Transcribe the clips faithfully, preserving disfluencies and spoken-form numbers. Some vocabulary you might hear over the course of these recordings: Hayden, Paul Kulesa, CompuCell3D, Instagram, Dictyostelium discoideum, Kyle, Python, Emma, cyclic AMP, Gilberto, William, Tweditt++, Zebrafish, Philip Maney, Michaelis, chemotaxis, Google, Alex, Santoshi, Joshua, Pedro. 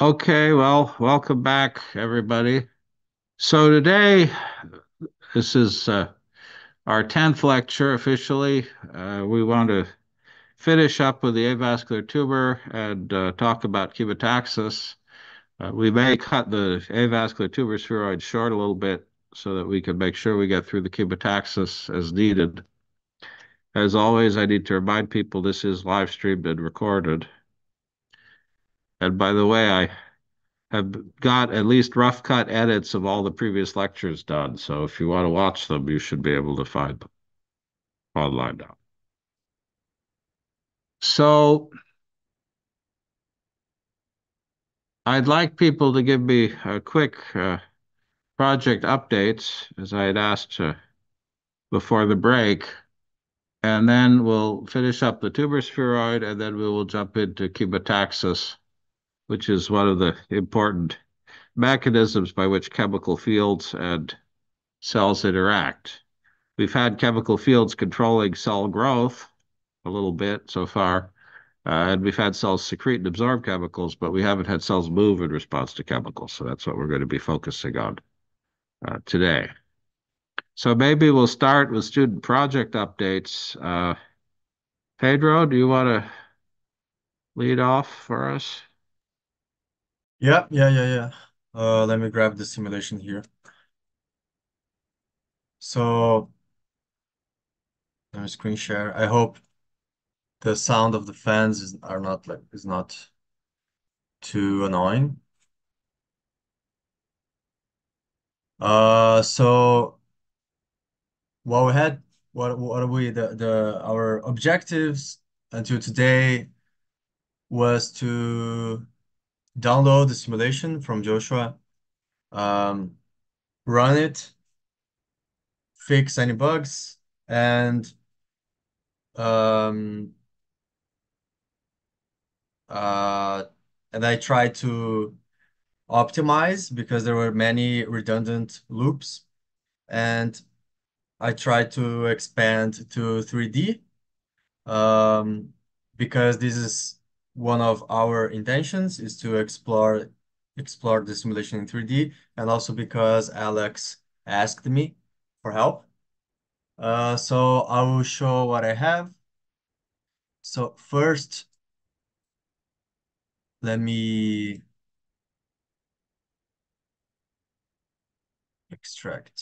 Okay, well, welcome back, everybody. So today, this is uh, our tenth lecture officially. Uh, we want to finish up with the avascular tuber and uh, talk about chemotaxis. Uh, we may cut the avascular tuber spheroid short a little bit so that we can make sure we get through the chemotaxis as needed. As always, I need to remind people this is live streamed and recorded. And by the way, I have got at least rough cut edits of all the previous lectures done. So if you want to watch them, you should be able to find them online now. So I'd like people to give me a quick uh, project updates, as I had asked uh, before the break. And then we'll finish up the tuber spheroid, and then we will jump into chemotaxis, which is one of the important mechanisms by which chemical fields and cells interact. We've had chemical fields controlling cell growth a little bit so far, uh, and we've had cells secrete and absorb chemicals, but we haven't had cells move in response to chemicals, so that's what we're going to be focusing on uh, today. So maybe we'll start with student project updates. Uh, Pedro, do you want to lead off for us? Yeah, yeah, yeah, yeah. Uh, let me grab the simulation here. So, let me screen share. I hope the sound of the fans is are not like is not too annoying. Uh, so what we had, what what are we the the our objectives until today was to download the simulation from Joshua, um, run it, fix any bugs, and um, uh, and I tried to optimize because there were many redundant loops, and I tried to expand to three D um, because this is one of our intentions is to explore explore the simulation in three D, and also because Alex asked me for help. Uh, so I will show what I have. So first, let me extract.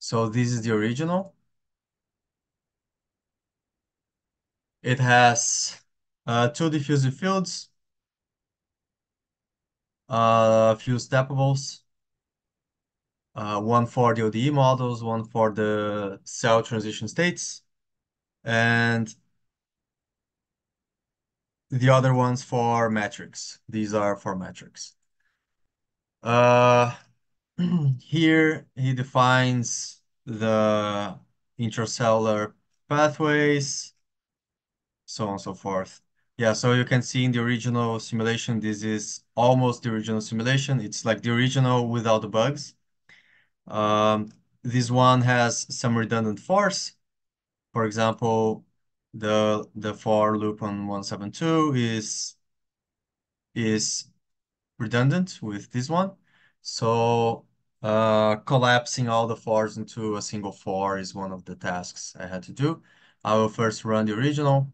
So this is the original. It has uh, two diffusive fields, uh, a few steppables, uh, one for the O D E models, one for the cell transition states, and the other ones for matrix. These are for matrix. Uh, here he defines the intracellular pathways, so on and so forth. Yeah, so you can see in the original simulation, this is almost the original simulation. It's like the original without the bugs. Um, this one has some redundant force. For example, the the for loop on one seventy-two is is redundant with this one. So Uh, collapsing all the fours into a single four is one of the tasks I had to do. I will first run the original.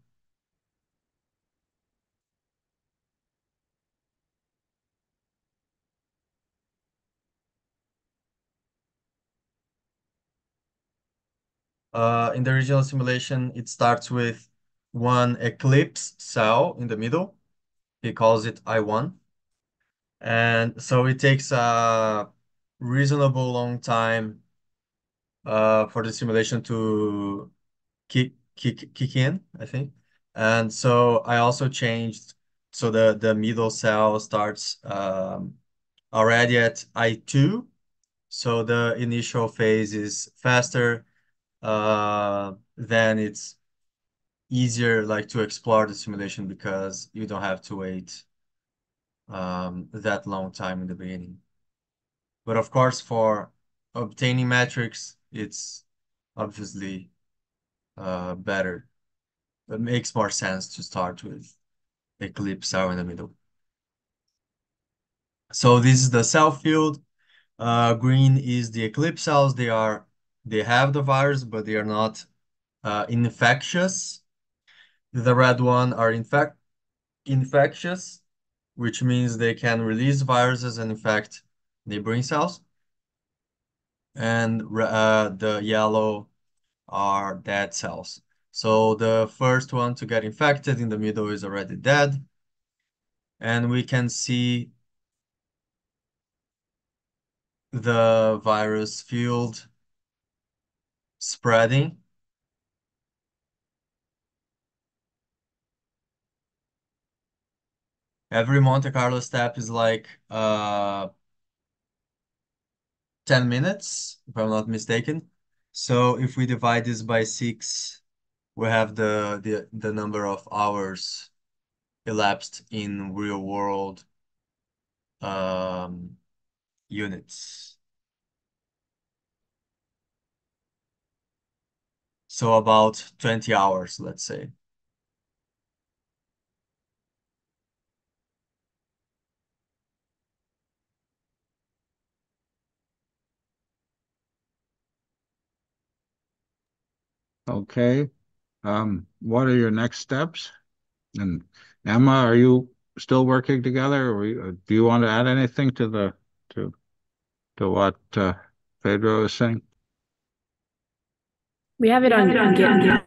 Uh, in the original simulation, it starts with one eclipse cell in the middle. He calls it I one. And so it takes a reasonable long time uh for the simulation to kick kick kick in, I think. And so I also changed, so the the middle cell starts um already at I two, so the initial phase is faster, uh then it's easier like to explore the simulation because you don't have to wait um that long time in the beginning. But of course, for obtaining metrics, it's obviously uh, better. It makes more sense to start with eclipse out in the middle. So this is the cell field. Uh, green is the eclipse cells. They are they have the virus, but they are not uh, infectious. The red one are infect infectious, which means they can release viruses and infect neighboring cells. And uh, the yellow are dead cells. So the first one to get infected in the middle is already dead. And we can see the virus field spreading. Every Monte Carlo step is like uh, ten minutes, if I'm not mistaken. So if we divide this by six, we have the, the, the number of hours elapsed in real world um, units. So about twenty hours, let's say. Okay. Um, what are your next steps? And Emma, are you still working together? Or do you want to add anything to the to to what uh, Pedro is saying? We have it on, on, on, on, on.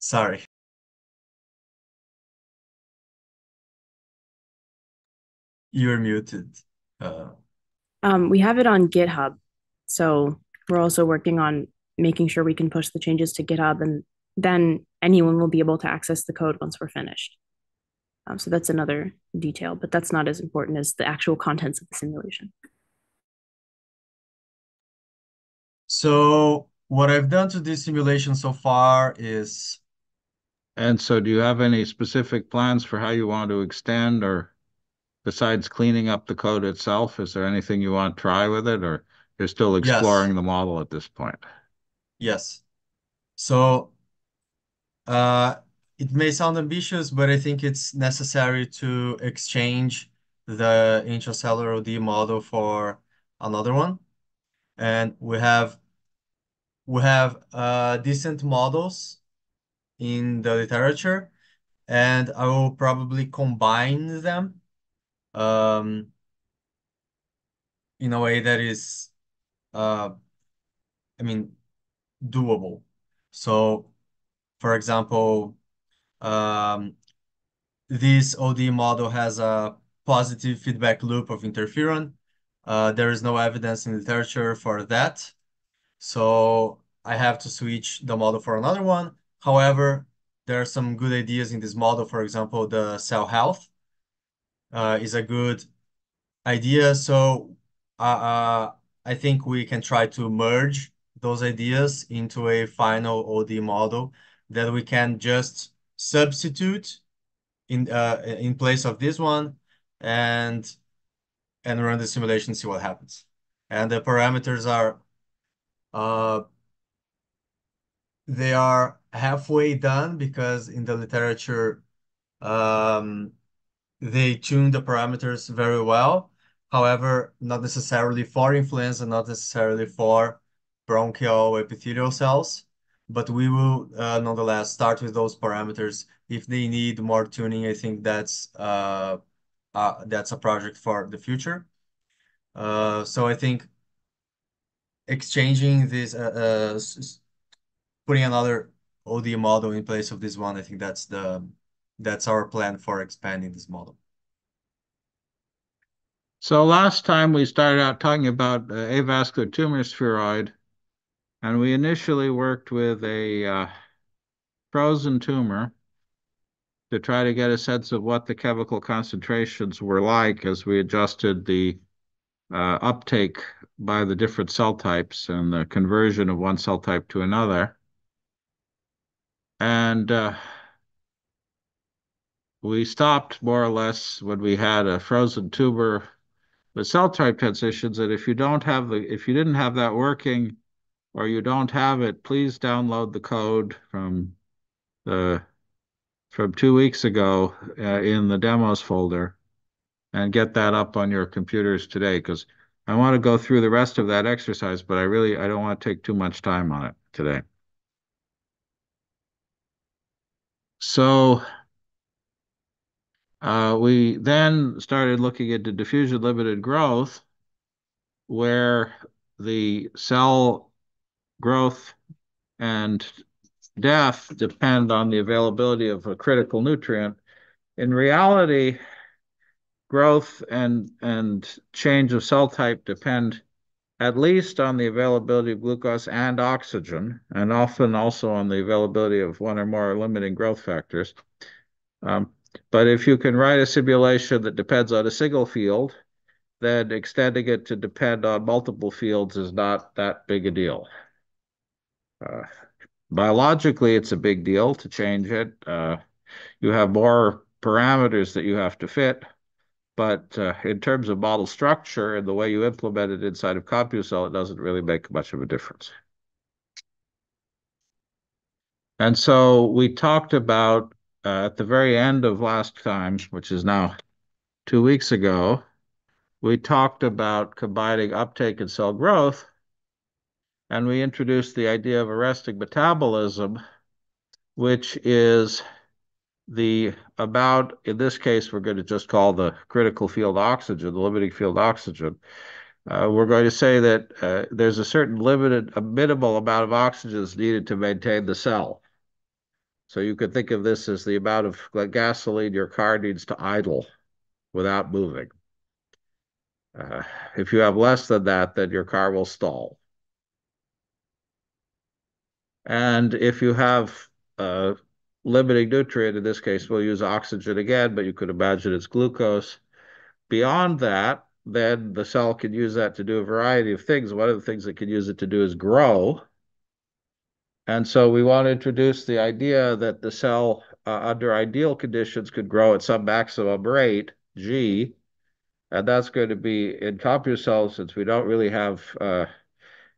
Sorry. You're muted. Uh, um, we have it on GitHub, so we're also working on making sure we can push the changes to GitHub, and then anyone will be able to access the code once we're finished. Um, so that's another detail, but that's not as important as the actual contents of the simulation. So what I've done to this simulation so far is... And so do you have any specific plans for how you want to extend, or besides cleaning up the code itself, is there anything you want to try with it, or you're still exploring yes. the model at this point? Yes. So uh, it may sound ambitious, but I think it's necessary to exchange the intracellular O D model for another one. And we have we have uh, decent models in the literature, and I will probably combine them um, in a way that is, uh, I mean, doable. So, for example, um, this O D model has a positive feedback loop of interferon. Uh, there is no evidence in literature for that. So I have to switch the model for another one. However, there are some good ideas in this model. For example, the cell health uh, is a good idea. So uh, uh, I think we can try to merge those ideas into a final O D model that we can just substitute in uh, in place of this one, and and run the simulation, see what happens. And the parameters are uh they are halfway done, because in the literature um they tune the parameters very well, however not necessarily for influenza, not necessarily for bronchial epithelial cells, but we will uh, nonetheless start with those parameters. If they need more tuning, I think that's uh, uh that's a project for the future. Uh, so I think exchanging this, uh, uh, putting another O D model in place of this one, I think that's the that's our plan for expanding this model. So last time we started out talking about uh, avascular tumor spheroid. And we initially worked with a uh, frozen tumor to try to get a sense of what the chemical concentrations were like as we adjusted the uh, uptake by the different cell types and the conversion of one cell type to another. And uh, we stopped more or less when we had a frozen tumor with cell type transitions, that if you don't have the, if you didn't have that working, or you don't have it, please download the code from the from two weeks ago uh, in the demos folder and get that up on your computers today, because I want to go through the rest of that exercise, but I really I don't want to take too much time on it today. So uh, we then started looking at the diffusion limited growth, where the cell growth and death depend on the availability of a critical nutrient. In reality, growth and, and change of cell type depend at least on the availability of glucose and oxygen, and often also on the availability of one or more limiting growth factors. Um, but if you can write a simulation that depends on a single field, then extending it to depend on multiple fields is not that big a deal. Uh, biologically, it's a big deal to change it. Uh, you have more parameters that you have to fit. But uh, in terms of model structure and the way you implement it inside of CompuCell, it doesn't really make much of a difference. And so we talked about uh, at the very end of last time, which is now two weeks ago, we talked about combining uptake and cell growth, and we introduced the idea of arresting metabolism, which is the amount, in this case, we're going to just call the critical field oxygen, the limiting field oxygen. Uh, we're going to say that uh, there's a certain limited, a minimal amount of oxygen is needed to maintain the cell. So you could think of this as the amount of gasoline your car needs to idle without moving. Uh, if you have less than that, then your car will stall. And if you have uh, limiting nutrient, in this case, we'll use oxygen again, but you could imagine it's glucose. Beyond that, then the cell can use that to do a variety of things. One of the things it can use it to do is grow. And so we want to introduce the idea that the cell, uh, under ideal conditions, could grow at some maximum rate, G, and that's going to be in CompuCell, since we don't really have uh,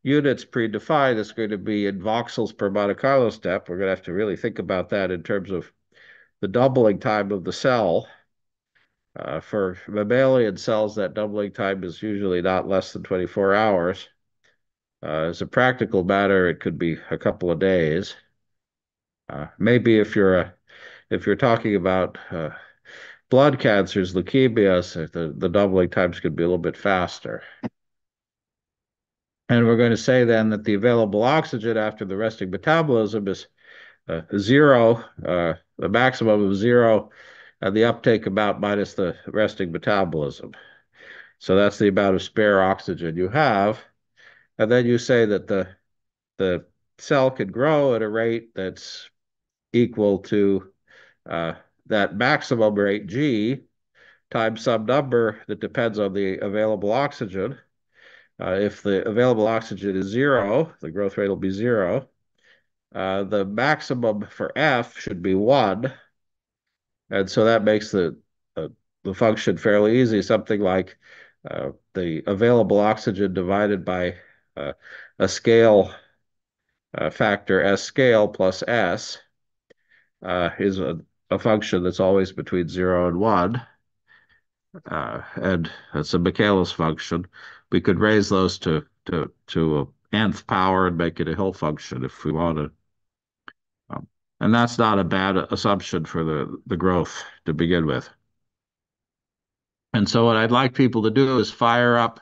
units predefined, it's going to be in voxels per Monte Carlo step. We're going to have to really think about that in terms of the doubling time of the cell. Uh, for mammalian cells, that doubling time is usually not less than twenty-four hours. Uh, as a practical matter, it could be a couple of days. Uh, maybe if you're a, if you're talking about uh, blood cancers, leukemias, the, the doubling times could be a little bit faster. And we're going to say then that the available oxygen after the resting metabolism is uh, zero, uh, the maximum of zero, and the uptake about minus the resting metabolism. So that's the amount of spare oxygen you have. And then you say that the, the cell can grow at a rate that's equal to uh, that maximum rate, G, times some number that depends on the available oxygen. Uh, if the available oxygen is zero, the growth rate will be zero. Uh, the maximum for F should be one. And so that makes the, uh, the function fairly easy, something like uh, the available oxygen divided by uh, a scale uh, factor, S scale plus S, uh, is a, a function that's always between zero and one. Uh, and it's a Michaelis function. We could raise those to to to a nth power and make it a Hill function if we want to. Um, and that's not a bad assumption for the the growth to begin with. And so what I'd like people to do is fire up.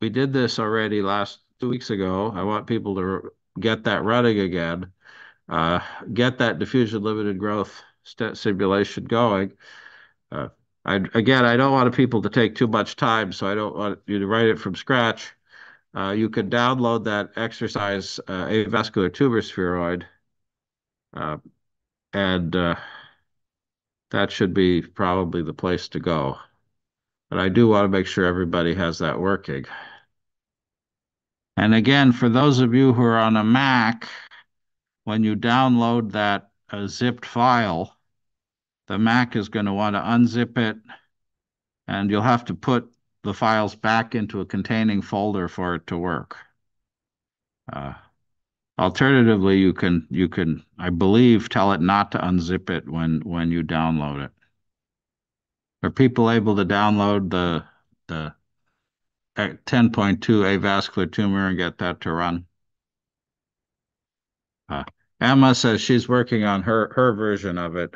We did this already last two weeks ago. I want people to get that running again. Uh, get that diffusion limited growth simulation going. Uh, I, again, I don't want people to take too much time, so I don't want you to write it from scratch. Uh, you can download that exercise, uh, avascular tumor spheroid, uh, and uh, that should be probably the place to go. But I do want to make sure everybody has that working. And again, for those of you who are on a Mac, when you download that uh, zipped file, the Mac is going to want to unzip it, and you'll have to put the files back into a containing folder for it to work. Uh, Alternatively, you can you can I believe tell it not to unzip it when when you download it. Are people able to download the the ten point two avascular tumor and get that to run? Uh, Emma says she's working on her her version of it,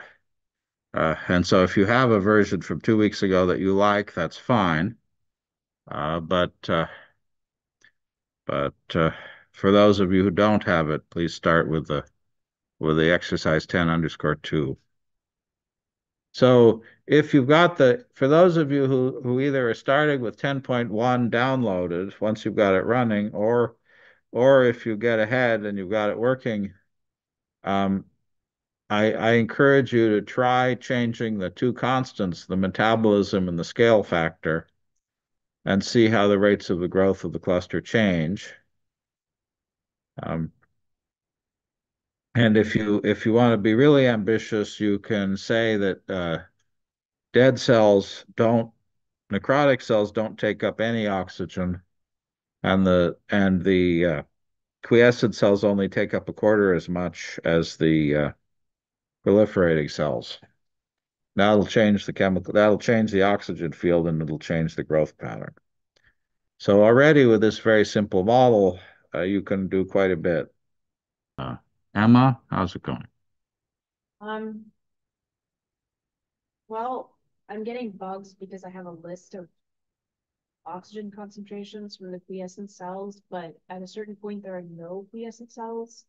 uh, and so if you have a version from two weeks ago that you like, that's fine. Uh, but uh, but uh, for those of you who don't have it, please start with the with the exercise ten underscore two. So if you've got the, for those of you who, who either are starting with ten point one downloaded once you've got it running, or or if you get ahead and you've got it working, um, I, I encourage you to try changing the two constants, the metabolism and the scale factor, and see how the rates of the growth of the cluster change. Um, and if you if you want to be really ambitious, you can say that uh, dead cells don't, necrotic cells don't take up any oxygen, and the and the uh, quiescent cells only take up a quarter as much as the uh, proliferating cells. That'll change the chemical. That'll change the oxygen field, and it'll change the growth pattern. So already with this very simple model, uh, you can do quite a bit. Uh, Emma, how's it going? Um. Well, I'm getting bugs because I have a list of oxygen concentrations from the quiescent cells, but at a certain point there are no quiescent cells.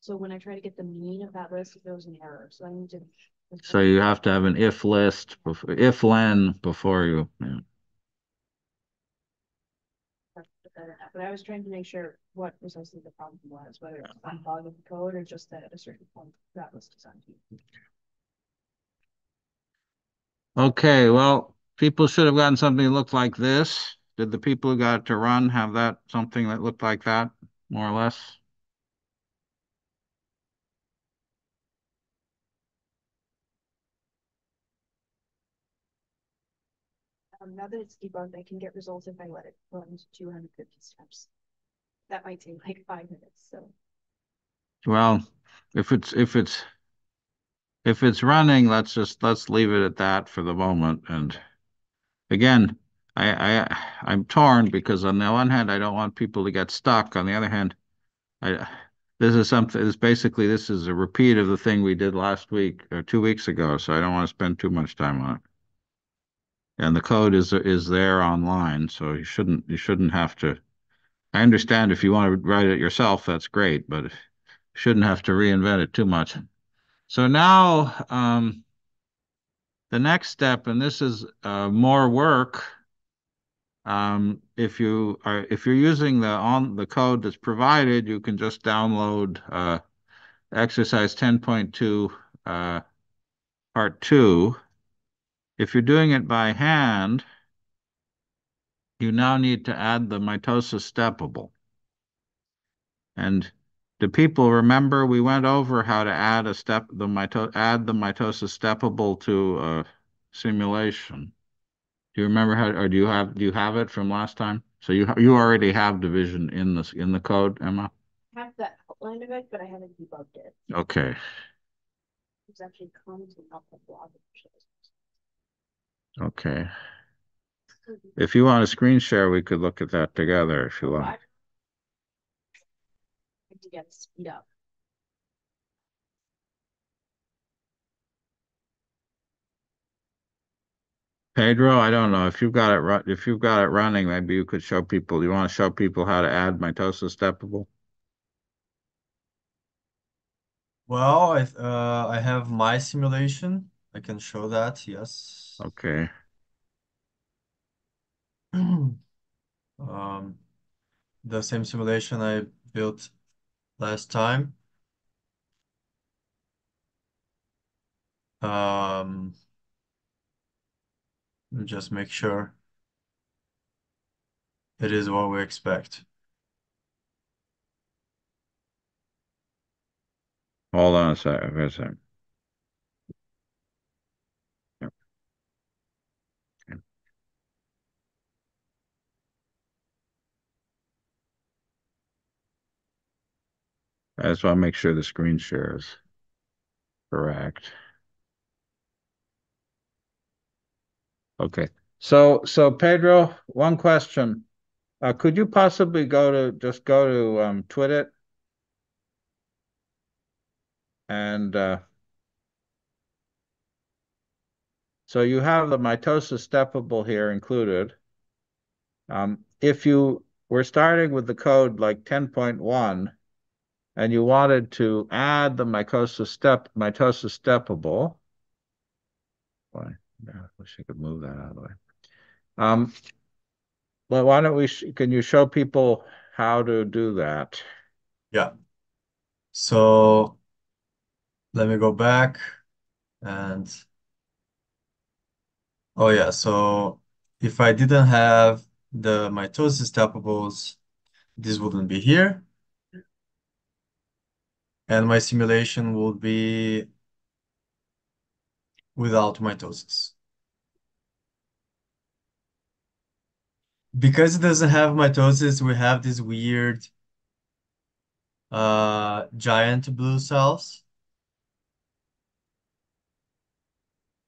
So when I try to get the mean of that list, it goes an error. So I need to. So you have to have an if list, before, if len before you. Yeah. But I was trying to make sure what precisely the problem was, whether it's on bug of the code or just that at a certain point that was designed. Okay, well, people should have gotten something that looked like this. Did the people who got it to run have that something that looked like that, more or less? Um, now that it's debugged, I can get results if I let it run two hundred fifty steps. That might take like five minutes. So, well, if it's if it's if it's running, let's just let's leave it at that for the moment. And again, I I I'm torn because on the one hand, I don't want people to get stuck. On the other hand, I this is something. This basically this is a repeat of the thing we did last week or two weeks ago. So I don't want to spend too much time on it. And the code is is there online, so you shouldn't you shouldn't have to. I understand if you want to write it yourself, that's great, but you shouldn't have to reinvent it too much. So now um, the next step, and this is uh, more work. Um, if you are if you're using the on the code that's provided, you can just download uh, exercise ten point two uh, part two. If you're doing it by hand, you now need to add the mitosis steppable. And do people remember we went over how to add a step the mito add the mitosis steppable to a simulation? Do you remember how, or do you have do you have it from last time? So you you already have division in this in the code, Emma? I have the outline of it, but I haven't debugged it. Okay. It's actually commenting off the blog. Okay. If you want a screen share, we could look at that together if you want. To get speed up. Pedro, I don't know if you've got it. Run if you've got it running, maybe you could show people. You want to show people how to add mitosis steppable? Well, I uh, I have my simulation. I can show that, yes. Okay. um, the same simulation I built last time. Um, just make sure it is what we expect. Hold on a second. Wait a second. I just want to make sure the screen share is correct. Okay. So, so Pedro, one question. Uh, could you possibly go to, just go to um, Tweditt and uh, so you have the mitosis steppable here included. Um, if you were starting with the code like ten point one and you wanted to add the mitosis step, mitosis steppable, boy, I wish I could move that out of the way. Um, Well, why don't we, sh can you show people how to do that? Yeah. So let me go back and, oh yeah. So if I didn't have the mitosis steppables, this wouldn't be here. And my simulation would be without mitosis. Because it doesn't have mitosis, we have these weird uh, giant blue cells.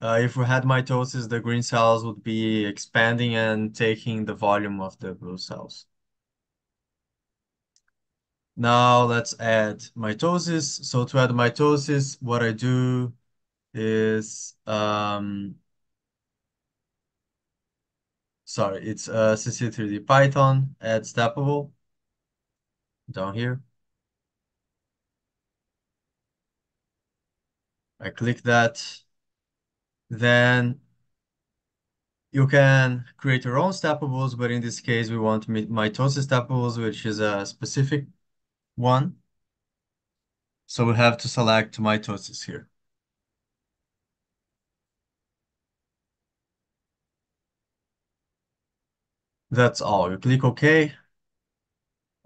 Uh, if we had mitosis, the green cells would be expanding and taking the volume of the blue cells. Now let's add mitosis. So to add mitosis, what I do is... Um, Sorry, it's uh, C C three D Python, add steppable, down here. I click that. Then you can create your own steppables, but in this case, we want mitosis steppables, which is a specific one. So we have to select mitosis here. That's all. You click OK.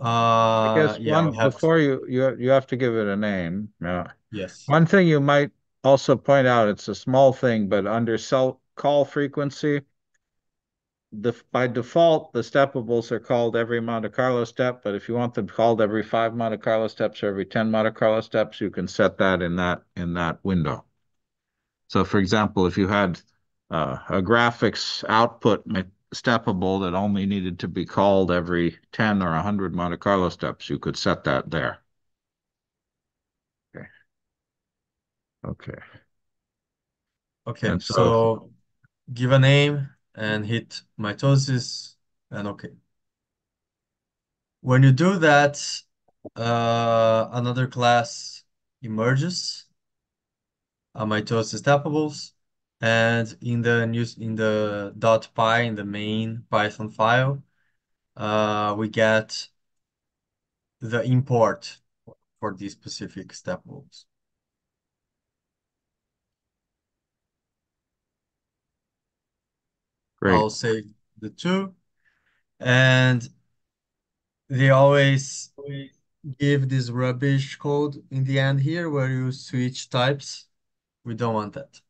Uh, I guess yeah, one, before you, you you have to give it a name. Yeah. Yes. One thing you might also point out, it's a small thing, but under cell call frequency, the by default the steppables are called every Monte Carlo step. But if you want them called every five Monte Carlo steps or every ten Monte Carlo steps, you can set that in that in that window. So, for example, if you had uh, a graphics output steppable that only needed to be called every ten or one hundred Monte Carlo steps, you could set that there. Okay. Okay. Okay, and so, so give a name and hit mitosis and okay. When you do that, uh, another class emerges, uh, mitosis steppables. And in the news, in the .py, in the main Python file, uh, we get the import for these specific steppables. Great. I'll save the two, and they always give this rubbish code in the end here where you switch types. We don't want that.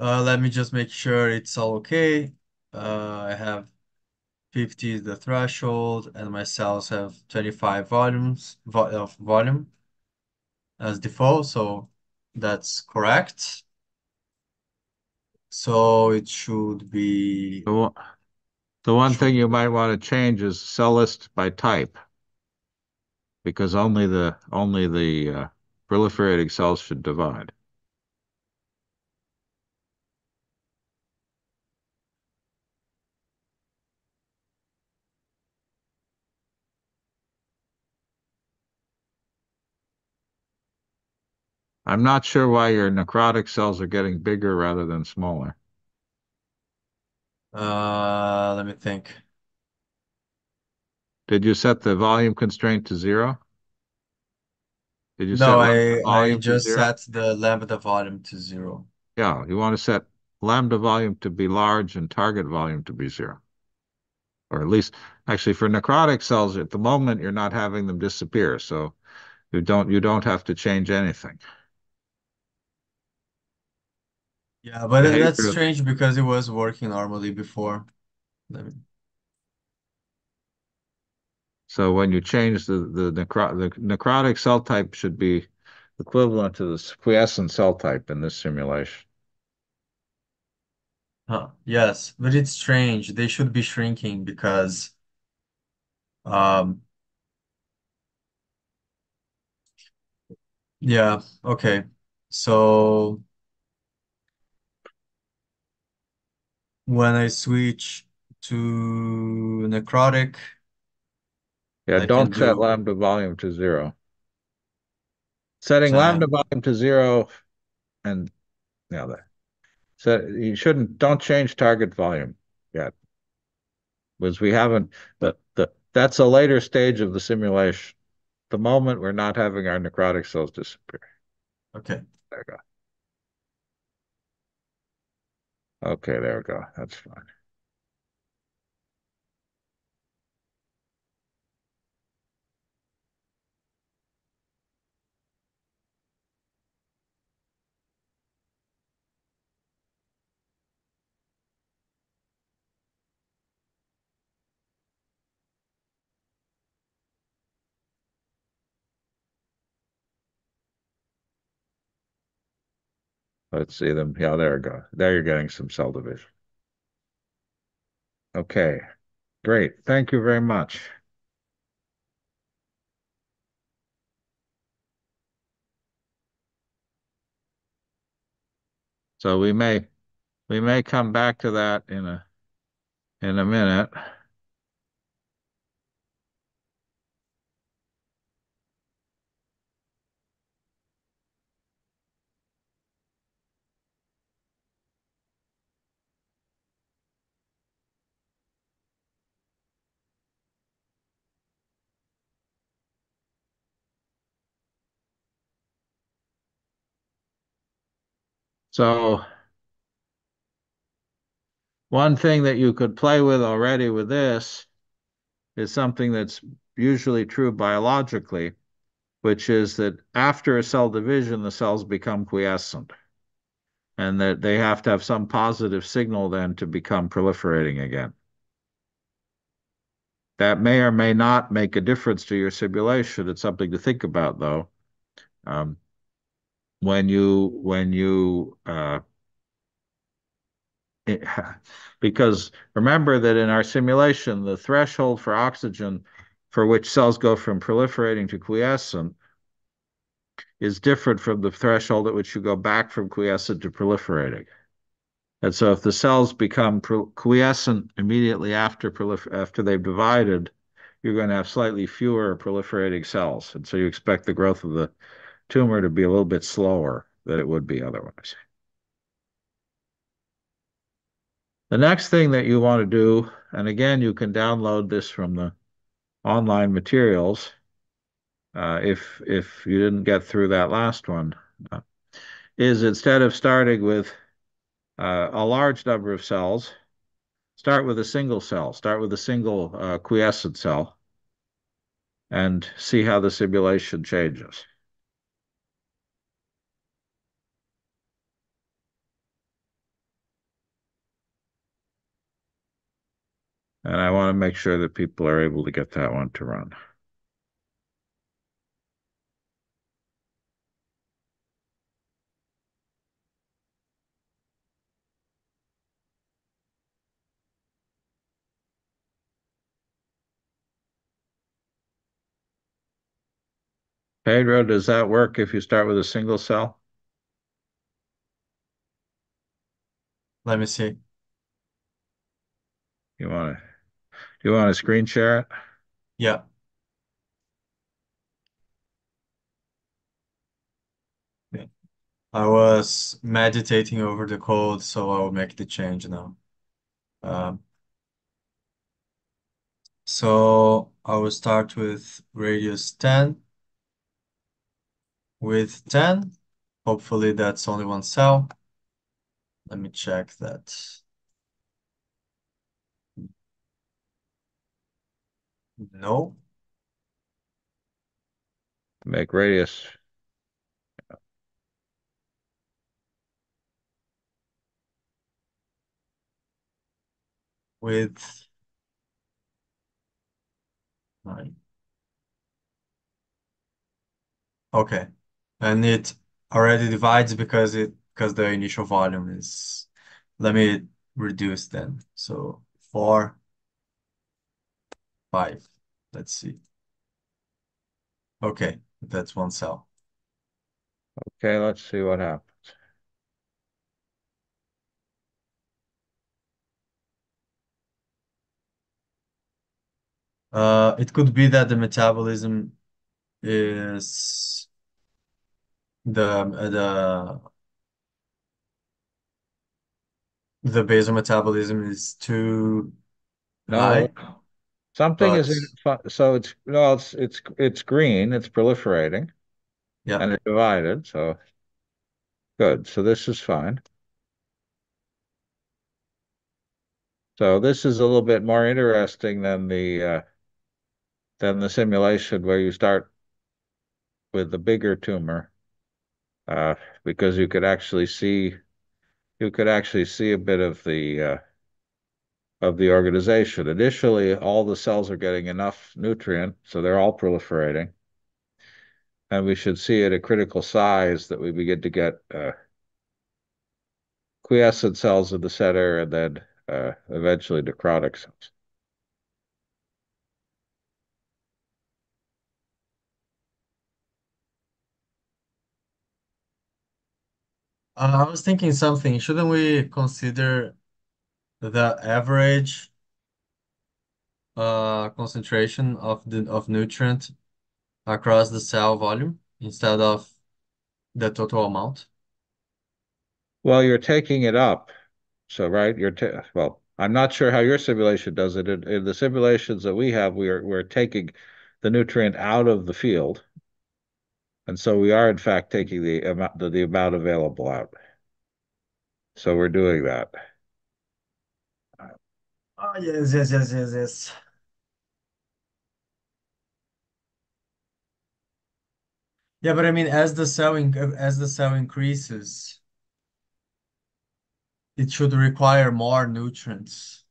Uh, let me just make sure it's all okay. Uh, I have fifty is the threshold, and my cells have twenty-five volumes vo of volume as default, so that's correct. So it should be... The one, the one thing you might want to change is cell list by type, because only the, only the uh, proliferating cells should divide. I'm not sure why your necrotic cells are getting bigger rather than smaller. Uh, let me think. Did you set the volume constraint to zero? Did you no, set I, I just set the lambda volume to zero. Yeah, you want to set lambda volume to be large and target volume to be zero. Or at least, actually for necrotic cells, at the moment, you're not having them disappear. So you don't, you don't have to change anything. Yeah, but yeah, that's really strange because it was working normally before. Let me... So when you change the the, necro the necrotic cell type should be equivalent to the quiescent cell type in this simulation. Huh. Yes, but it's strange. They should be shrinking because um yeah, okay. So when I switch to necrotic, yeah, I don't set do... lambda volume to zero. Setting so, lambda volume to zero, and yeah, that. So you shouldn't. Don't change target volume yet, because we haven't. But the that's a later stage of the simulation. At the moment, we're not having our necrotic cells disappear. Okay. There we go. Okay, there we go. That's fine. Let's see them. Yeah, there you go. There you're getting some cell division. Okay, great. Thank you very much. So we may we may come back to that in a in a minute. So one thing that you could play with already with this is something that's usually true biologically, which is that after a cell division, the cells become quiescent, and that they have to have some positive signal then to become proliferating again. That may or may not make a difference to your simulation. It's something to think about, though. Um, when you when you uh it, because remember that in our simulation the threshold for oxygen for which cells go from proliferating to quiescent is different from the threshold at which you go back from quiescent to proliferating. And so if the cells become quiescent immediately after prolif after they've divided, you're going to have slightly fewer proliferating cells, and so you expect the growth of the tumor to be a little bit slower than it would be otherwise. The next thing that you want to do, and again, you can download this from the online materials uh, if, if you didn't get through that last one, uh, is instead of starting with uh, a large number of cells, start with a single cell, start with a single uh, quiescent cell, and see how the simulation changes. And I want to make sure that people are able to get that one to run. Pedro, does that work if you start with a single cell? Let me see. You want to? Do you want to screen share it? Yeah. Yeah. I was meditating over the code, so I'll make the change now. Um, so I will start with radius ten. With ten, hopefully that's only one cell. Let me check that. No. Make radius. With Nine. Okay. And it already divides because it because the initial volume is. Let me reduce then. So four, five. Let's see. Okay, that's one cell. Okay, let's see what happens. Uh, it could be that the metabolism is the the the basal metabolism is too no. high. Something but... is in, so it's no, it's it's it's green. It's proliferating, yeah, and it's divided. So good. So this is fine. So this is a little bit more interesting than the uh, than the simulation where you start with the bigger tumor, uh, because you could actually see you could actually see a bit of the. Uh, of the organization. Initially, all the cells are getting enough nutrient, so they're all proliferating. And we should see at a critical size that we begin to get uh, quiescent cells in the center and then uh, eventually necrotic cells. Uh, I was thinking something. Shouldn't we consider the average uh, concentration of the of nutrient across the cell volume instead of the total amount? Well, you're taking it up, so right. You're t well. I'm not sure how your simulation does it. In, in the simulations that we have, we are we're taking the nutrient out of the field, and so we are in fact taking the amount the, the amount available out. So we're doing that. Oh, yes, yes, yes, yes, yes. Yeah, but I mean, as the cell in, as the cell increases, it should require more nutrients.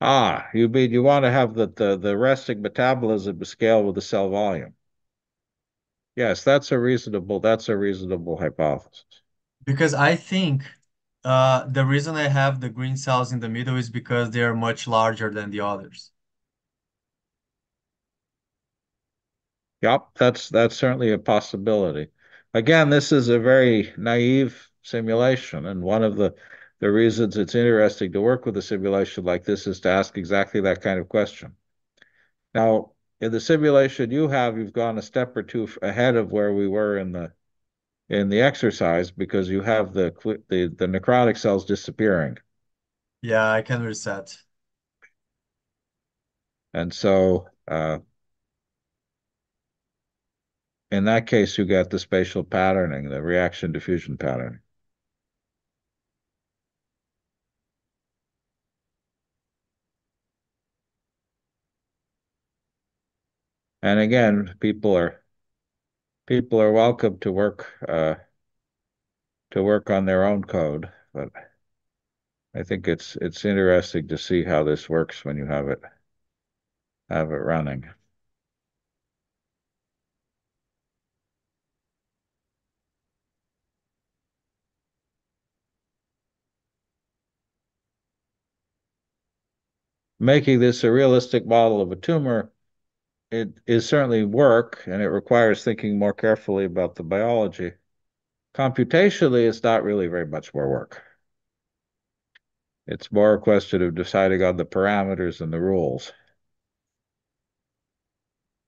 Ah, you mean you want to have the, the, the resting metabolism scale with the cell volume. Yes, that's a reasonable, that's a reasonable hypothesis. Because I think Uh, the reason I have the green cells in the middle is because they are much larger than the others. Yep, that's that's certainly a possibility. Again, this is a very naive simulation, and one of the the reasons it's interesting to work with a simulation like this is to ask exactly that kind of question. Now, in the simulation you have, you've gone a step or two ahead of where we were in the in the exercise, because you have the, the the necrotic cells disappearing. Yeah, I can reset. And so uh, in that case, you got the spatial patterning, the reaction diffusion patterning. And again, people are People are welcome to work uh, to work on their own code, but I think it's it's interesting to see how this works when you have it have it running. Making this a realistic model of a tumor, it is certainly work, and it requires thinking more carefully about the biology. Computationally, it's not really very much more work. It's more a question of deciding on the parameters and the rules,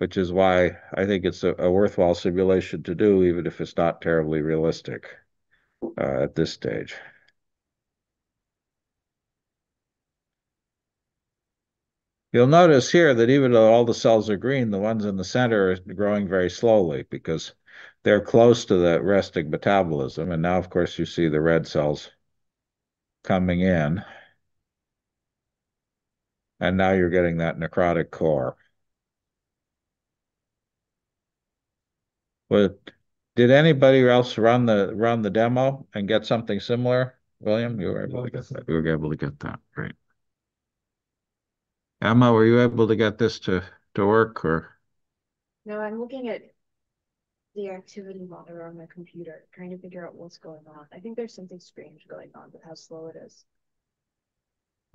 which is why I think it's a, a worthwhile simulation to do, even if it's not terribly realistic uh, at this stage. You'll notice here that even though all the cells are green, the ones in the center are growing very slowly because they're close to the resting metabolism. And now, of course, you see the red cells coming in. And now you're getting that necrotic core. But did anybody else run the run the demo and get something similar? William, you were able to get that. You were able to get that, right? Emma, were you able to get this to to work, or? No, I'm looking at the activity monitor on my computer, trying to figure out what's going on. I think there's something strange going on with how slow it is.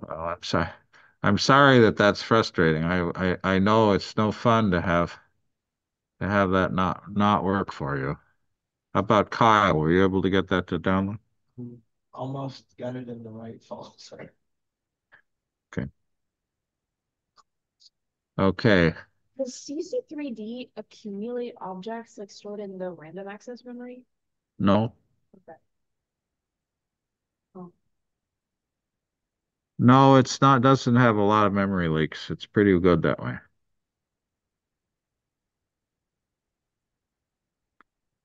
Well, I'm sorry. I'm sorry that that's frustrating. I, I, I know it's no fun to have to have that not not work for you. How about Kyle? Were you able to get that to download? Almost got it in the right folder. Okay. Okay. Does C C three D accumulate objects like stored in the random access memory? No. Okay. Oh. No, it's not. Doesn't have a lot of memory leaks. It's pretty good that way.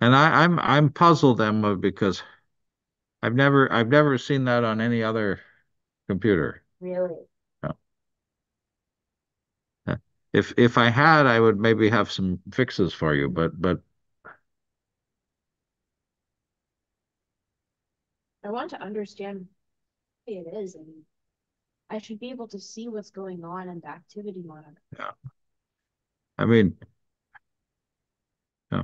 And I, I'm I'm puzzled, Emma, because I've never I've never seen that on any other computer. Really? No. If if I had, I would maybe have some fixes for you, but but I want to understand what it is, and I should be able to see what's going on in the activity monitor. Yeah. I mean, yeah.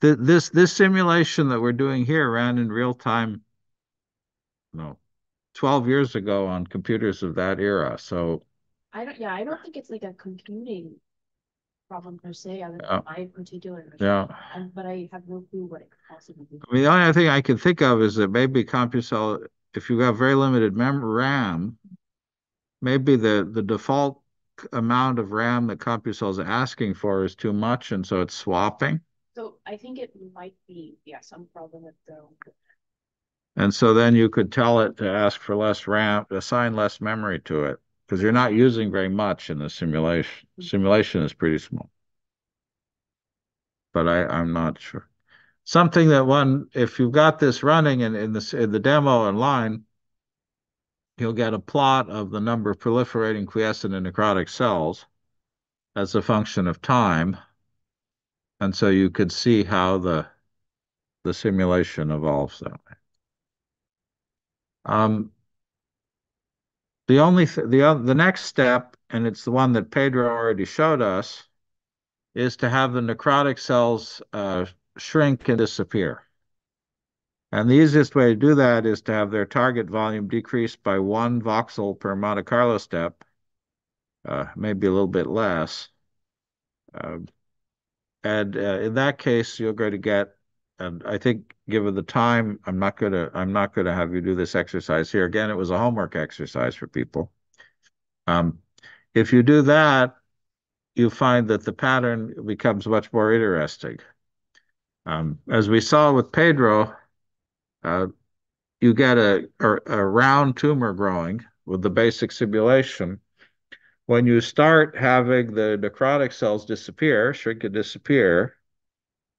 The, this this simulation that we're doing here ran in real time, you know, twelve years ago on computers of that era. So I don't, yeah, I don't think it's like a computing problem per se, other than uh, my particular. Yeah. And, but I have no clue what it could possibly be. I mean, the only thing I can think of is that maybe CompuCell, if you have very limited mem RAM, maybe the the default amount of RAM that CompuCell is asking for is too much, and so it's swapping. So I think it might be, yeah, some problem with the. And so then you could tell it to ask for less RAM, assign less memory to it, because you're not using very much in the simulation. Mm-hmm. Simulation is pretty small, but I, I'm not sure. Something that one, if you've got this running in, in, this, in the demo online, you'll get a plot of the number of proliferating quiescent and necrotic cells as a function of time. And so you could see how the the simulation evolves that way. Um, the only th the the next step, and it's the one that Pedro already showed us, is to have the necrotic cells uh, shrink and disappear. And the easiest way to do that is to have their target volume decreased by one voxel per Monte Carlo step, uh, maybe a little bit less. Uh, and uh, in that case, you're going to get, and I think given the time, I'm not going to, I'm not going to have you do this exercise here. Again, it was a homework exercise for people. Um, if you do that, you find that the pattern becomes much more interesting. Um, as we saw with Pedro, Uh, you get a, a, a round tumor growing with the basic simulation. When you start having the necrotic cells disappear, shrink and disappear,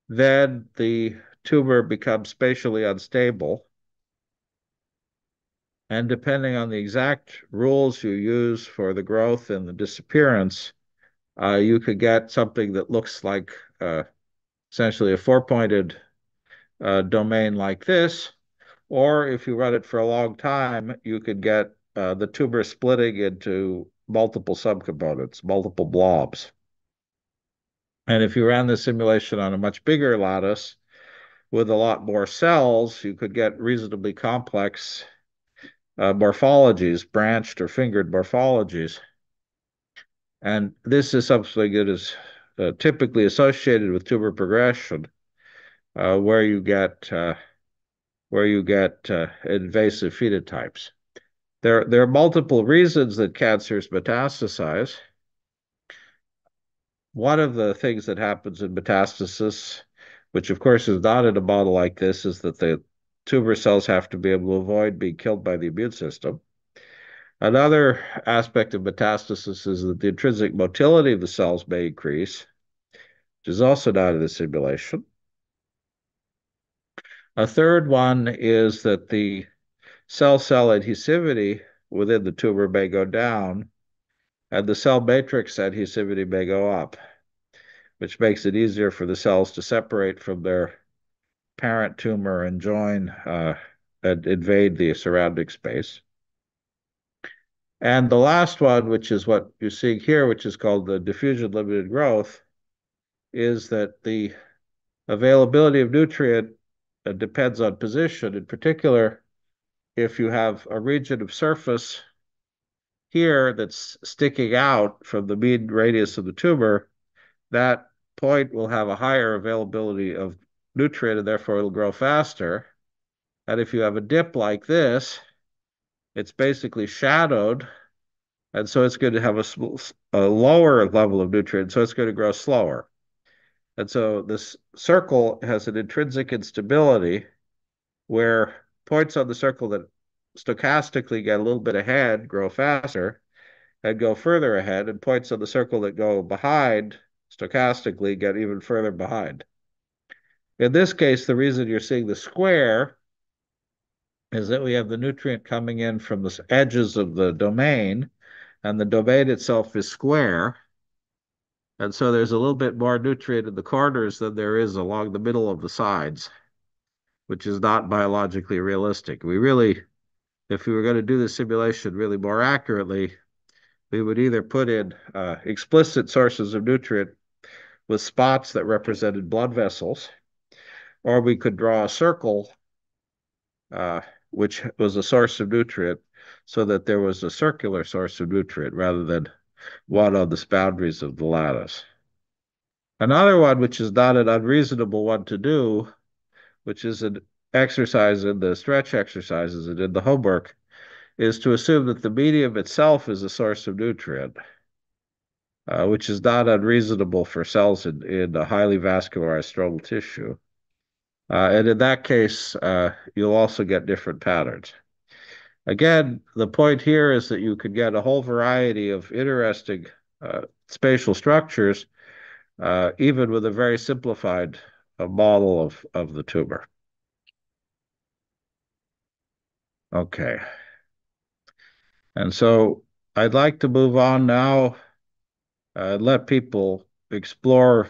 then the tumor becomes spatially unstable. And depending on the exact rules you use for the growth and the disappearance, uh, you could get something that looks like uh, essentially a four-pointed uh, domain like this. Or if you run it for a long time, you could get uh, the tumor splitting into multiple subcomponents, multiple blobs. And if you ran the simulation on a much bigger lattice with a lot more cells, you could get reasonably complex uh, morphologies, branched or fingered morphologies. And this is something that is uh, typically associated with tumor progression, uh, where you get... Uh, where you get uh, invasive phenotypes. There, there are multiple reasons that cancers metastasize. One of the things that happens in metastasis, which of course is not in a model like this, is that the tumor cells have to be able to avoid being killed by the immune system. Another aspect of metastasis is that the intrinsic motility of the cells may increase, which is also not in the simulation. A third one is that the cell-cell adhesivity within the tumor may go down, and the cell matrix adhesivity may go up, which makes it easier for the cells to separate from their parent tumor and join uh, and invade the surrounding space. And the last one, which is what you're seeing here, which is called the diffusion limited growth, is that the availability of nutrient uh, depends on position. In particular, if you have a region of surface here that's sticking out from the mean radius of the tumor, that point will have a higher availability of nutrient, and therefore it'll grow faster. And if you have a dip like this, it's basically shadowed, and so it's going to have a, a lower level of nutrient, so it's going to grow slower. And so this circle has an intrinsic instability where points on the circle that stochastically get a little bit ahead grow faster and go further ahead, and points on the circle that go behind stochastically get even further behind. In this case, the reason you're seeing the square is that we have the nutrient coming in from the edges of the domain, and the domain itself is square. And so there's a little bit more nutrient in the corners than there is along the middle of the sides, which is not biologically realistic. We really, if we were going to do the simulation really more accurately, we would either put in uh, explicit sources of nutrient with spots that represented blood vessels, or we could draw a circle, uh, which was a source of nutrient, so that there was a circular source of nutrient rather than one on the boundaries of the lattice. Another one, which is not an unreasonable one to do, which is an exercise in the stretch exercises and in the homework, is to assume that the medium itself is a source of nutrient, uh, which is not unreasonable for cells in, in a highly vascularized stromal tissue. Uh, and in that case, uh, you'll also get different patterns. Again, the point here is that you could get a whole variety of interesting uh, spatial structures, uh, even with a very simplified uh, model of, of the tumor. Okay. And so I'd like to move on now and uh, let people explore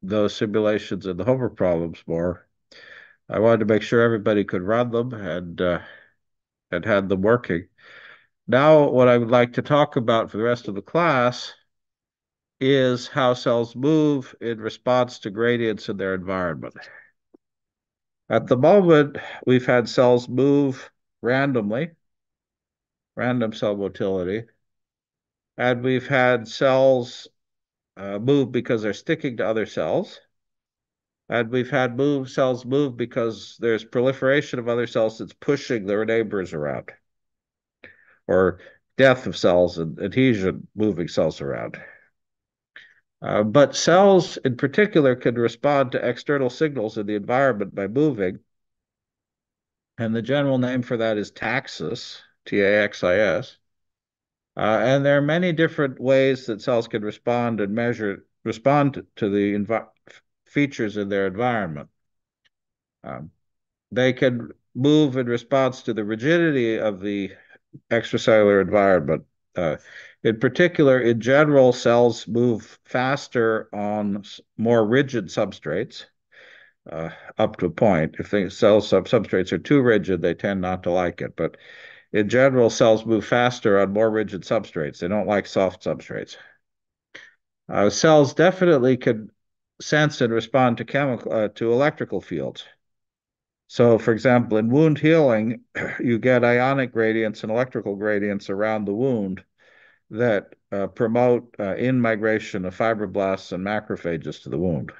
those simulations and the homework problems more. I wanted to make sure everybody could run them and uh, and had them working. Now, what I would like to talk about for the rest of the class is how cells move in response to gradients in their environment. At the moment, we've had cells move randomly, random cell motility, and we've had cells uh, move because they're sticking to other cells, and we've had move cells move because there's proliferation of other cells that's pushing their neighbors around, or death of cells and adhesion moving cells around. Uh, but cells in particular can respond to external signals in the environment by moving, and the general name for that is taxis, T A X I S. Uh, and there are many different ways that cells can respond and measure, respond to the environment, features in their environment. Um, they can move in response to the rigidity of the extracellular environment. Uh, in particular, in general, cells move faster on more rigid substrates uh, up to a point. If the cell sub substrates are too rigid, they tend not to like it. But in general, cells move faster on more rigid substrates. They don't like soft substrates. Uh, cells definitely can sense and respond to chemical uh, to electrical fields. So, for example, in wound healing, you get ionic gradients and electrical gradients around the wound that uh, promote uh, in migration of fibroblasts and macrophages to the wound.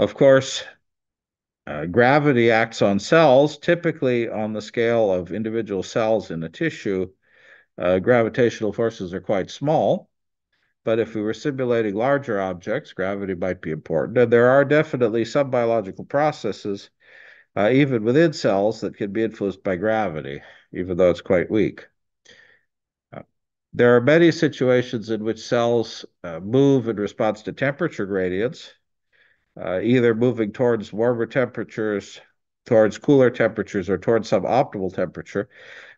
Of course, uh, gravity acts on cells, typically on the scale of individual cells in a tissue. Uh, gravitational forces are quite small. But if we were simulating larger objects, gravity might be important. And there are definitely some biological processes, uh, even within cells, that can be influenced by gravity, even though it's quite weak. Uh, there are many situations in which cells uh, move in response to temperature gradients, uh, either moving towards warmer temperatures, towards cooler temperatures, or towards some optimal temperature.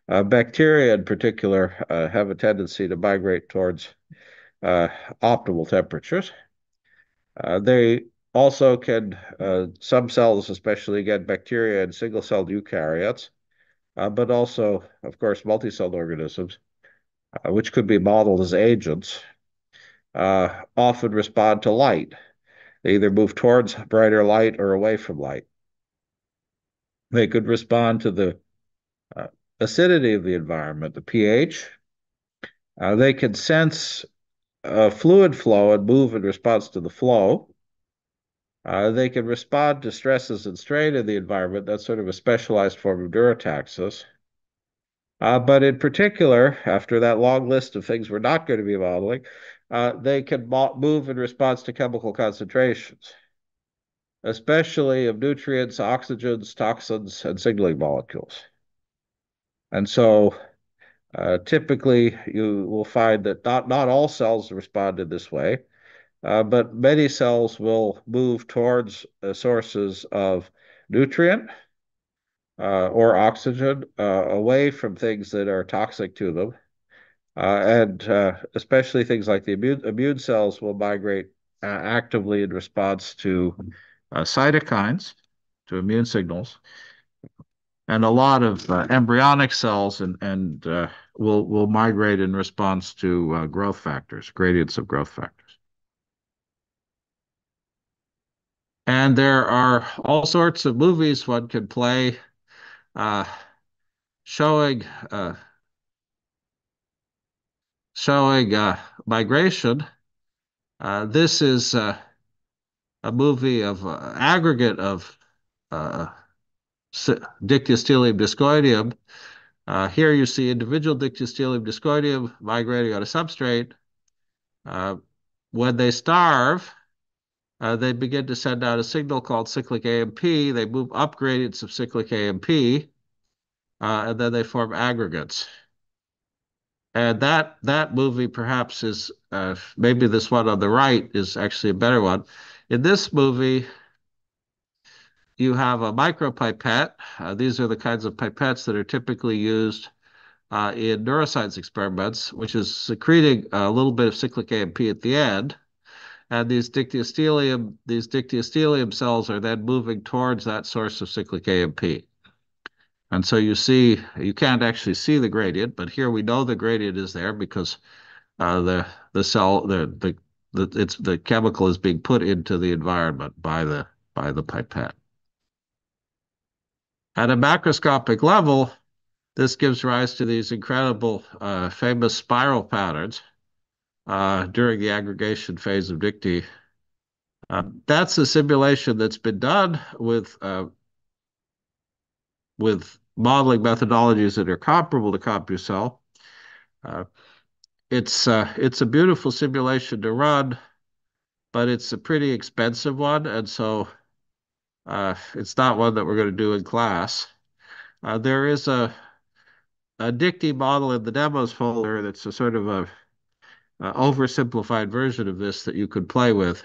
Uh, bacteria, in particular, uh, have a tendency to migrate towards Uh, optimal temperatures. Uh, they also can, uh, some cells especially get bacteria and single-celled eukaryotes uh, but also, of course, multicelled organisms, uh, which could be modeled as agents, uh, often respond to light. They either move towards brighter light or away from light. They could respond to the uh, acidity of the environment, the pH. Uh, they can sense uh, fluid flow and move in response to the flow. Uh, they can respond to stresses and strain in the environment. That's sort of a specialized form of neurotaxis. Uh, but in particular, after that long list of things we're not going to be modeling, uh, they can move in response to chemical concentrations, especially of nutrients, oxygens, toxins, and signaling molecules. And so uh, typically you will find that not, not all cells respond in this way, uh, but many cells will move towards uh, sources of nutrient uh, or oxygen uh, away from things that are toxic to them. Uh, and uh, especially things like the immune, immune cells will migrate uh, actively in response to Uh, cytokines, to immune signals, and a lot of uh, embryonic cells and, and uh, will, will migrate in response to uh, growth factors, gradients of growth factors. And there are all sorts of movies one can play uh, showing, uh, showing uh, migration. Uh, this is uh, a movie of uh, aggregate of uh, Dictyostelium discoideum. Uh, here you see individual Dictyostelium discoideum migrating on a substrate. Uh, when they starve, uh, they begin to send out a signal called cyclic A M P. They move up gradients of cyclic A M P, uh, and then they form aggregates. And that, that movie perhaps is, uh, maybe this one on the right is actually a better one. In this movie, you have a micropipette. Uh, these are the kinds of pipettes that are typically used uh, in neuroscience experiments, which is secreting a little bit of cyclic A M P at the end. And these dictyostelium, these dictyostelium cells are then moving towards that source of cyclic A M P. And so you see, you can't actually see the gradient, but here we know the gradient is there because uh, the the cell, the the that it's the chemical is being put into the environment by the by the pipette. At a macroscopic level, this gives rise to these incredible uh, famous spiral patterns uh, during the aggregation phase of Dicty. Uh, that's a simulation that's been done with uh, with modeling methodologies that are comparable to CompuCell. Uh, It's uh, it's a beautiful simulation to run, but it's a pretty expensive one, and so uh, it's not one that we're going to do in class. Uh, there is a a Dicty model in the demos folder that's a sort of a, a oversimplified version of this that you could play with.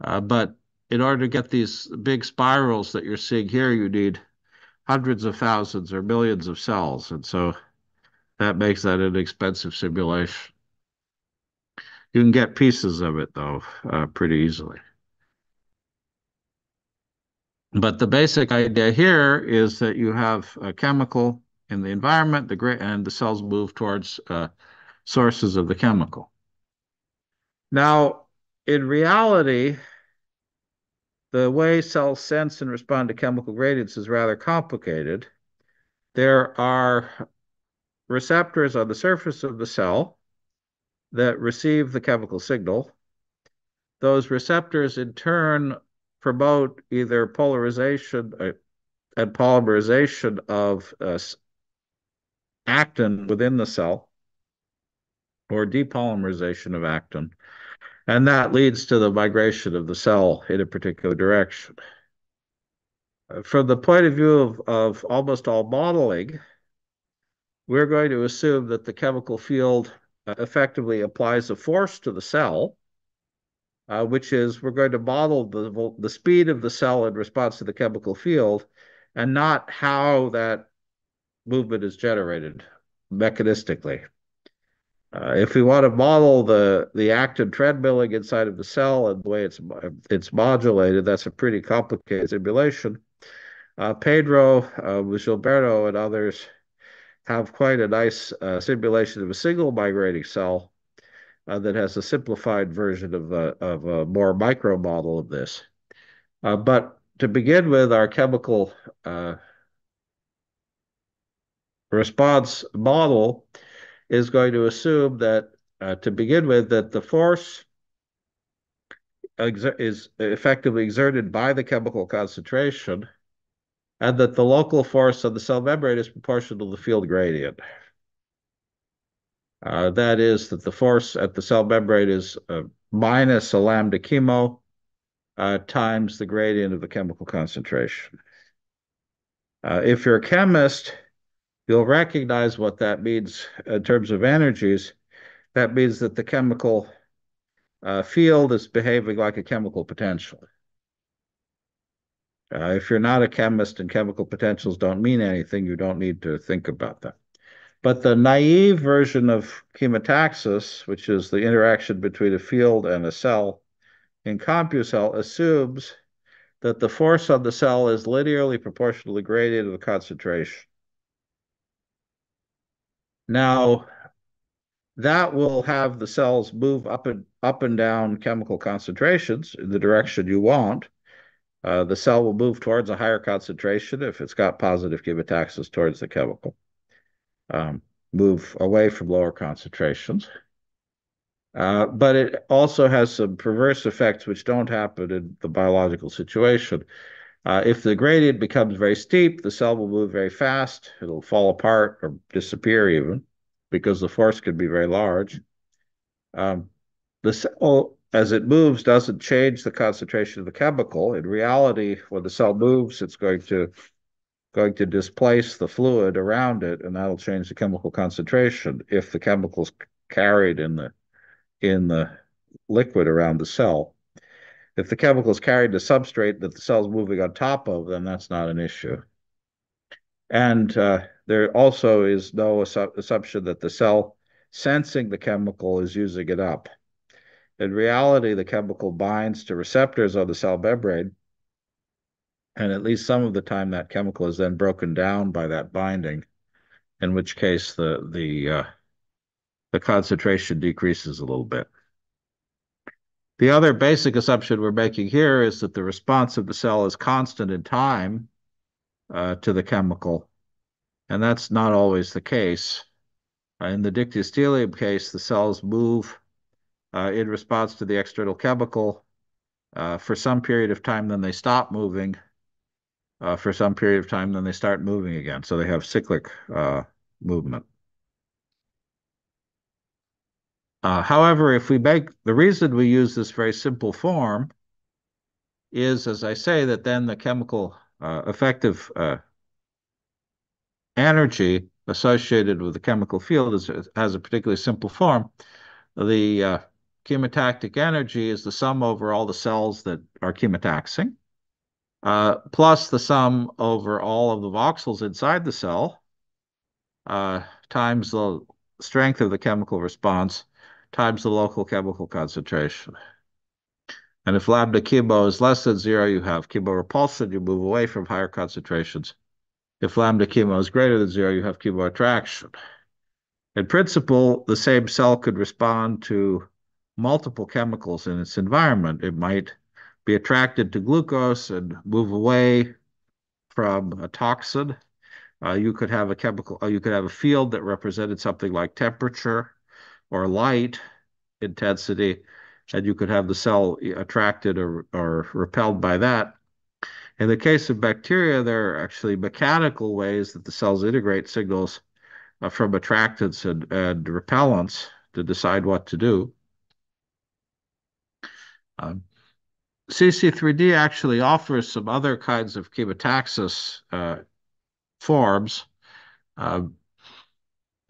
Uh, but in order to get these big spirals that you're seeing here, you need hundreds of thousands or millions of cells, and so that makes that an expensive simulation. You can get pieces of it, though, uh, pretty easily. But the basic idea here is that you have a chemical in the environment, the gra and the cells move towards uh, sources of the chemical. Now, in reality, the way cells sense and respond to chemical gradients is rather complicated. There are receptors on the surface of the cell that receive the chemical signal. Those receptors in turn promote either polarization and polymerization of uh, actin within the cell or depolymerization of actin. And that leads to the migration of the cell in a particular direction. From the point of view of, of almost all modeling, we're going to assume that the chemical field effectively applies a force to the cell, uh, which is we're going to model the, the speed of the cell in response to the chemical field and not how that movement is generated mechanistically. Uh, if we want to model the, the actin treadmilling inside of the cell and the way it's, it's modulated, that's a pretty complicated simulation. uh, Pedro, uh, with Gilberto and others, have quite a nice uh, simulation of a single migrating cell uh, that has a simplified version of a, of a more micro model of this. Uh, but to begin with, our chemical uh, response model is going to assume that, uh, to begin with, that the force is effectively exerted by the chemical concentration, and that the local force on the cell membrane is proportional to the field gradient. Uh, that is, that the force at the cell membrane is uh, minus a lambda chemo uh, times the gradient of the chemical concentration. Uh, if you're a chemist, you'll recognize what that means in terms of energies. That means that the chemical uh, field is behaving like a chemical potential. Uh, if you're not a chemist and chemical potentials don't mean anything, you don't need to think about that. But the naive version of chemotaxis, which is the interaction between a field and a cell in CompuCell, assumes that the force on the cell is linearly proportional to the gradient of the concentration. Now, that will have the cells move up and, up and down chemical concentrations in the direction you want. Uh, the cell will move towards a higher concentration if it's got positive chemotaxis towards the chemical, um, move away from lower concentrations. Uh, but it also has some perverse effects which don't happen in the biological situation. Uh, if the gradient becomes very steep, the cell will move very fast. It'll fall apart or disappear even, because the force could be very large. Um, the cell, as it moves, doesn't change the concentration of the chemical. In reality, when the cell moves, it's going to, going to displace the fluid around it, and that'll change the chemical concentration if the chemical's carried in the, in the liquid around the cell. If the chemical is carried to substrate that the cell's moving on top of, then that's not an issue. And uh, there also is no assu assumption that the cell sensing the chemical is using it up. In reality, the chemical binds to receptors on the cell membrane, and at least some of the time that chemical is then broken down by that binding, in which case the, the, uh, the concentration decreases a little bit. The other basic assumption we're making here is that the response of the cell is constant in time uh, to the chemical, and that's not always the case. In the Dictyostelium case, the cells move Uh, in response to the external chemical uh, for some period of time, then they stop moving uh, for some period of time, then they start moving again. So they have cyclic uh, movement. Uh, however, if we make, the reason we use this very simple form is, as I say, that then the chemical uh, effective uh, energy associated with the chemical field is, has a particularly simple form. The uh, chemotactic energy is the sum over all the cells that are chemotaxing, uh, plus the sum over all of the voxels inside the cell, uh, times the strength of the chemical response, times the local chemical concentration. And if lambda chemo is less than zero, you have chemo repulsion, you move away from higher concentrations. If lambda chemo is greater than zero, you have chemo attraction. In principle, the same cell could respond to multiple chemicals in its environment. It might be attracted to glucose and move away from a toxin. Uh, you could have a chemical, uh, you could have a field that represented something like temperature or light intensity, and you could have the cell attracted or, or repelled by that. In the case of bacteria, there are actually mechanical ways that the cells integrate signals from attractants and, and repellents to decide what to do. Um, C C three D actually offers some other kinds of chemotaxis uh, forms, uh,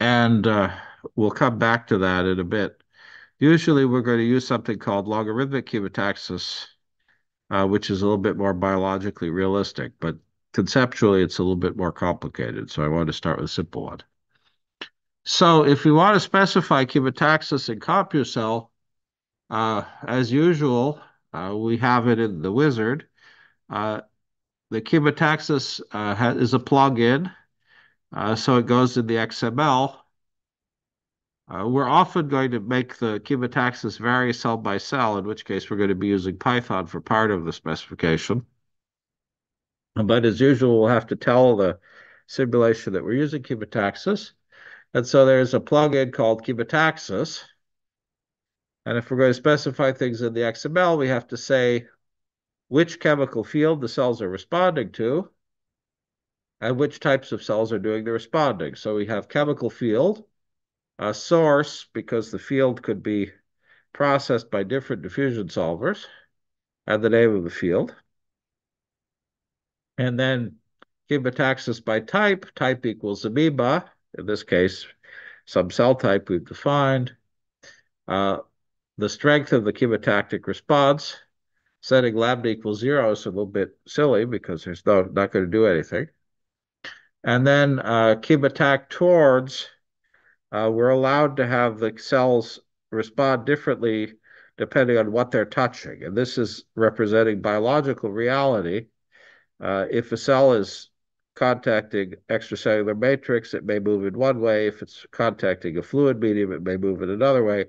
and uh, we'll come back to that in a bit. Usually we're going to use something called logarithmic chemotaxis, uh, which is a little bit more biologically realistic, but conceptually it's a little bit more complicated, so I want to start with a simple one. So if we want to specify chemotaxis in CompuCell, uh, as usual, uh, we have it in the wizard. Uh, The Cubitaxis uh, has, is a plugin, uh, so it goes in the X M L. Uh, we're often going to make the Cubitaxis vary cell by cell, in which case we're going to be using Python for part of the specification. But as usual, we'll have to tell the simulation that we're using Cubitaxis. And so there's a plugin called Cubitaxis. And if we're going to specify things in the X M L, we have to say which chemical field the cells are responding to and which types of cells are doing the responding. So we have chemical field, a source, because the field could be processed by different diffusion solvers, and the name of the field. And then Cubitaxis by type, type equals amoeba, in this case, some cell type we've defined. Uh, the strength of the chemotactic response, setting lambda equals zero is a little bit silly because there's no, not going to do anything. And then uh, chemotac towards, uh, we're allowed to have the cells respond differently depending on what they're touching. And this is representing biological reality. Uh, if a cell is contacting extracellular matrix, it may move in one way. If it's contacting a fluid medium, it may move in another way.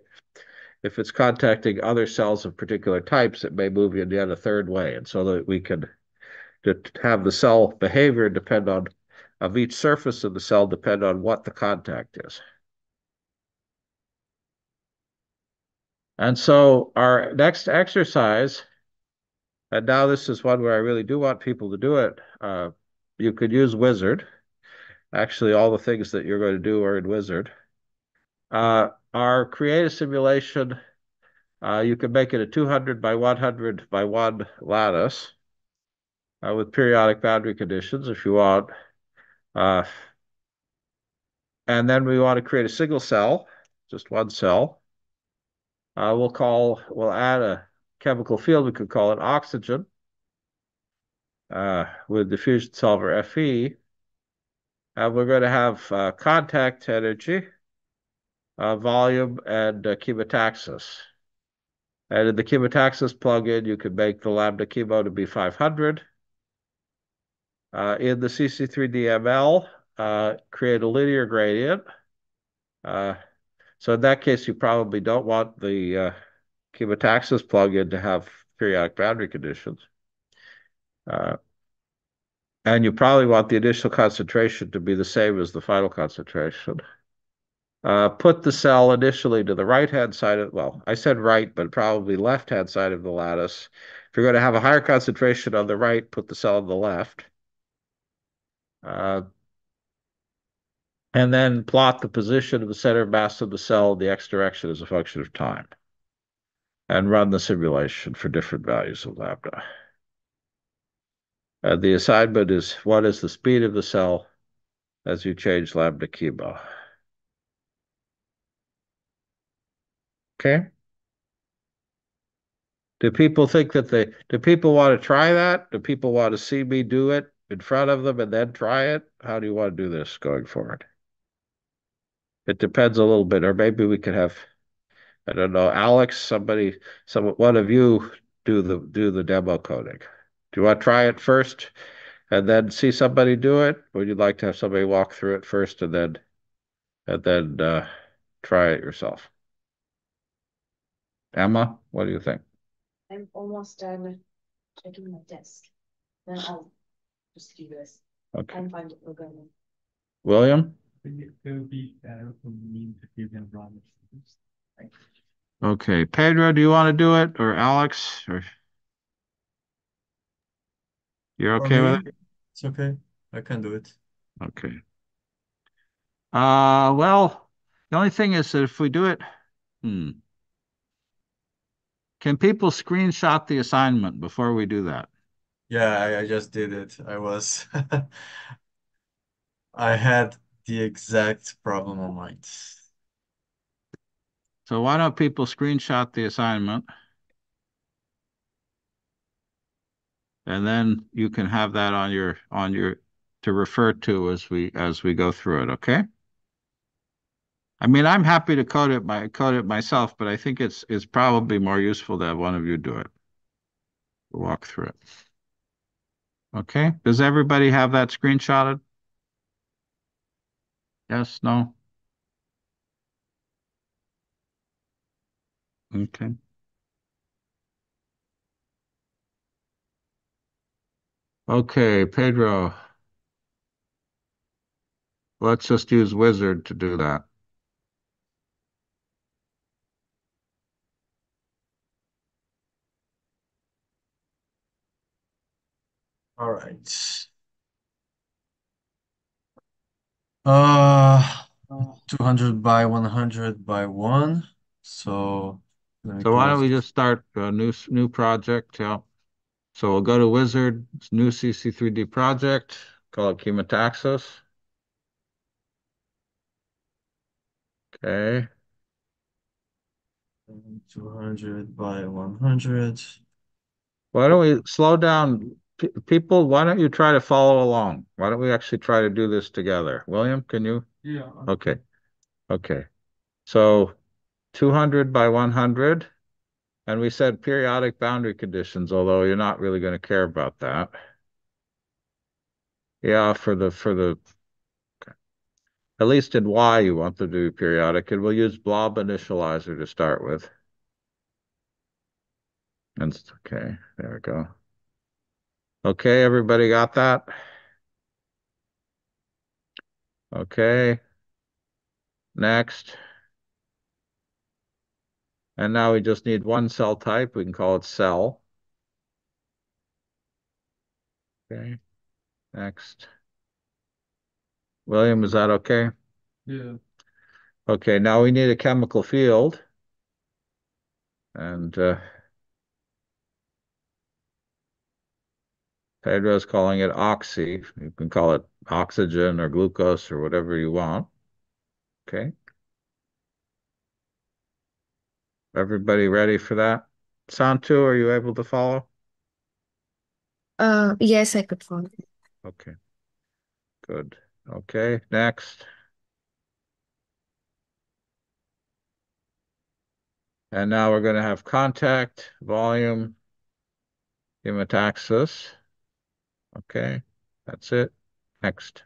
If it's contacting other cells of particular types, it may move in yet a third way. And so that we can have the cell behavior depend on, of each surface of the cell depend on what the contact is. And so our next exercise, and now this is one where I really do want people to do it. Uh, you could use Wizard. Actually, all the things that you're going to do are in Wizard. Uh, Our create a simulation, uh, you can make it a two hundred by one hundred by one lattice uh, with periodic boundary conditions if you want. Uh, and then we want to create a single cell, just one cell. Uh, we'll call, we'll add a chemical field, we could call it oxygen uh, with diffusion solver Fe. And we're going to have uh, contact energy, Uh, volume, and uh, chemotaxis. And in the chemotaxis plugin, you can make the lambda chemo to be five hundred. Uh, in the C C three D M L, uh, create a linear gradient. Uh, so in that case, you probably don't want the uh, chemotaxis plugin to have periodic boundary conditions. Uh, and you probably want the initial concentration to be the same as the final concentration. Uh, put the cell initially to the right-hand side of, well, I said right, but probably left-hand side of the lattice. If you're going to have a higher concentration on the right, put the cell on the left. Uh, and then plot the position of the center mass of the cell in the x direction as a function of time. And run the simulation for different values of lambda. And the assignment is, what is the speed of the cell as you change lambda chemo? Okay. Do people think that they, do people want to try that? Do people want to see me do it in front of them and then try it? How do you want to do this going forward? It depends a little bit, or maybe we could have, I don't know, Alex, somebody, some one of you do the do the demo coding. Do you want to try it first and then see somebody do it? Would you like to have somebody walk through it first and then and then uh, try it yourself? Emma, what do you think? I'm almost done checking my desk. Then I'll just do this. Okay. And find it programming. William? It would be better for me if you can run it first. Okay. Pedro, do you want to do it? Or Alex? Or you're okay oh, with it? It's okay. I can do it. Okay. Uh well, the only thing is that if we do it, hmm. Can people screenshot the assignment before we do that? Yeah, I, I just did it. I was, I had the exact problem in mind. So why don't people screenshot the assignment? And then you can have that on your, on your, to refer to as we, as we go through it, okay? I mean, I'm happy to code it by code it myself, but I think it's it's probably more useful to have one of you do it. Walk through it. Okay, does everybody have that screenshotted? Yes, no? Okay. Okay, Pedro. Let's just use wizard to do that. All right. Uh, two hundred by one hundred by one. So, let me so why don't we just start a new new project? Yeah. So we'll go to Wizard, new C C three D project, call it Chemotaxis. Okay. two hundred by one hundred. Why don't we slow down? People, why don't you try to follow along? Why don't we actually try to do this together? William, can you? Yeah. Okay. Okay. So two hundred by one hundred. And we said periodic boundary conditions, although you're not really going to care about that. Yeah, for the, for the, okay. At least in Y you want them to be periodic. And we'll use blob initializer to start with. And okay, there we go. Okay, everybody got that? Okay. Next. And now we just need one cell type. We can call it cell. Okay. Next. William, is that okay? Yeah. Okay, now we need a chemical field. And uh, Pedro's calling it oxy. You can call it oxygen or glucose or whatever you want. Okay. Everybody ready for that? Santu, are you able to follow? Uh, yes, I could follow. Okay. Good. Okay, next. And now we're going to have contact, volume, chemotaxis. Okay, that's it. Next.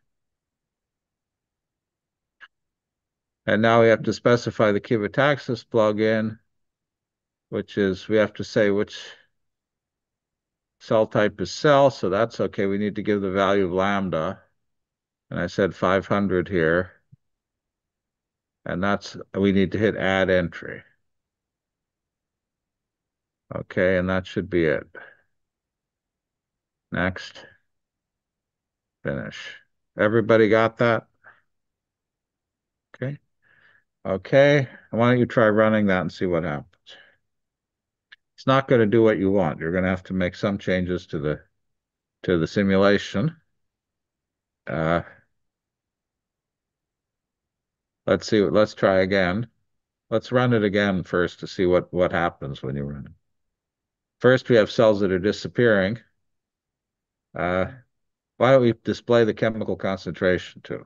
And now we have to specify the chemotaxis plugin, which is we have to say which cell type is cell. So that's okay. We need to give the value of lambda. And I said five hundred here. And that's, we need to hit add entry. Okay, and that should be it. Next. Finish. Everybody got that? Okay. Okay. Why don't you try running that and see what happens? It's not going to do what you want. You're going to have to make some changes to the to the simulation. Uh, let's see. Let's try again. Let's run it again first to see what what happens when you run it. First, we have cells that are disappearing. Uh, why don't we display the chemical concentration too?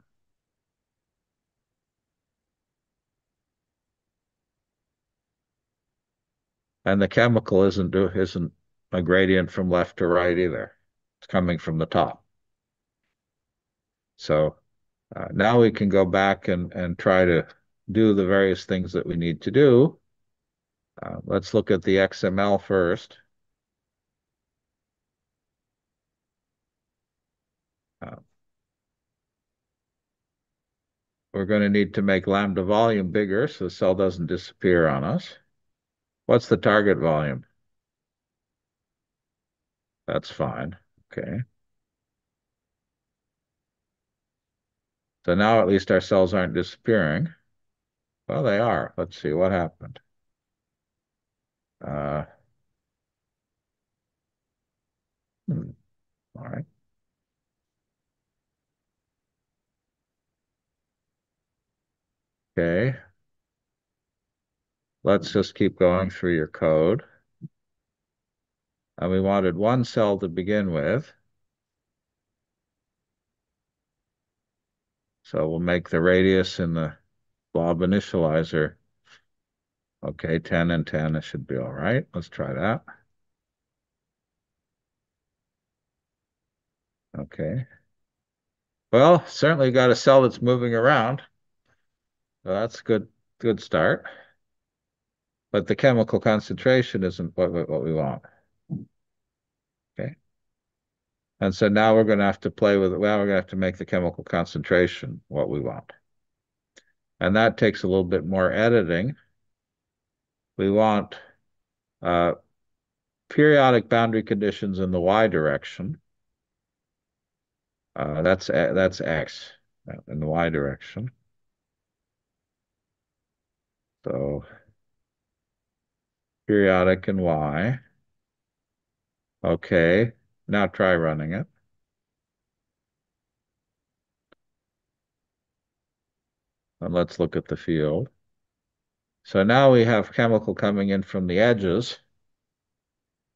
And the chemical isn't do, isn't a gradient from left to right either. It's coming from the top. So uh, now we can go back and, and try to do the various things that we need to do. Uh, let's look at the X M L first. Uh, we're going to need to make lambda volume bigger so the cell doesn't disappear on us. What's the target volume? That's fine. Okay. So now at least our cells aren't disappearing. Well, they are. Let's see what happened. Uh, hmm. All right. Okay. Let's just keep going through your code. And we wanted one cell to begin with. So we'll make the radius in the blob initializer. Okay, ten and ten, it should be all right. Let's try that. Okay. Well, certainly got a cell that's moving around. So that's good, good start. But the chemical concentration isn't what, what we want. Okay. And so now we're going to have to play with it. Well, we're going to have to make the chemical concentration what we want. And that takes a little bit more editing. We want uh, periodic boundary conditions in the y direction. Uh, that's, that's x in the y direction. So periodic in y. Okay, now try running it. And let's look at the field. So now we have chemical coming in from the edges,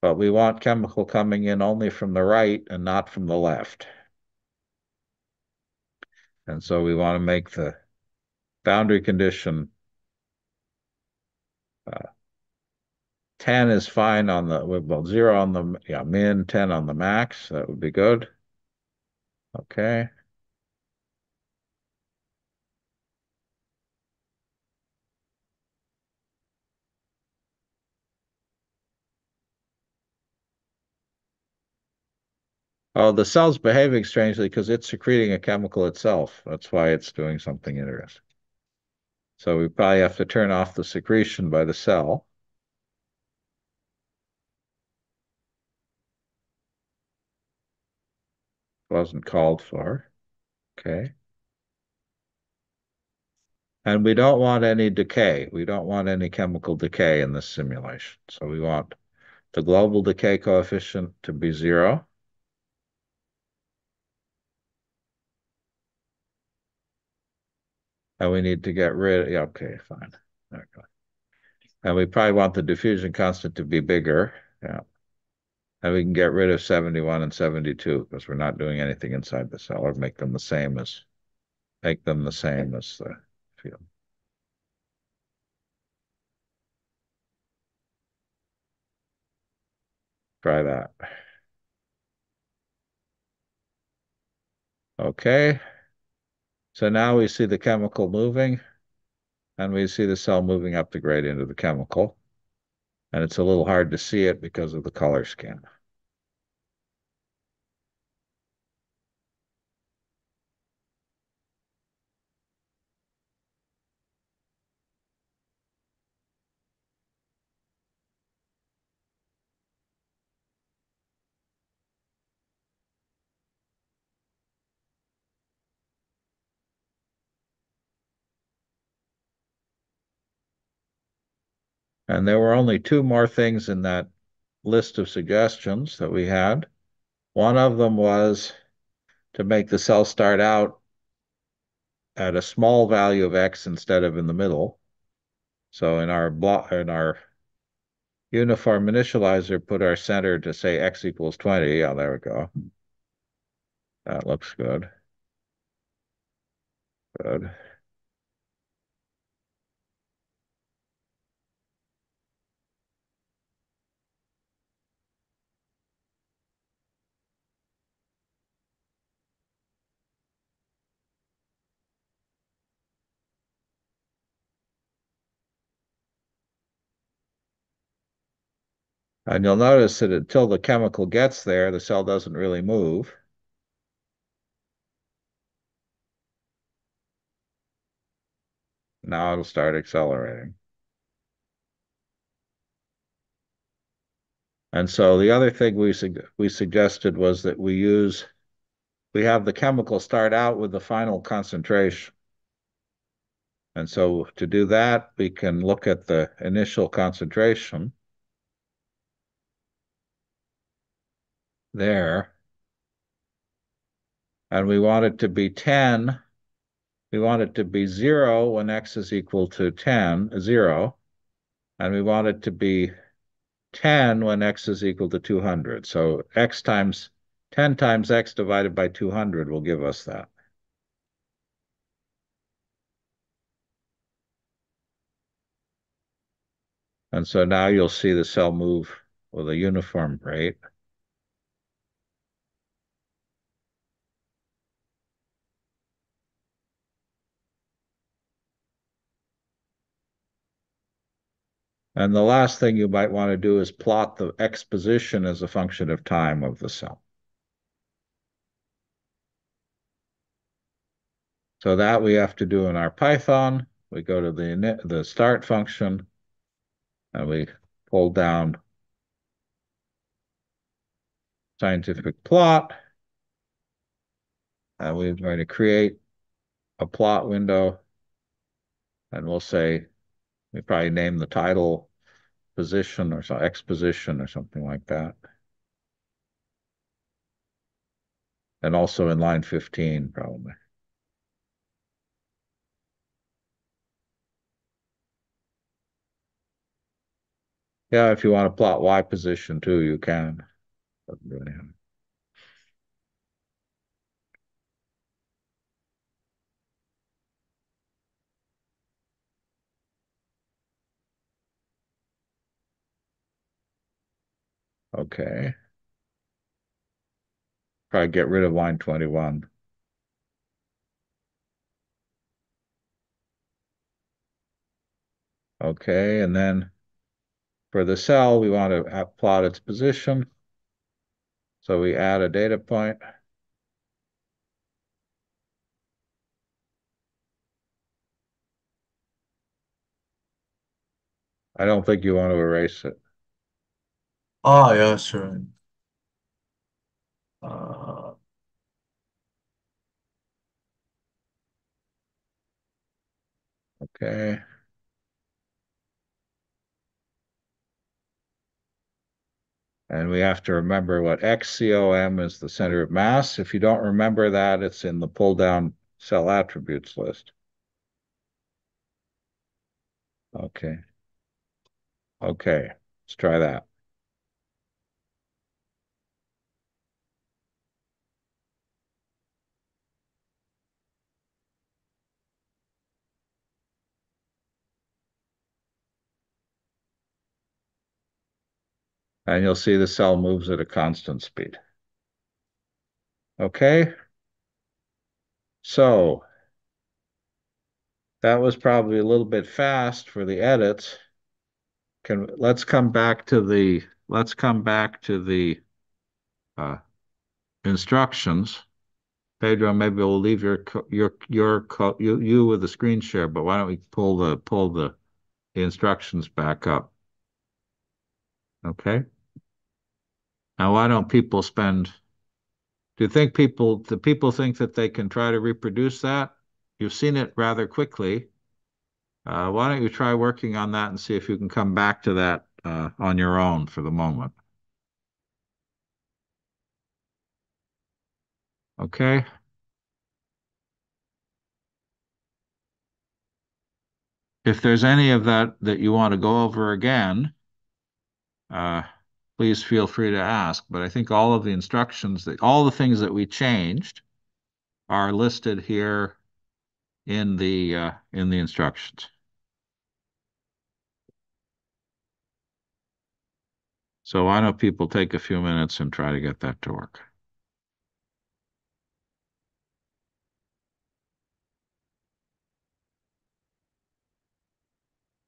but we want chemical coming in only from the right and not from the left. And so we want to make the boundary condition uh, ten is fine on the, well, zero on the yeah, min, ten on the max. That would be good. Okay. Oh, the cell's behaving strangely because it's secreting a chemical itself. That's why it's doing something interesting. So we probably have to turn off the secretion by the cell. Wasn't called for. Okay. And we don't want any decay. We don't want any chemical decay in this simulation. So we want the global decay coefficient to be zero. And we need to get rid of, yeah, okay, fine. Okay. And we probably want the diffusion constant to be bigger. Yeah. And we can get rid of seventy-one and seventy-two because we're not doing anything inside the cell, or make them the same as make them the same as the field. Try that. Okay. So now we see the chemical moving, and we see the cell moving up the gradient of the chemical. And it's a little hard to see it because of the color scheme. And there were only two more things in that list of suggestions that we had. One of them was to make the cell start out at a small value of x instead of in the middle. So in our block, in our uniform initializer, put our center to say x equals twenty. Yeah, there we go. That looks good. Good. And you'll notice that until the chemical gets there, the cell doesn't really move. Now it'll start accelerating. And so the other thing we sug- we suggested was that we use, we have the chemical start out with the final concentration. And so to do that, we can look at the initial concentration. There, and we want it to be ten. We want it to be zero when x is equal to ten, zero, and we want it to be ten when x is equal to two hundred. So x times ten times x divided by two hundred will give us that. And so now you'll see the cell move with a uniform rate. And the last thing you might want to do is plot the x position as a function of time of the cell. So that we have to do in our Python. We go to the, the start function, and we pull down scientific plot. And we're going to create a plot window, and we'll say, we probably name the title position or some X position or something like that. And also in line fifteen, probably. Yeah, if you want to plot Y position too, you can. Doesn't do anything. Okay. Probably get rid of line twenty-one. Okay, and then for the cell, we want to plot its position. So we add a data point. I don't think you want to erase it. Oh, yeah, sure. Uh, okay. And we have to remember what X C O M is the center of mass. If you don't remember that, it's in the pull-down cell attributes list. Okay. Okay, let's try that. And you'll see the cell moves at a constant speed. Okay. So that was probably a little bit fast for the edits. Can let's come back to the let's come back to the uh, instructions. Pedro, maybe we'll leave your your your you you with the screen share, but why don't we pull the pull the, the instructions back up? Okay. Now, why don't people spend, do you think people, do people think that they can try to reproduce that? You've seen it rather quickly. Uh, why don't you try working on that and see if you can come back to that uh, on your own for the moment? Okay. If there's any of that that you want to go over again, Uh, please feel free to ask, but I think all of the instructions, that all the things that we changed are listed here in the uh, in the instructions. So why don't people take a few minutes and try to get that to work?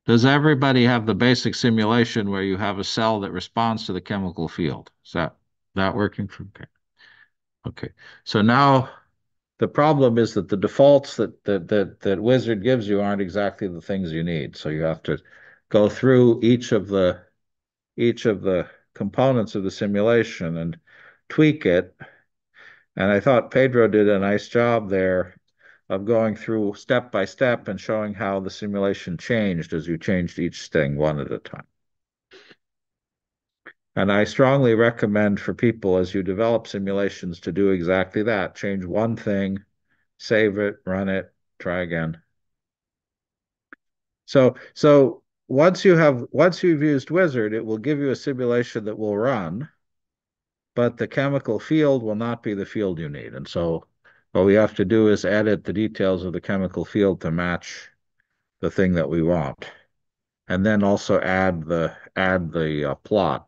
Does everybody have the basic simulation where you have a cell that responds to the chemical field? Is that not working for okay. Okay. So now the problem is that the defaults that, that that that Wizard gives you aren't exactly the things you need. So you have to go through each of the each of the components of the simulation and tweak it. And I thought Pedro did a nice job there of going through step by step and showing how the simulation changed as you changed each thing one at a time. And I strongly recommend for people as you develop simulations to do exactly that. Change one thing, save it, run it, try again. So, so once you have, once you've used Wizard, it will give you a simulation that will run, but the chemical field will not be the field you need. And so what we have to do is edit the details of the chemical field to match the thing that we want, and then also add the add the uh, plot.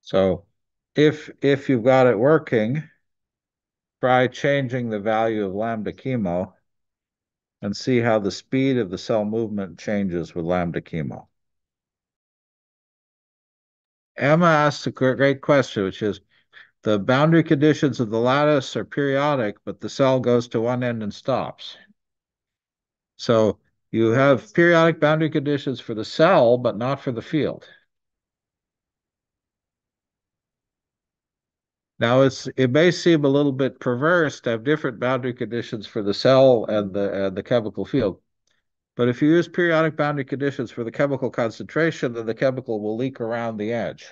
So if if you've got it working, try changing the value of lambda chemo and see how the speed of the cell movement changes with lambda chemo. Emma asks a great question, which is, the boundary conditions of the lattice are periodic, but the cell goes to one end and stops. So you have periodic boundary conditions for the cell, but not for the field. Now, it's, it may seem a little bit perverse to have different boundary conditions for the cell and the, and the chemical field. But if you use periodic boundary conditions for the chemical concentration, then the chemical will leak around the edge.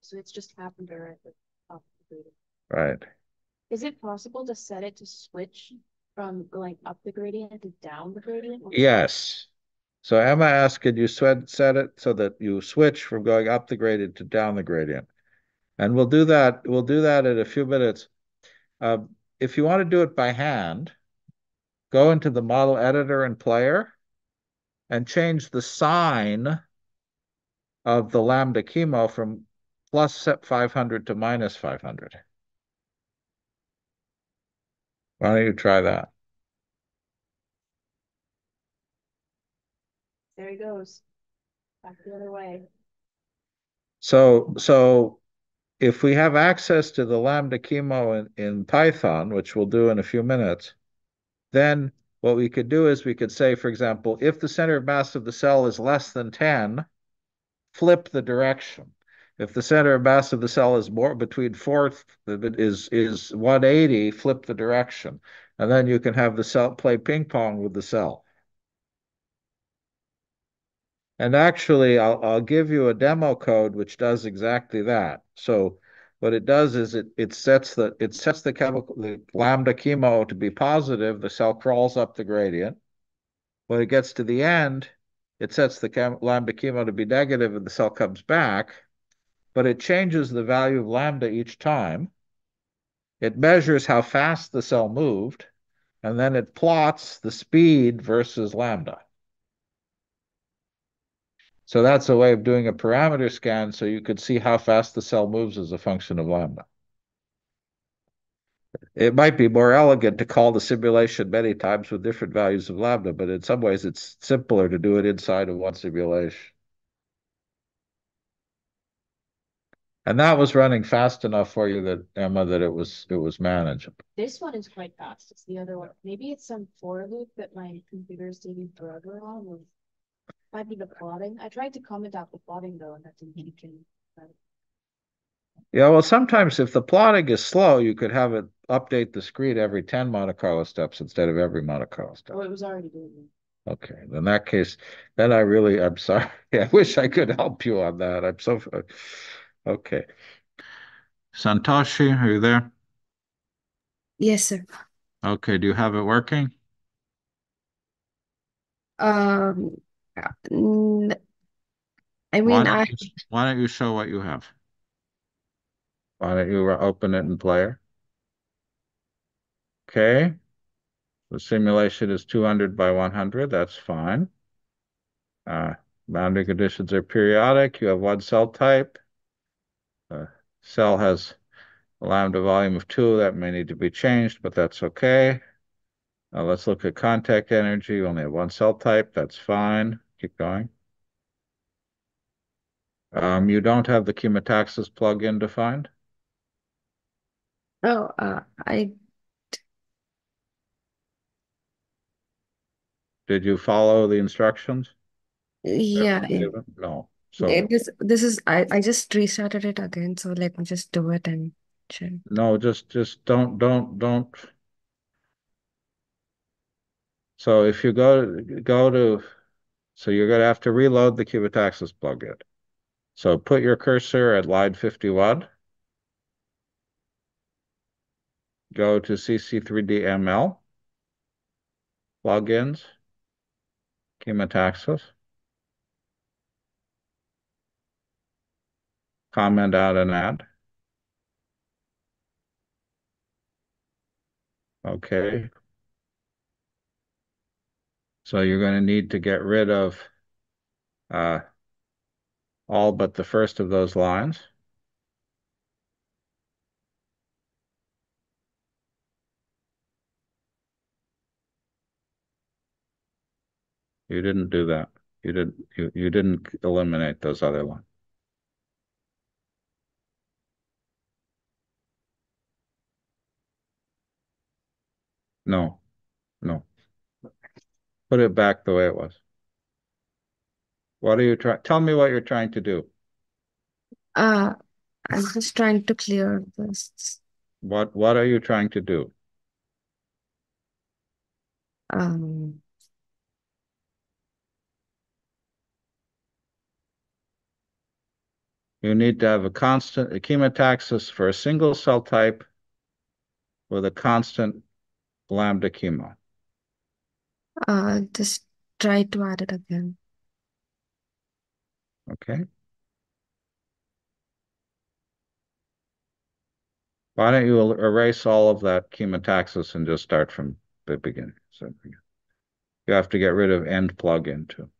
So it's just happened right. Right. Is it possible to set it to switch from going up the gradient to down the gradient? Yes. So Emma asked, can you set it so that you switch from going up the gradient to down the gradient? And we'll do that. We'll do that in a few minutes. Uh, if you want to do it by hand, go into the model editor and player and change the sign of the lambda chemo from plus five hundred to minus five hundred. Why don't you try that? There he goes, back the other way. So, so if we have access to the lambda chemo in, in Python, which we'll do in a few minutes, then what we could do is we could say, for example, if the center of mass of the cell is less than ten, flip the direction. If the center of mass of the cell is more between fourth is is one eighty, flip the direction, and then you can have the cell play ping pong with the cell. And actually, I'll I'll give you a demo code which does exactly that. So what it does is it it sets the it sets the chemical the lambda chemo to be positive. The cell crawls up the gradient. When it gets to the end, it sets the chem, lambda chemo to be negative, and the cell comes back. But it changes the value of lambda each time. It measures how fast the cell moved, and then it plots the speed versus lambda. So that's a way of doing a parameter scan so you could see how fast the cell moves as a function of lambda. It might be more elegant to call the simulation many times with different values of lambda, but in some ways it's simpler to do it inside of one simulation. And that was running fast enough for you that, Emma, that it was it was manageable. This one is quite fast. It's the other one. Maybe it's some for loop that my computer's taking forever on. Might be the plotting. I tried to comment out the plotting though, and that didn't make any sense. Yeah, well, sometimes if the plotting is slow, you could have it update the screen every ten Monte Carlo steps instead of every Monte Carlo step. Oh, it was already doing it. Okay, in that case, then I really, I'm sorry. I wish I could help you on that. I'm so. Okay. Santoshi, are you there? Yes, sir. Okay, do you have it working? Um, I mean, why I... You, why don't you show what you have? Why don't you open it in player? Okay. The simulation is two hundred by one hundred. That's fine. Uh, boundary conditions are periodic. You have one cell type. Uh, cell has a lambda volume of two. That may need to be changed, but that's okay. Uh, let's look at contact energy. You only have one cell type. That's fine. Keep going. Um, you don't have the chemotaxis plugin defined? Oh, uh, I... Did you follow the instructions? Yeah. It... No. So it is, this is I, I just restarted it again, so let me just do it and check. No, just just don't don't don't. So if you go to go to so you're gonna have to reload the Qubitaxis plugin. So put your cursor at line fifty-one. Go to C C three D M L, plugins, Qubitaxis. Comment out and add. Okay. So you're going to need to get rid of uh, all but the first of those lines. You didn't do that. You didn't. You, you didn't eliminate those other ones. No, no. Put it back the way it was. What are you trying? Tell me what you're trying to do. Uh, I'm just trying to clear this. What What are you trying to do? Um. You need to have a constant chemotaxis for a single cell type with a constant lambda chemo. Uh, just try to add it again. Okay. Why don't you erase all of that chemotaxis and just start from the beginning? So you have to get rid of end plug-in too.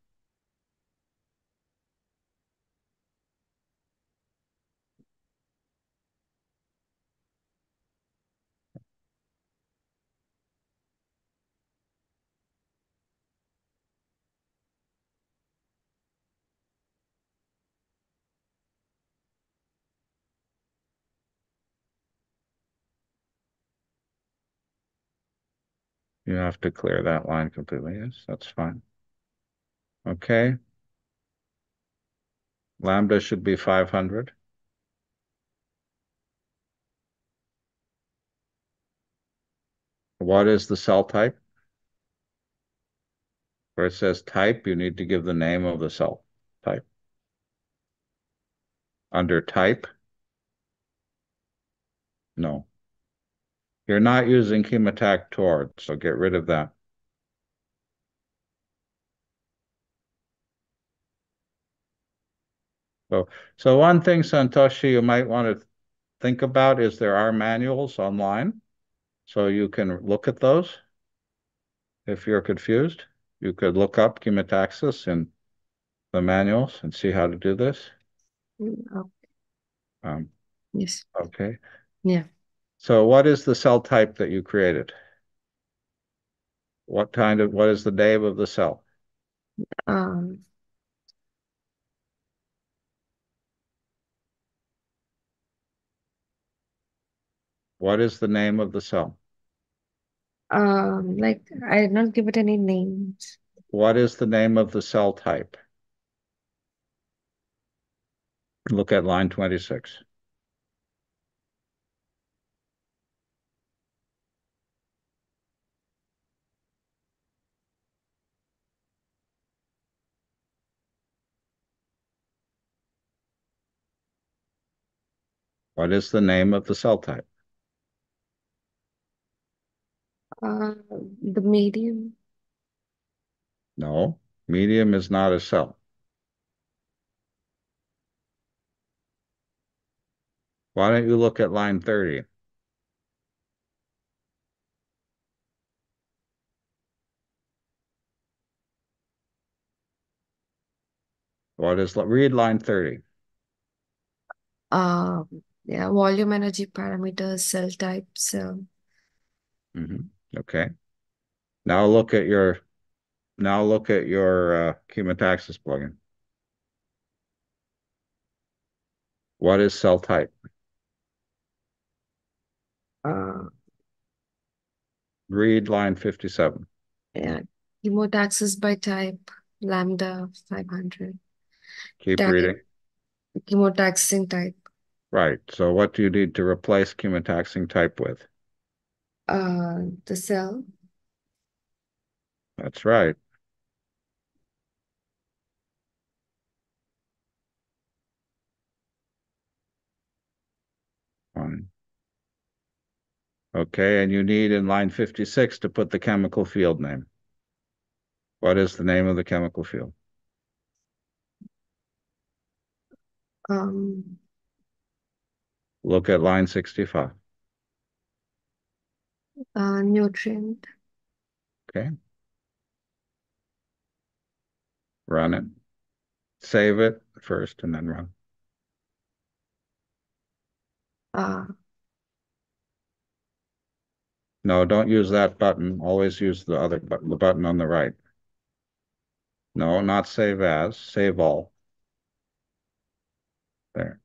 You have to clear that line completely. Yes, that's fine. Okay. Lambda should be five hundred. What is the cell type? Where it says type, you need to give the name of the cell type. Under type? No. You're not using chemotac toward, so get rid of that. So, so one thing, Santoshi, you might want to think about is there are manuals online, so you can look at those. If you're confused, you could look up chemotaxis in the manuals and see how to do this. Okay. Um, yes. Okay. Yeah. So what is the cell type that you created? What kind of, what is the name of the cell? Um, what is the name of the cell? Um, like, I did not give it any names. What is the name of the cell type? Look at line twenty-six. What is the name of the cell type? Uh, the medium. No, medium is not a cell. Why don't you look at line thirty? What is, read line thirty. Uh, Yeah, volume, energy, parameters, cell types. So. Mm-hmm. Okay. Now look at your. Now look at your uh, chemotaxis plugin. What is cell type? Uh, Read line fifty-seven. Yeah, chemotaxis by type, lambda five hundred. Keep type, reading. Chemotaxin type. Right. So what do you need to replace chemotaxin type with? Uh, the cell. That's right. Fine. Okay, and you need in line fifty-six to put the chemical field name. What is the name of the chemical field? Um... Look at line sixty-five. Uh, nutrient. Okay. Run it. Save it first and then run. Uh, no, don't use that button. Always use the other button, the button on the right. No, not save as, save all. There.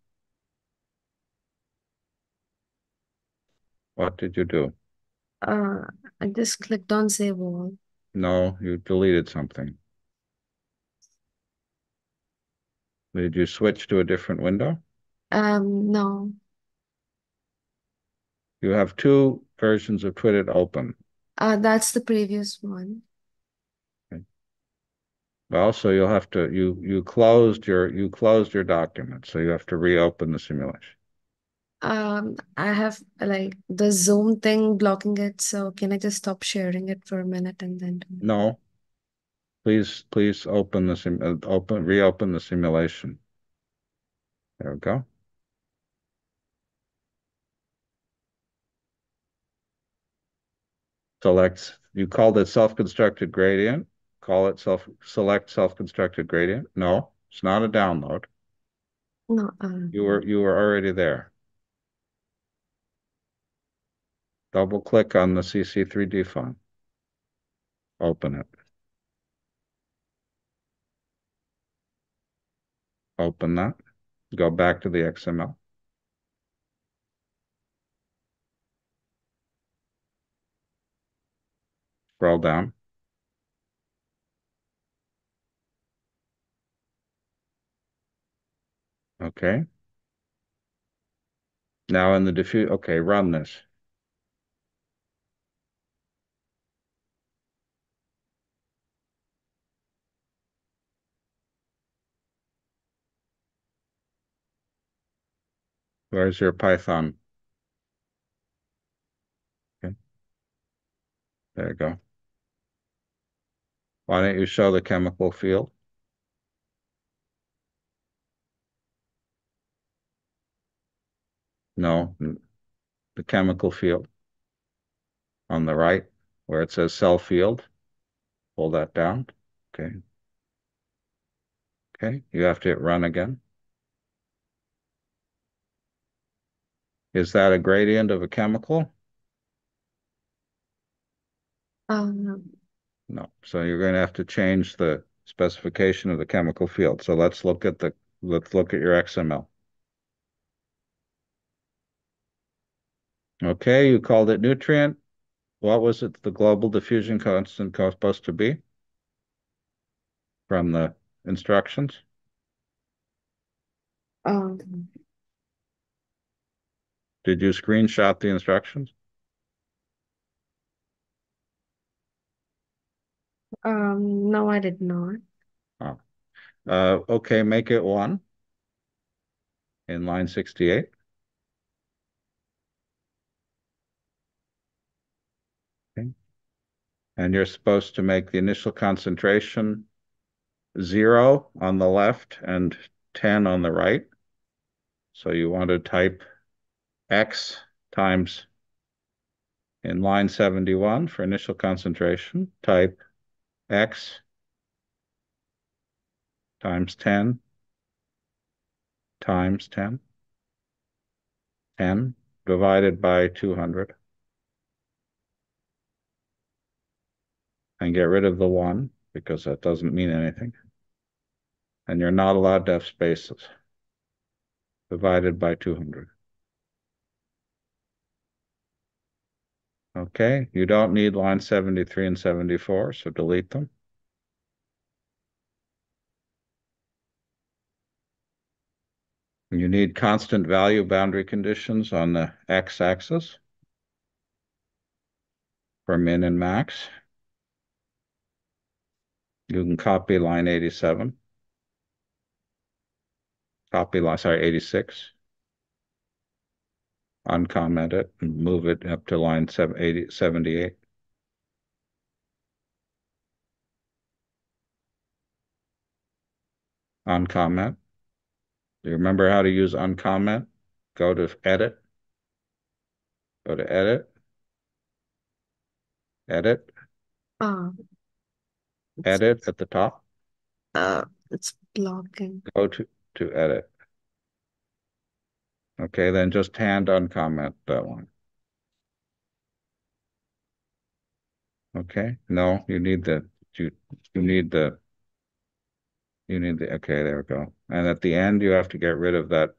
What did you do? Uh, I just clicked on save all. No, you deleted something. Did you switch to a different window? Um, no. You have two versions of Tweditt open. Uh, that's the previous one. Okay. Well, so you'll have to you you closed your you closed your document, so you have to reopen the simulation. Um, I have like the Zoom thing blocking it, so can I just stop sharing it for a minute and then? Do it? No. Please, please open the sim open reopen the simulation. There we go. Select, you called it self-constructed gradient. Call it self, select self-constructed gradient. No, it's not a download. No, um... you were you were already there. Double click on the C C three D font. Open it. Open that. Go back to the X M L. Scroll down. Okay. Now in the diffuse, okay, run this. Where's your Python? Okay. There you go. Why don't you show the chemical field? No, the chemical field on the right where it says cell field. Pull that down. Okay. Okay, you have to hit run again. Is that a gradient of a chemical? Um, no. So you're going to have to change the specification of the chemical field. So let's look at the let's look at your X M L. Okay, you called it nutrient. What was it the global diffusion constant was supposed to be from the instructions? Um. Did you screenshot the instructions? Um, no, I did not. Oh. Uh, okay, make it one in line sixty-eight. Okay. And you're supposed to make the initial concentration zero on the left and ten on the right. So you want to type X times in line seventy-one for initial concentration, type X times ten times ten, ten divided by two hundred, and get rid of the one because that doesn't mean anything. And you're not allowed to have spaces divided by two hundred. Okay, you don't need line seventy-three and seventy-four, so delete them. You need constant value boundary conditions on the x-axis for min and max. You can copy line eighty-seven. Copy line, sorry, eighty-six. Uncomment it and move it up to line seventy-eight. Uncomment. Do you remember how to use uncomment? Go to edit. Go to edit. Edit. Uh, edit at the top. Uh, it's blocking. Go to, to edit. Okay, then just hand uncomment that one. Okay, no, you need the you you need the You need the, okay, there we go. And at the end, you have to get rid of that.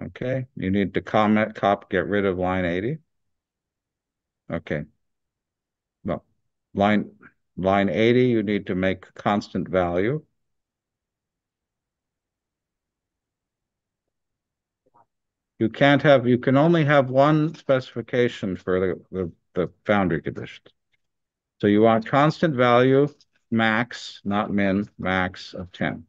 Okay, you need to comment, cop, get rid of line eighty. Okay. Well, line, line eighty, you need to make constant value. You can't have, you can only have one specification for the, the, the boundary conditions. So you want constant value, max, not min, max of ten.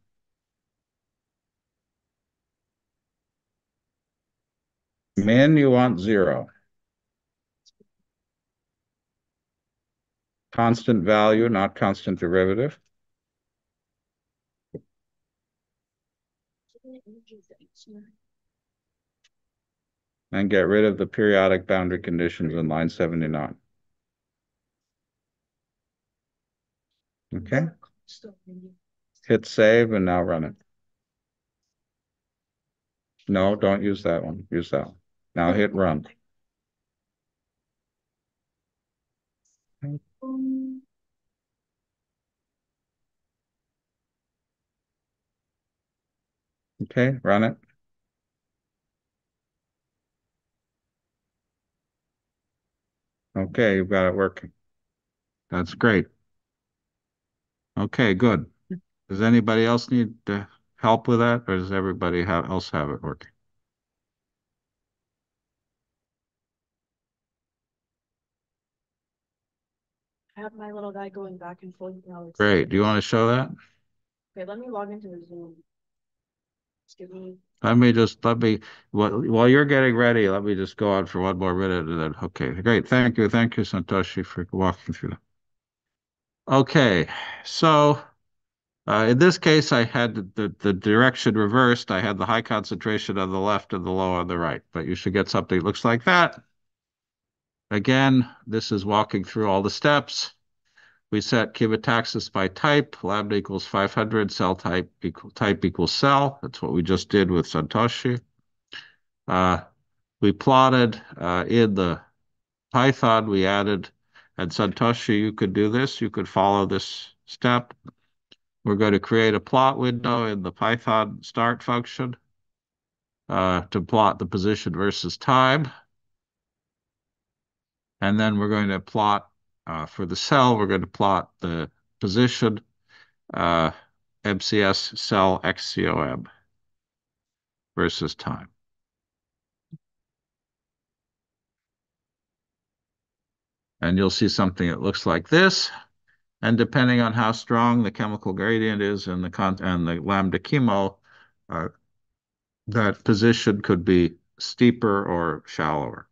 Min, you want zero. Constant value, not constant derivative. And get rid of the periodic boundary conditions in line seventy-nine. Okay. Hit save and now run it. No, don't use that one. Use that one. Now hit run. Okay. Okay, run it. Okay, you've got it working. That's great. Okay, good. Does anybody else need to help with that, or does everybody have, else have it working? I have my little guy going back and forth now. Great. Do you want to show that? Okay, let me log into the Zoom. Excuse me. Let me just, let me, while, while you're getting ready, let me just go on for one more minute. And then, okay, great. Thank you. Thank you, Santoshi, for walking through that. Okay, so uh, in this case, I had the, the, the direction reversed. I had the high concentration on the left and the low on the right, but you should get something that looks like that. Again, this is walking through all the steps. We set chemotaxis by type, lambda equals five hundred, cell type equal type equals cell. That's what we just did with Santoshi. Uh, we plotted uh, in the Python, we added, and Santoshi, you could do this. You could follow this step. We're going to create a plot window in the Python start function uh, to plot the position versus time. And then we're going to plot uh, for the cell, we're going to plot the position uh, M C S cell X C O M versus time. And you'll see something that looks like this. And depending on how strong the chemical gradient is and the con and the lambda chemo, uh, that position could be steeper or shallower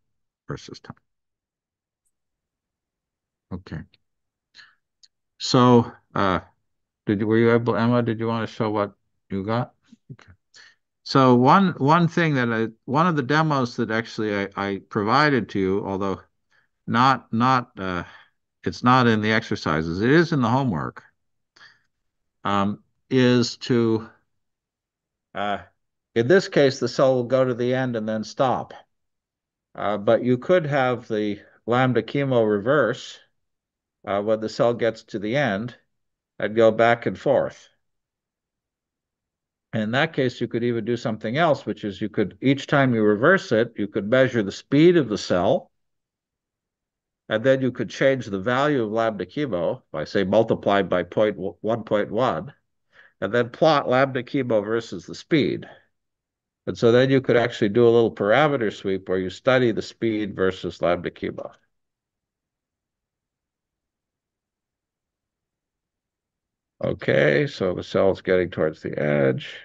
versus time. Okay. So, uh, did were you able, Emma? Did you want to show what you got? Okay. So one one thing that I, one of the demos that actually I, I provided to you, although not not uh, it's not in the exercises, it is in the homework. Um, is to uh, in this case the cell will go to the end and then stop, uh, but you could have the lambda chemo reverse. Uh, when the cell gets to the end, I'd go back and forth. And in that case, you could even do something else, which is you could, each time you reverse it, you could measure the speed of the cell, and then you could change the value of lambda chemo by, say, multiply by one point one, and then plot lambda chemo versus the speed. And so then you could actually do a little parameter sweep where you study the speed versus lambda chemo. Okay, so the cell's getting towards the edge.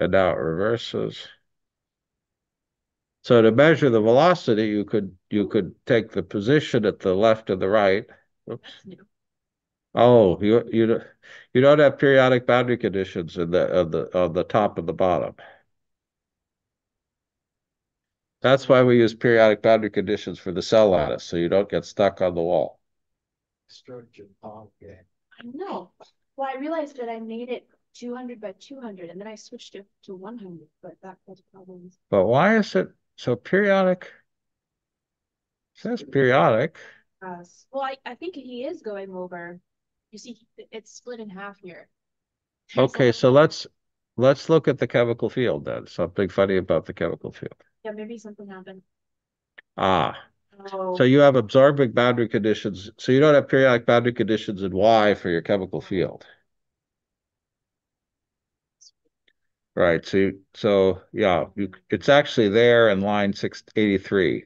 And now it reverses. So to measure the velocity, you could you could take the position at the left and the right. Oops. Oh, you you you don't have periodic boundary conditions in the on the on the top and the bottom. That's why we use periodic boundary conditions for the cell lattice, so you don't get stuck on the wall. I know. Well, I realized that I made it two hundred by two hundred, and then I switched it to one hundred, but that caused problems. But why is it so periodic? Says periodic. Uh, well, I, I think he is going over. You see, it's split in half here. Okay, so let's let's look at the chemical field then. Something funny about the chemical field. Yeah, maybe something happened. Ah. Oh. So you have absorbing boundary conditions. So you don't have periodic boundary conditions in Y for your chemical field. Right. So, you, so yeah, you, it's actually there in line six eighty-three.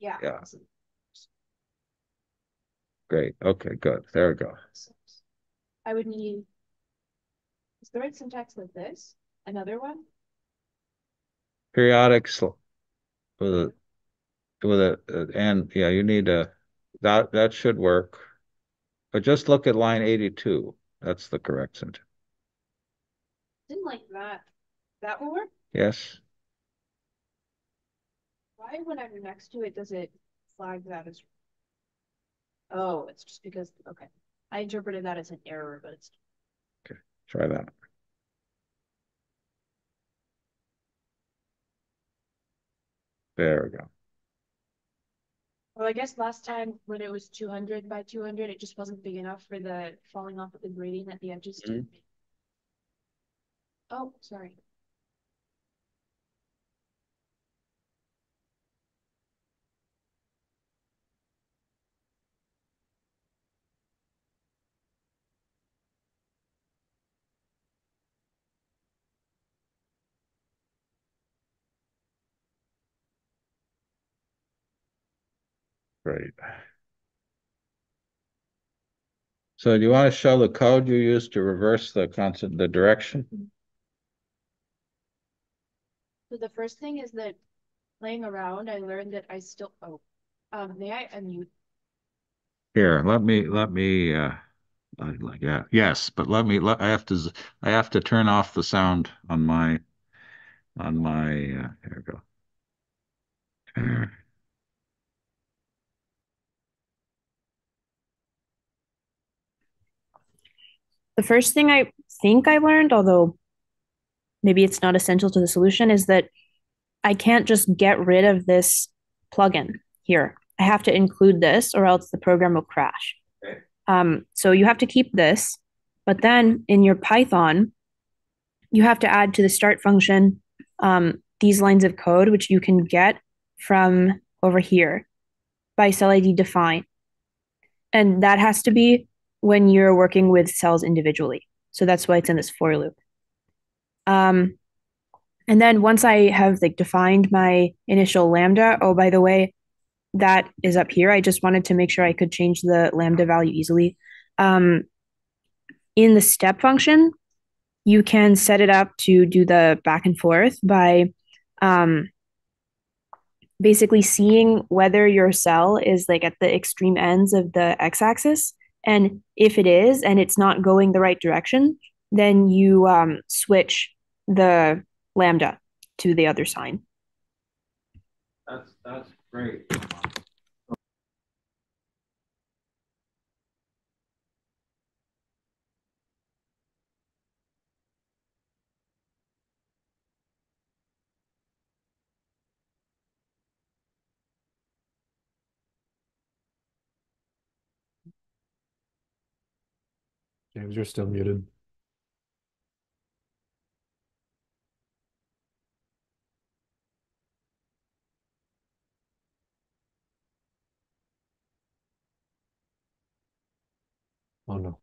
Yeah. Yeah. Great. Okay, good. There we go. I would need, is the right syntax like this? Another one? Periodic with a, with a, and yeah, you need a, that, that should work. But just look at line eighty-two. That's the correct syntax. Didn't like that. That will work? Yes. Why, when I'm next to it, does it flag that as, oh, it's just because, okay. I interpreted that as an error, but it's okay. Try that. There we go. Well, I guess last time when it was two hundred by two hundred, it just wasn't big enough for the falling off of the gradient at the edges. Mm-hmm. Oh, sorry. Great. So do you want to show the code you used to reverse the constant, the direction? So the first thing is that playing around, I learned that I still, oh, um, may I unmute? Here, let me, let me, uh, like, yeah, yes, but let me, let, I have to, I have to turn off the sound on my, on my, uh, here we go. There. The first thing I think I learned, although maybe it's not essential to the solution, is that I can't just get rid of this plugin here. I have to include this or else the program will crash. Okay. Um, so you have to keep this, but then in your Python, you have to add to the start function um, these lines of code, which you can get from over here by cell I D define. And that has to be when you're working with cells individually. So that's why it's in this for loop. Um, and then once I have like defined my initial lambda, oh, by the way, that is up here. I just wanted to make sure I could change the lambda value easily. Um, in the step function, you can set it up to do the back and forth by um, basically seeing whether your cell is like at the extreme ends of the x-axis. And if it is, and it's not going the right direction, then you um, switch the lambda to the other sign. That's, that's great. James, you're still muted. Oh, no.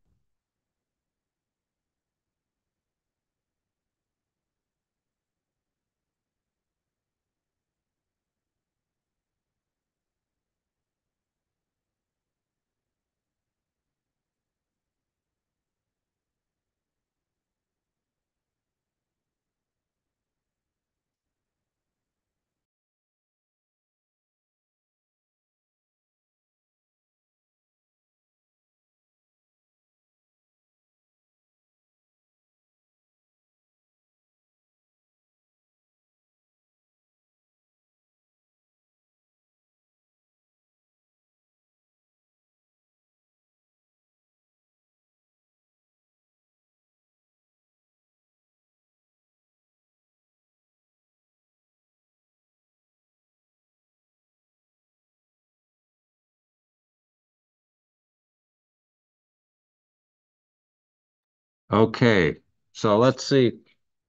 Okay, so let's see.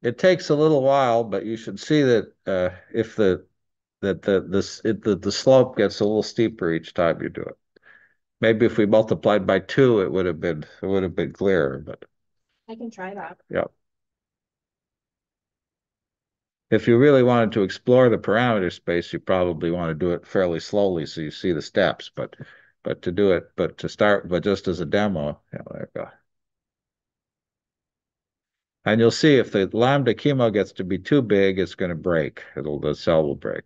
It takes a little while, but you should see that uh, if the that the this it, the the slope gets a little steeper each time you do it. Maybe if we multiplied by two, it would have been it would have been clearer. But I can try that. Yeah. If you really wanted to explore the parameter space, you probably want to do it fairly slowly so you see the steps. But but to do it, but to start, but just as a demo, yeah, there you go. And you'll see if the lambda chemo gets to be too big, it's going to break. It'll the cell will break.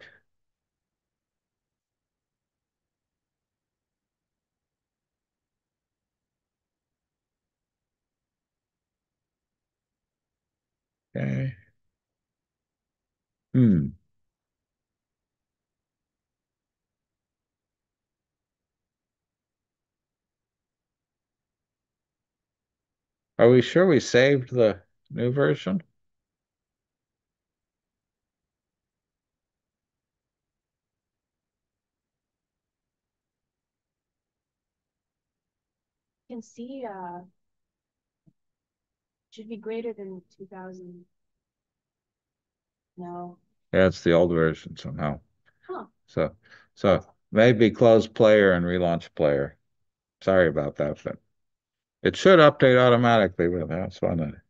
Okay. Hmm. Are we sure we saved the new version? You can see uh should be greater than two thousand. No. Yeah, it's the old version somehow. Huh. So so maybe close player and relaunch player. Sorry about that, but it should update automatically with that's one.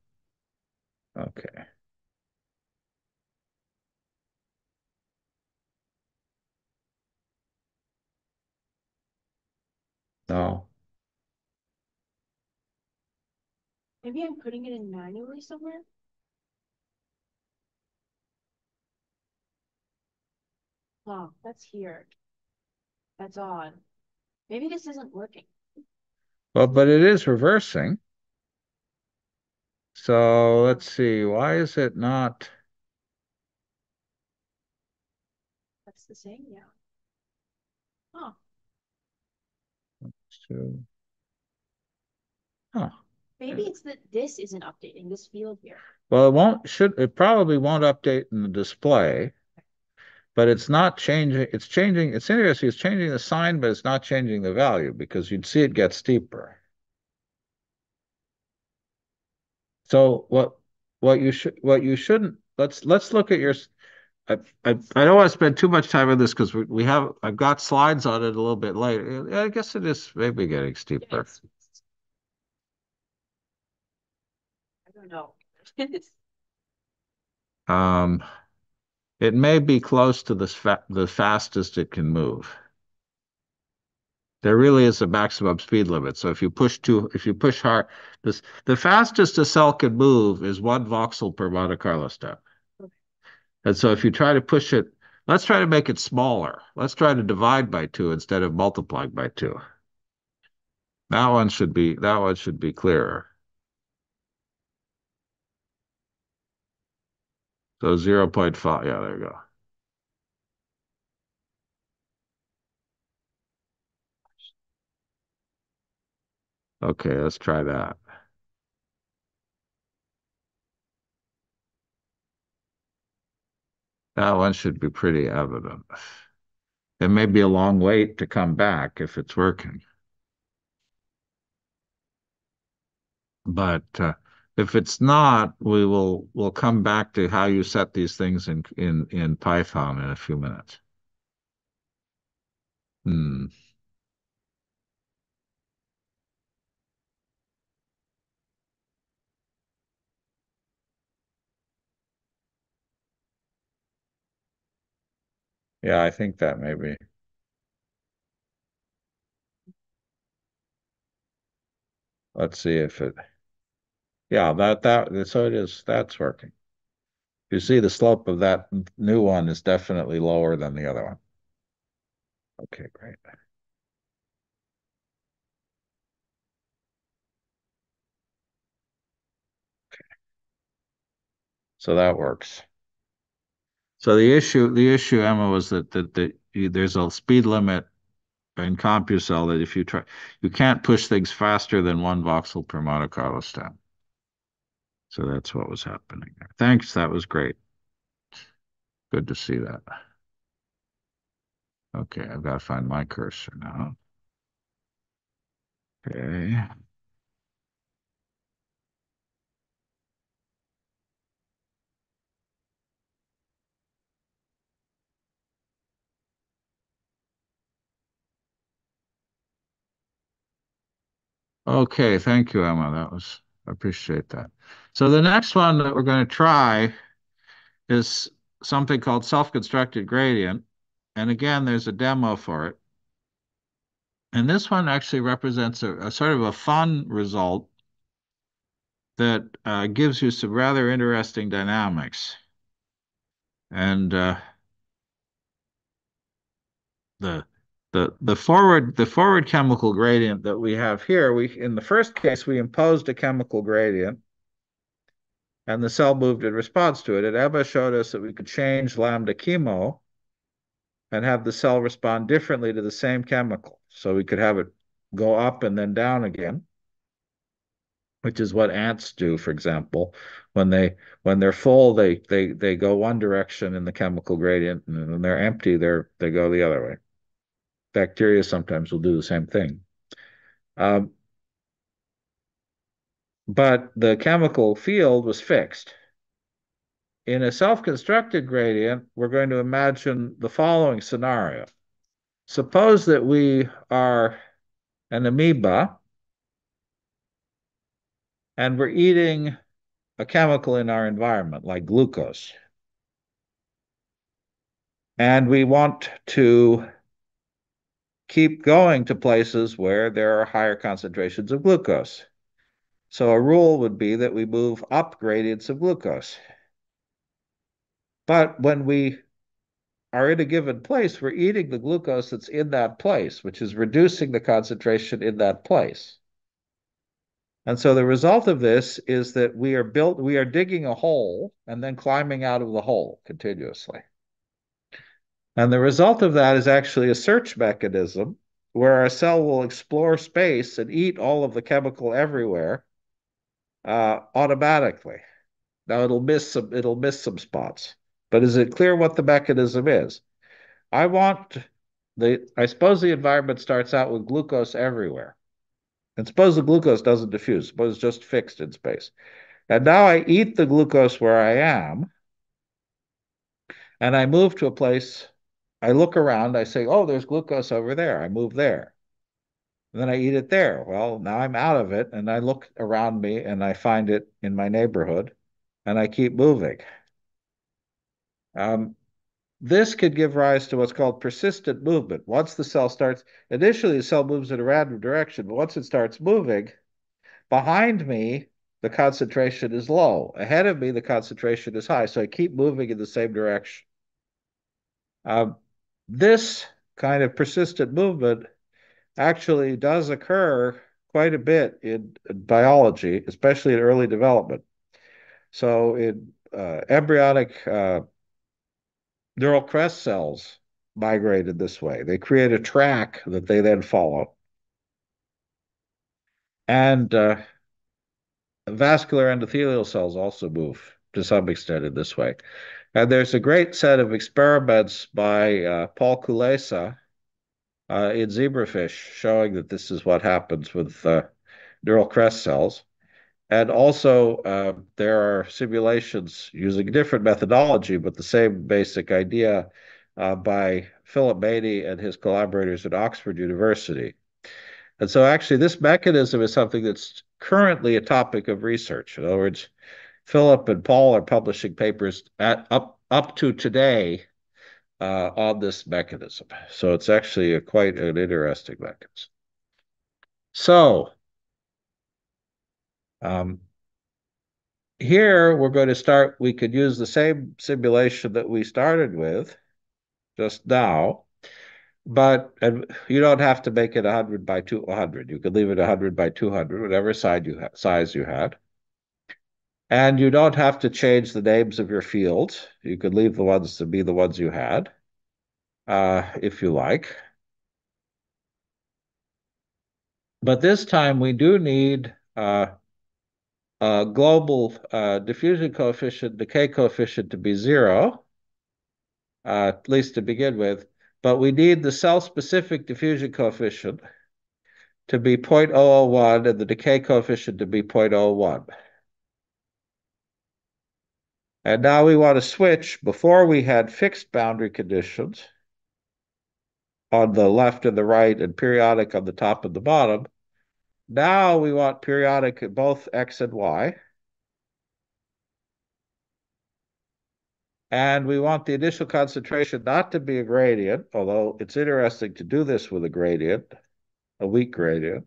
Okay. No. Maybe I'm putting it in manually somewhere. Oh, that's here. That's odd. Maybe this isn't working. Well, but it is reversing. So let's see, why is it not? That's the same, yeah. Huh. So, huh. Maybe it's that this isn't updating this field here. Well, it won't, should, it probably won't update in the display, but it's not changing, it's changing, it's interesting, it's changing the sign, but it's not changing the value because you'd see it get steeper. So what what you should what you shouldn't let's let's look at your I, I I don't want to spend too much time on this because we, we have I've got slides on it a little bit later. I guess it is maybe getting steeper. Yes. I don't know. um, it may be close to the fa the fastest it can move. There really is a maximum speed limit. So if you push too, if you push hard, this the fastest a cell can move is one voxel per Monte Carlo step. Okay. And so if you try to push it, let's try to make it smaller. Let's try to divide by two instead of multiplying by two. That one should be that one should be clearer. So zero point five. Yeah, there you go. Okay, let's try that. That one should be pretty evident. It may be a long wait to come back if it's working. But uh, if it's not, we will we'll come back to how you set these things in in in Python in a few minutes. Hmm. Yeah, I think that maybe. Let's see if it. Yeah, that that so it is. That's working. You see, the slope of that new one is definitely lower than the other one. Okay, great. Okay. So that works. So the issue, the issue, Emma, was that that, that you, there's a speed limit in CompuCell that if you try, you can't push things faster than one voxel per Monte Carlo step. So that's what was happening there. Thanks, that was great. Good to see that. Okay, I've got to find my cursor now. Okay. Okay, thank you, Emma. That was, I appreciate that. So the next one that we're going to try is something called self-constructed gradient. And again, there's a demo for it. And this one actually represents a, a sort of a fun result that uh, gives you some rather interesting dynamics. And uh, the the the forward the forward chemical gradient that we have here, we in the first case we imposed a chemical gradient, and the cell moved in response to it. And Emma showed us that we could change lambda chemo and have the cell respond differently to the same chemical. So we could have it go up and then down again, which is what ants do, for example. When they when they're full, they they they go one direction in the chemical gradient, and when they're empty, they're they go the other way. Bacteria sometimes will do the same thing. Um, But the chemical field was fixed. In a self-constructed gradient, we're going to imagine the following scenario. Suppose that we are an amoeba and we're eating a chemical in our environment, like glucose. And we want to keep going to places where there are higher concentrations of glucose. So a rule would be that we move up gradients of glucose. But when we are in a given place, we're eating the glucose that's in that place, which is reducing the concentration in that place. And so the result of this is that we are built, we are digging a hole and then climbing out of the hole continuously. And the result of that is actually a search mechanism where our cell will explore space and eat all of the chemical everywhere. Uh, automatically. Now it'll miss some it'll miss some spots. But is it clear what the mechanism is? I want the I suppose the environment starts out with glucose everywhere. And suppose the glucose doesn't diffuse, suppose it's just fixed in space. And now I eat the glucose where I am, and I move to a place, I look around, I say, oh, there's glucose over there. I move there. And then I eat it there. Well, now I'm out of it, and I look around me, and I find it in my neighborhood, and I keep moving. Um, this could give rise to what's called persistent movement. Once the cell starts, initially the cell moves in a random direction, but once it starts moving, behind me, the concentration is low. Ahead of me, the concentration is high, so I keep moving in the same direction. Um, this kind of persistent movement actually does occur quite a bit in, in biology, especially in early development. So in uh, embryonic uh, neural crest cells migrated this way. They create a track that they then follow. And uh, vascular endothelial cells also move to some extent in this way. And there's a great set of experiments by uh, Paul Kulesa, Uh, in zebrafish, showing that this is what happens with uh, neural crest cells. And also, uh, there are simulations using different methodology, but the same basic idea uh, by Philip Maney and his collaborators at Oxford University. And so actually, this mechanism is something that's currently a topic of research. In other words, Philip and Paul are publishing papers at, up, up to today Uh, on this mechanism. So it's actually a, quite an interesting mechanism. So um, here we're going to start, we could use the same simulation that we started with just now, but and you don't have to make it one hundred by two hundred. You could leave it one hundred by two hundred, whatever size you, ha size you had. And you don't have to change the names of your fields. You could leave the ones to be the ones you had, uh, if you like. But this time we do need uh, a global uh, diffusion coefficient, decay coefficient to be zero, uh, at least to begin with. But we need the cell-specific diffusion coefficient to be zero point zero zero one and the decay coefficient to be zero point zero one. And now we want to switch. Before we had fixed boundary conditions on the left and the right and periodic on the top and the bottom. Now we want periodic at both x and y. And we want the initial concentration not to be a gradient, although it's interesting to do this with a gradient, a weak gradient,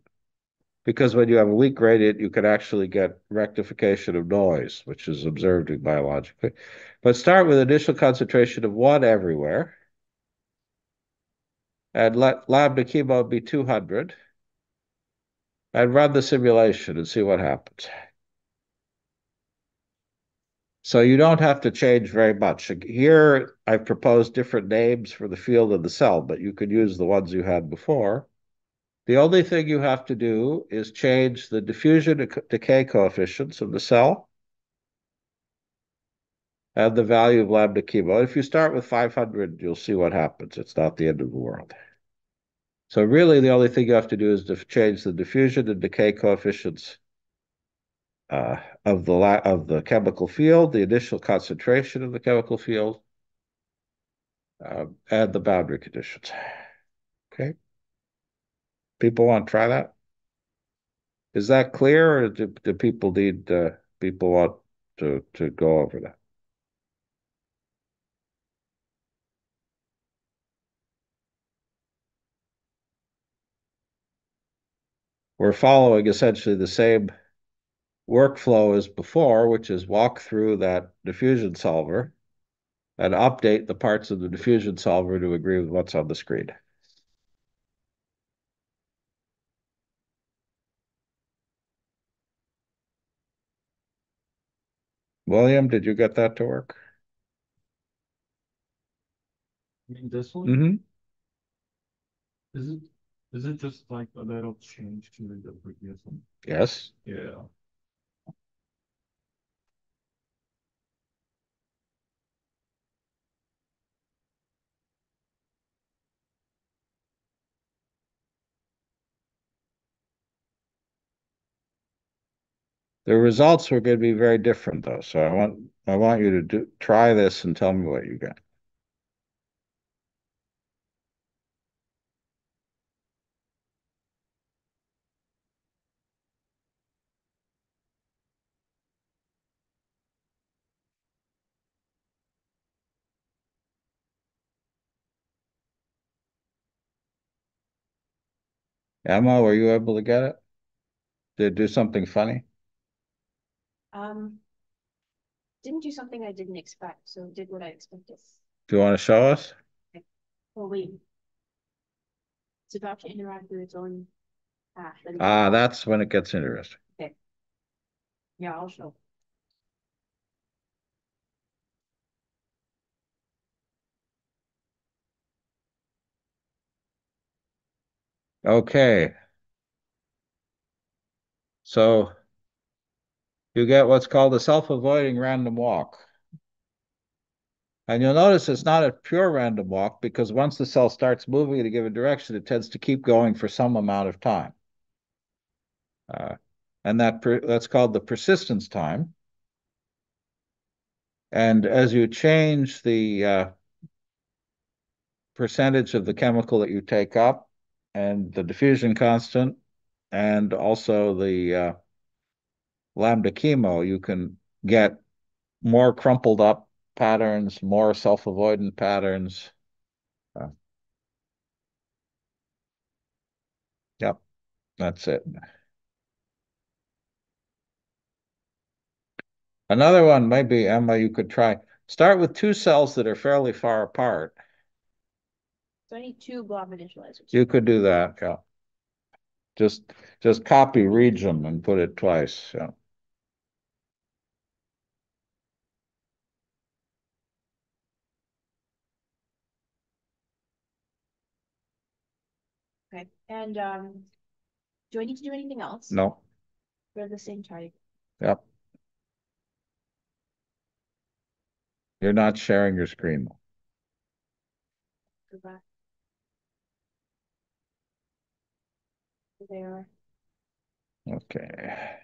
because when you have a weak gradient, you can actually get rectification of noise, which is observed in biologically. But start with initial concentration of one everywhere. And let lambda chemo be two hundred. And run the simulation and see what happens. So you don't have to change very much. Here, I've proposed different names for the field of the cell, but you could use the ones you had before. The only thing you have to do is change the diffusion decay coefficients of the cell and the value of lambda chemo. If you start with five hundred, you'll see what happens. It's not the end of the world. So really, the only thing you have to do is to change the diffusion and decay coefficients Uh, of the la of the chemical field, the initial concentration of the chemical field, um, and the boundary conditions. Okay. People want to try that? Is that clear, or do, do people need uh, people want to to go over that? We're following essentially the same workflow as before, which is walk through that diffusion solver and update the parts of the diffusion solver to agree with what's on the screen. William, did you get that to work? You mean this one? Mm-hmm. Is it is it just like a little change to the previous one? Yes. Yeah. The results were going to be very different, though. So I want I want you to do, try this and tell me what you got. Emma, were you able to get it? Did it do something funny? Um, didn't do something I didn't expect, so did what I expected. Do you want to show us? Okay. Well, wait. It's about to interact with its own path. Ah, that's when it gets interesting. Okay. Yeah, I'll show. Okay. So you get what's called a self-avoiding random walk. And you'll notice it's not a pure random walk, because once the cell starts moving in a given direction, it tends to keep going for some amount of time. Uh, and that that's called the persistence time. And as you change the uh, percentage of the chemical that you take up, and the diffusion constant, and also the uh, lambda chemo, you can get more crumpled up patterns, more self-avoidant patterns. Uh, yep, that's it. Another one, maybe, Emma, you could try. Start with two cells that are fairly far apart. So I need two blob initializers. You could do that, yeah. Just, just copy region and put it twice, yeah. Okay, and um, do I need to do anything else? No. We're the same type. Yep. You're not sharing your screen. Go back. There. Okay.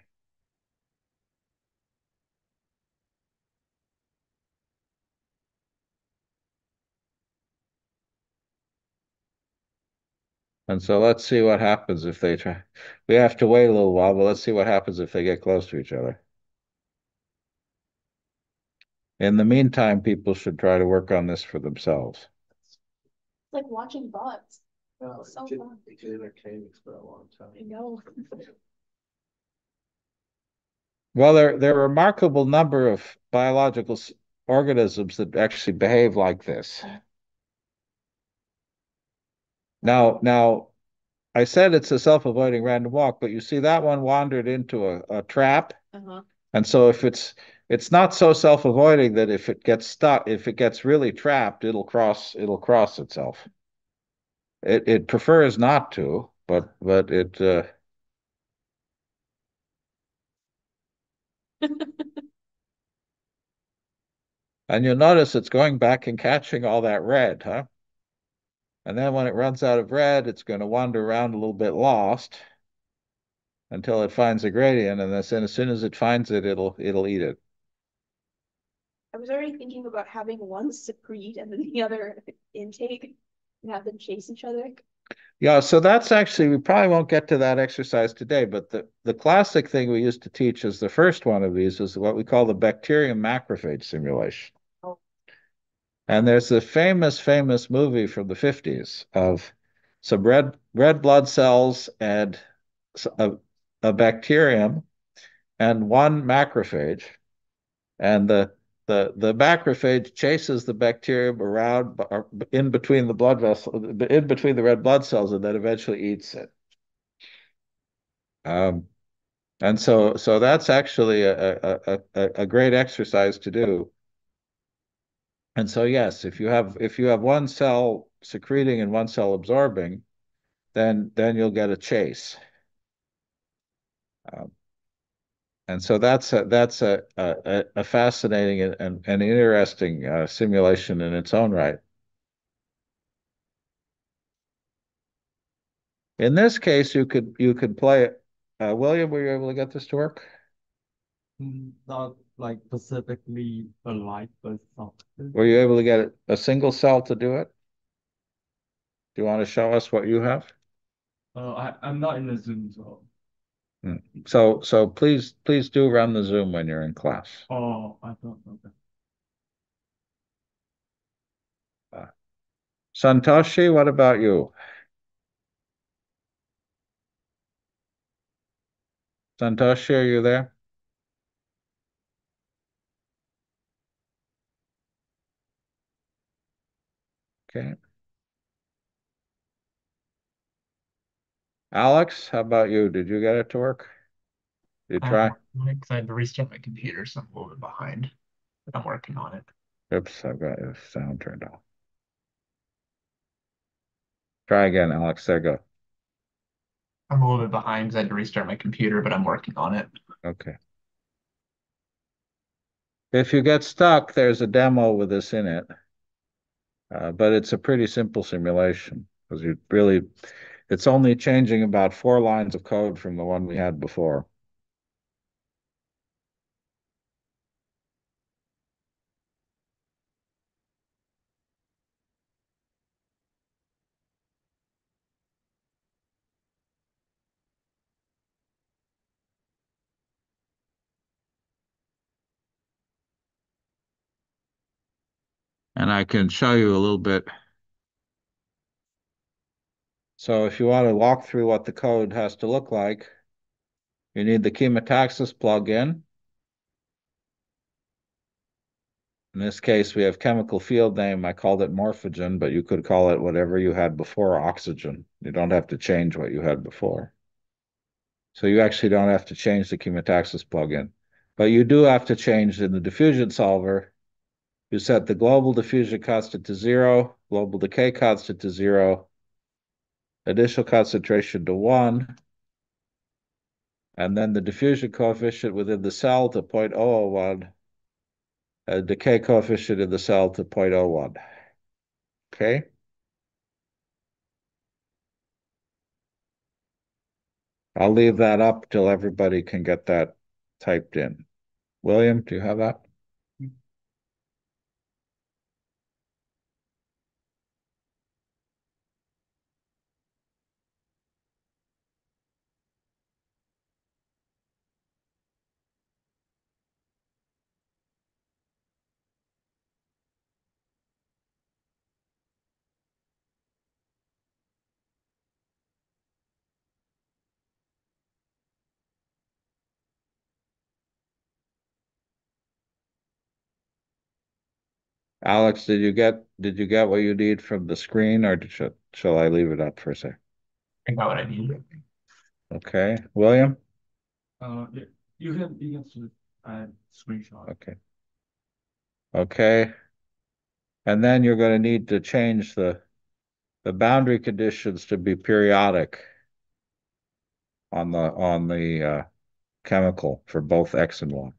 And so let's see what happens if they try. We have to wait a little while, but let's see what happens if they get close to each other. In the meantime, people should try to work on this for themselves. It's like watching bugs. Oh, it's so fun. It's been entertaining for a long time. I know. Well, there, there are a remarkable number of biological organisms that actually behave like this. Now, now, I said it's a self-avoiding random walk, but you see that one wandered into a, a trap. Uh-huh. And so if it's it's not so self-avoiding that if it gets stuck, if it gets really trapped, it'll cross it'll cross itself. It it prefers not to, but but it. Uh, And you'll notice it's going back and catching all that red, huh? And then when it runs out of red, it's going to wander around a little bit lost until it finds a gradient, and then as soon as it finds it, it'll it'll eat it. I was already thinking about having one secrete and then the other intake and have them chase each other. Yeah, so that's actually, we probably won't get to that exercise today, but the, the classic thing we used to teach is the first one of these is what we call the bacterium macrophage simulation. Oh. And there's a famous, famous movie from the fifties of some red, red blood cells and a, a bacterium and one macrophage. And the The, the macrophage chases the bacterium around in between the blood vessel, in between the red blood cells, and then eventually eats it. Um, and so, so that's actually a, a, a, a great exercise to do. And so, yes, if you have if you have one cell secreting and one cell absorbing, then then you'll get a chase. Um, And so that's a, that's a, a, a fascinating and, and, and interesting uh, simulation in its own right. In this case, you could you could play it. Uh, William, were you able to get this to work? Not like specifically alike, but something. Were you able to get a single cell to do it? Do you want to show us what you have? Uh, I, I'm not in the Zoom zone. So, so please, please do run the Zoom when you're in class. Oh, I don't know that. Uh, Santoshi, what about you? Santoshi, are you there? Okay. Alex, how about you? Did you get it to work? Did you try? Because I had to restart my computer, so I'm a little bit behind, but I'm working on it. Oops, I've got the sound turned off. Try again, Alex. There you go. I'm a little bit behind because I had to restart my computer, but I'm working on it. Okay. If you get stuck, there's a demo with this in it, uh, but it's a pretty simple simulation because you really... It's only changing about four lines of code from the one we had before. And I can show you a little bit. So if you want to walk through what the code has to look like, you need the chemotaxis plugin. In this case, we have chemical field name. I called it morphogen, but you could call it whatever you had before oxygen. You don't have to change what you had before. So you actually don't have to change the chemotaxis plugin. But you do have to change in the diffusion solver. You set the global diffusion constant to zero, global decay constant to zero, initial concentration to one, and then the diffusion coefficient within the cell to zero point zero zero one, a decay coefficient in the cell to zero point zero one. Okay? I'll leave that up till everybody can get that typed in. William, do you have that? Alex, did you get did you get what you need from the screen, or did, shall, shall I leave it up for a sec? I got what I need. Okay, William. Uh, you can you can uh, screenshot. Okay. Okay, and then you're going to need to change the the boundary conditions to be periodic on the on the uh, chemical for both x and y.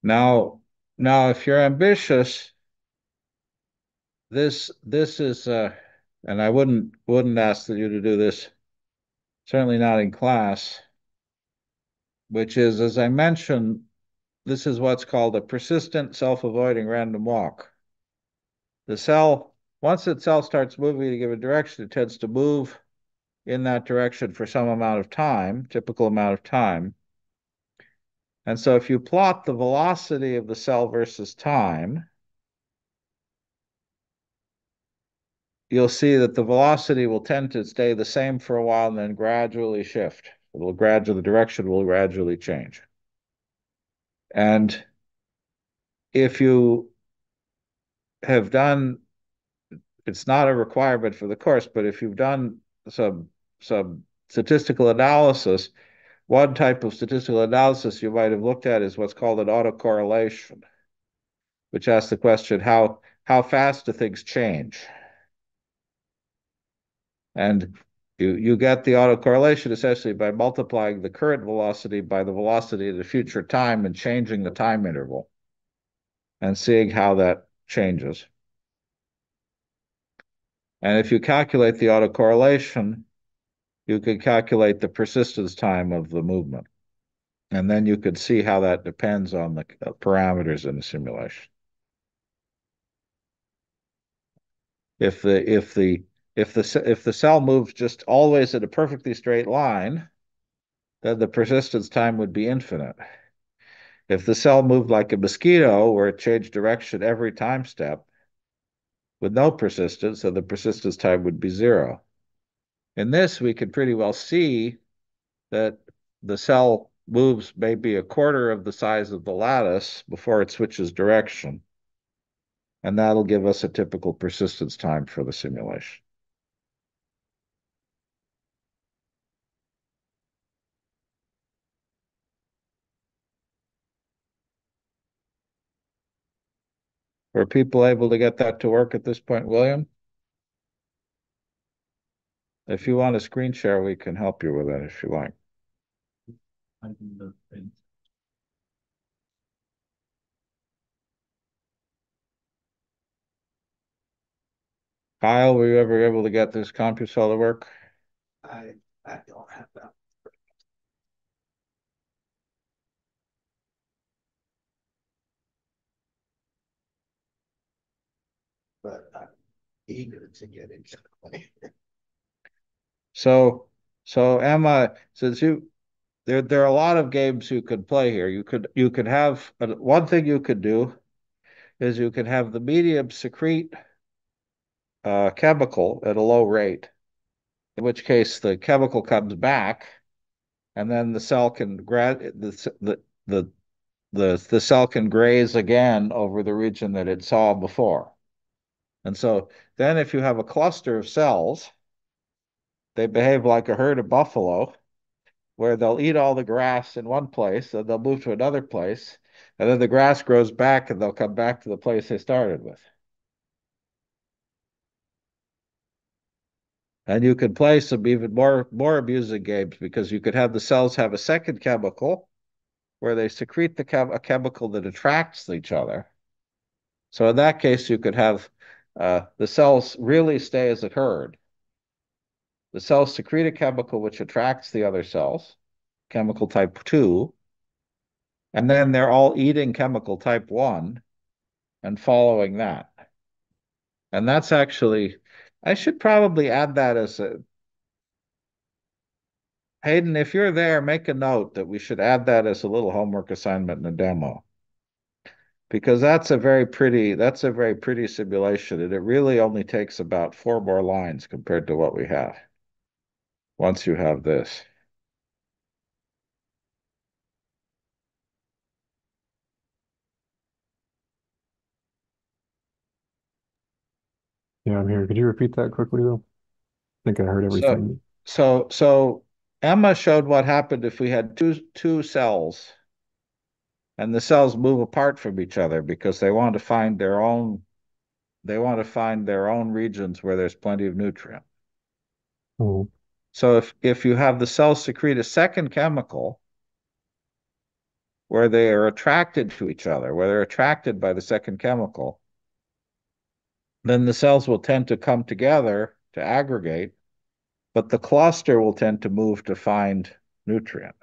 Now, now, if you're ambitious, this this is, uh, and I wouldn't wouldn't ask you to do this, certainly not in class. Which is, as I mentioned, this is what's called a persistent self-avoiding random walk. The cell, once the cell starts moving in a given direction, it tends to move in that direction for some amount of time, typical amount of time. And so if you plot the velocity of the cell versus time, you'll see that the velocity will tend to stay the same for a while and then gradually shift. It will gradually, the direction will gradually change. And if you have done, it's not a requirement for the course, but if you've done some, some statistical analysis, one type of statistical analysis you might have looked at is what's called an autocorrelation, which asks the question, how, how fast do things change? And you, you get the autocorrelation essentially by multiplying the current velocity by the velocity of the future time and changing the time interval and seeing how that changes. And if you calculate the autocorrelation, you could calculate the persistence time of the movement. And then you could see how that depends on the parameters in the simulation. If the, if the, if the, if the cell moves just always in a perfectly straight line, then the persistence time would be infinite. If the cell moved like a mosquito, where it changed direction every time step with no persistence, then the persistence time would be zero. In this, we can pretty well see that the cell moves maybe a quarter of the size of the lattice before it switches direction. And that'll give us a typical persistence time for the simulation. Were people able to get that to work at this point, William? If you want a screen share, we can help you with that if you like. Kyle, were you ever able to get this CompuCell to work? I, I don't have that. But I'm eager to get into it. So, so Emma, since you, there, there are a lot of games you could play here. You could, you could have one thing you could do is you could have the medium secrete uh, chemical at a low rate, in which case the chemical comes back, and then the cell can grad the the the the the cell can graze again over the region that it saw before, and so then if you have a cluster of cells. They behave like a herd of buffalo, where they'll eat all the grass in one place, and they'll move to another place, and then the grass grows back, and they'll come back to the place they started with. And you can play some even more, more amusing games, because you could have the cells have a second chemical, where they secrete the chem a chemical that attracts each other. So in that case, you could have uh, the cells really stay as a herd. The cells secrete a chemical which attracts the other cells, chemical type two, and then they're all eating chemical type one, and following that. And that's actually, I should probably add that as a, Hayden, if you're there, make a note that we should add that as a little homework assignment in a demo. Because that's a very pretty, that's a very pretty simulation, and it really only takes about four more lines compared to what we have, once you have this. Yeah, I'm here. Could you repeat that quickly, though? I think I heard everything. So, so, so Emma showed what happened if we had two two cells, and the cells move apart from each other because they want to find their own. They want to find their own regions where there's plenty of nutrient. Mm-hmm. So, if if you have the cells secrete a second chemical, where they are attracted to each other, where they're attracted by the second chemical, then the cells will tend to come together to aggregate, but the cluster will tend to move to find nutrient.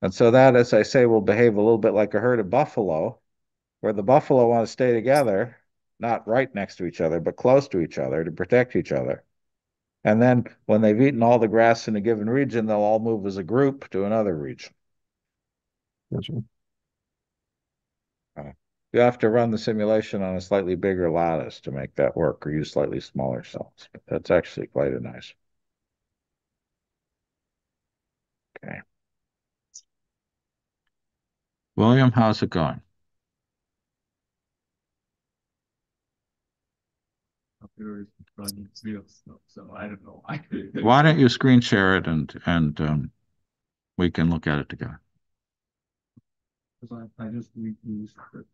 And so that, as I say, will behave a little bit like a herd of buffalo, where the buffalo want to stay together, not right next to each other, but close to each other to protect each other. And then when they've eaten all the grass in a given region, they'll all move as a group to another region. Gotcha. Uh, You have to run the simulation on a slightly bigger lattice to make that work, or use slightly smaller cells. But that's actually quite a nice. Okay. William, how's it going? Why don't you screen share it, and and um, we can look at it together. Because I, I just reuse it.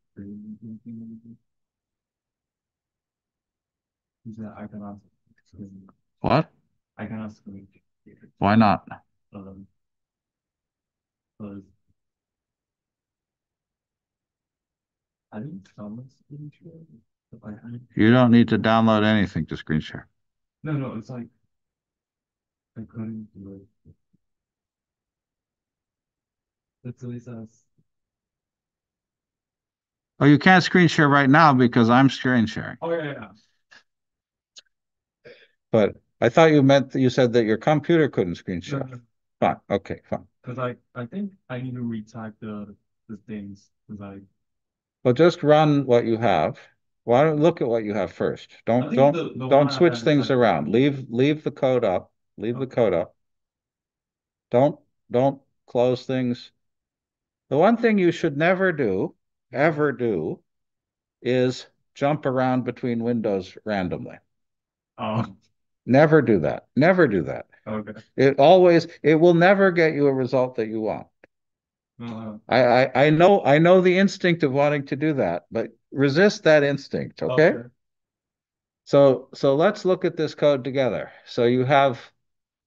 What? I can ask. Why not? Um, because I didn't screen share. You don't need to download anything to screen share. No, no, it's like I couldn't do it. That's what it says. Oh, you can't screen share right now because I'm screen sharing. Oh, yeah, yeah. But I thought you meant that you said that your computer couldn't screen share. No. Fine. Okay, fine. Because I, I think I need to retype the, the things. Because I... Well, just run what you have. Why don't look at what you have first? Don't don't the, the don't switch things like... around. Leave leave the code up. Leave okay. the code up. Don't don't close things. The one thing you should never do. ever do is jump around between windows randomly. Oh. Never do that. Never do that. Okay. It always, it will never get you a result that you want. Uh-huh. I, I, I know I know the instinct of wanting to do that, but resist that instinct, okay? okay? So so let's look at this code together. So you have,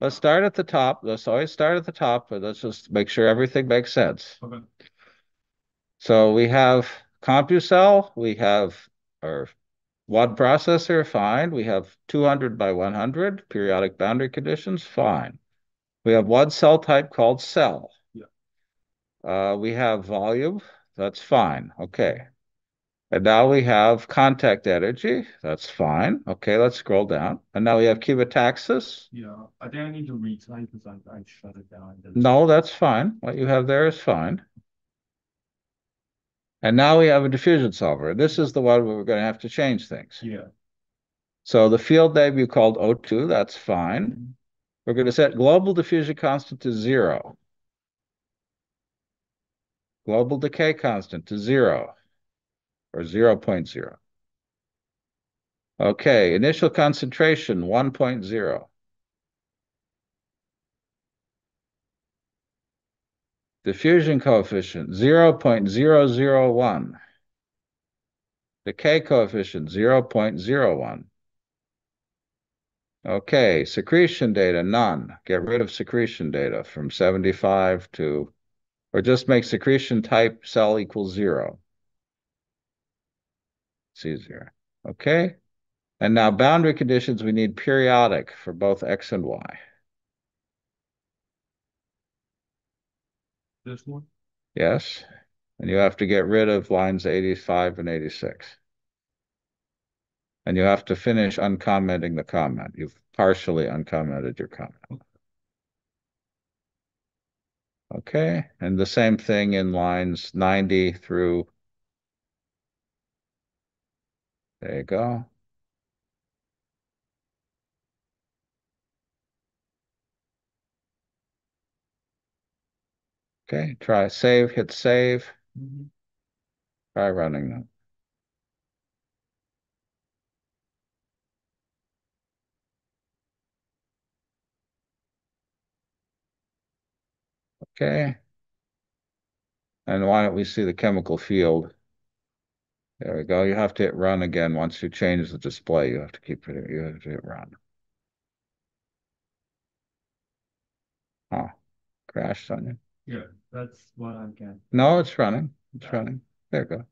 let's start at the top. Let's always start at the top, but let's just make sure everything makes sense. Okay. So we have CompuCell, we have our W A D processor, fine. We have two hundred by one hundred, periodic boundary conditions, fine. We have one cell type called cell. Yeah. Uh, we have volume, that's fine, okay. And now we have contact energy, that's fine. Okay, let's scroll down. And now we have chemotaxis. Yeah, I think I need to retype because I, I shut it down. No, that's fine. What you have there is fine. And now we have a diffusion solver. This is the one where we're going to have to change things. Yeah. So the field name you called O two, that's fine. Mm-hmm. We're going to set global diffusion constant to zero. Global decay constant to zero, or zero point zero. Okay, initial concentration, one point zero. Diffusion coefficient, zero point zero zero one. Decay coefficient, zero point zero one. Okay, secretion data, none. Get rid of secretion data from seventy-five to, or just make secretion type cell equals zero. It's easier. Okay. And now boundary conditions, we need periodic for both X and Y. This one? Yes. And you have to get rid of lines eighty-five and eighty-six. And you have to finish uncommenting the comment. You've partially uncommented your comment. Okay, and the same thing in lines ninety through, there you go. Okay, try save, hit save. Mm-hmm. Try running them. Okay. And why don't we see the chemical field? There we go. You have to hit run again. Once you change the display, you have to keep it, you have to hit run. Huh. Crashed on you. Yeah, that's what I'm getting. No, it's running. It's yeah. running. There you go.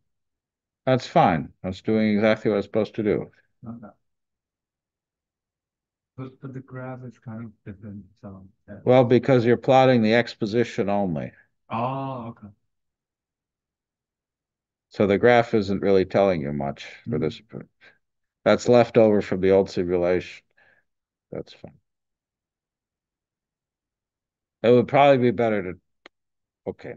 That's fine. That's doing exactly what it's supposed to do. Okay. But, but the graph is kind of different. So yeah. Well, because you're plotting the x position only. Oh, okay. So the graph isn't really telling you much for mm-hmm. this. That's left over from the old simulation. That's fine. It would probably be better to. Okay,